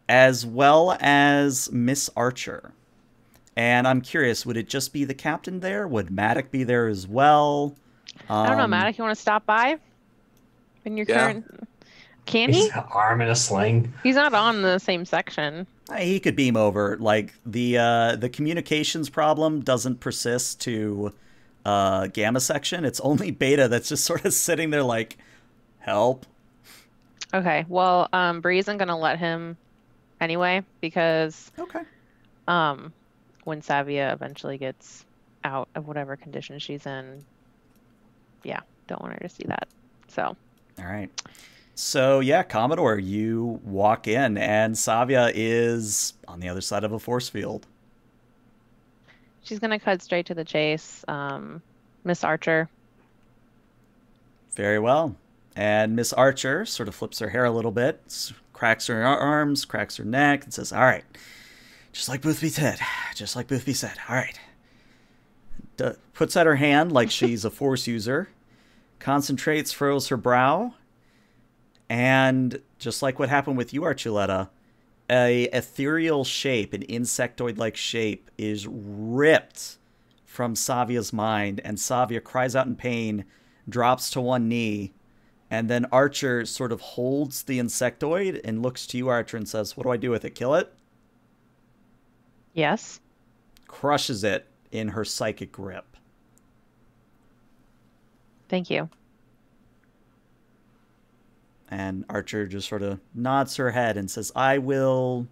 as well as Miss Archer. And I'm curious, would it just be the captain there? Would Matic be there as well? Um, I don't know, Matic, you want to stop by? In your yeah. current... Can he? He's an arm in a sling. He's not on the same section. He could beam over. Like, the, uh, the communications problem doesn't persist to uh, Gamma section. It's only Beta that's just sort of sitting there like, help. Okay, well, um, Bree isn't going to let him anyway, because okay. um, when Savia eventually gets out of whatever condition she's in, yeah, don't want her to see that. So. All right. So, yeah, Commodore, you walk in, and Savia is on the other side of a force field. She's going to cut straight to the chase. Um, Miss Archer. Very well. And Miss Archer sort of flips her hair a little bit, cracks her arms, cracks her neck, and says, all right, just like Boothby said, just like Boothby said, all right. D- puts out her hand like she's a force user, concentrates, furrows her brow, and just like what happened with you, Archuleta, a ethereal shape, an insectoid-like shape, is ripped from Savia's mind, and Savia cries out in pain, drops to one knee, and then Archer sort of holds the insectoid and looks to you, Archer, and says, what do I do with it? Kill it? Yes. Crushes it in her psychic grip. Thank you. And Archer just sort of nods her head and says, I will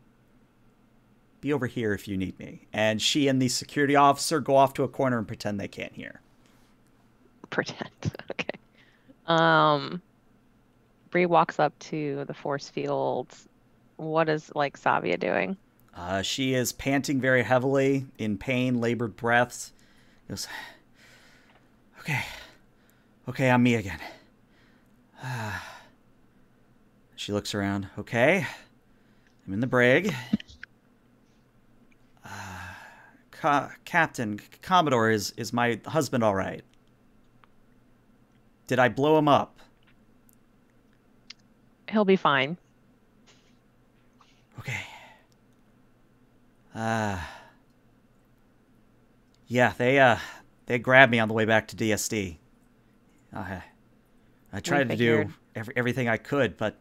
be over here if you need me. And she and the security officer go off to a corner and pretend they can't hear. Pretend. Okay. Um, Bree walks up to the force field. What is, like, Savia doing? Uh, she is panting very heavily, in pain, labored breaths. Goes, okay. Okay, I'm me again. Uh, she looks around. Okay. I'm in the brig. Uh, ca Captain, Commodore, is, is my husband all right? Did I blow him up? He'll be fine. Okay. Uh, yeah, they uh, they grabbed me on the way back to D S D. Uh, I tried to do every, everything I could, but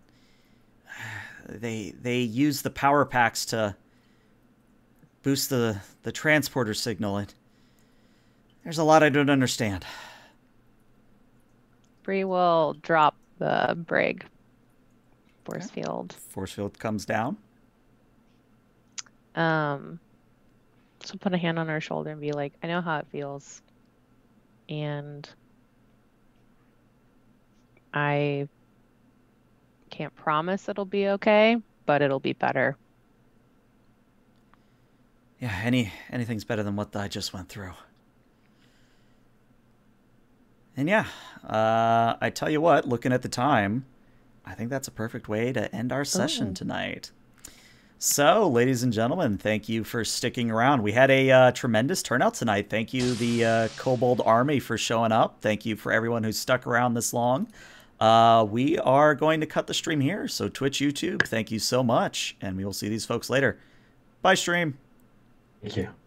they they used the power packs to boost the, the transporter signal. And there's a lot I don't understand. Bree will drop the brig. Force okay. field. Force field comes down. Um, so put a hand on her shoulder and be like, I know how it feels. And I can't promise it'll be okay, but it'll be better. Yeah, any anything's better than what I just went through. And yeah, uh, I tell you what, looking at the time, I think that's a perfect way to end our session Ooh. tonight. So, ladies and gentlemen, thank you for sticking around. We had a uh, tremendous turnout tonight. Thank you, the uh, Kobold Army, for showing up. Thank you for everyone who stuck around this long. Uh, we are going to cut the stream here. So, Twitch, YouTube, thank you so much. And we will see these folks later. Bye, stream. Thank you.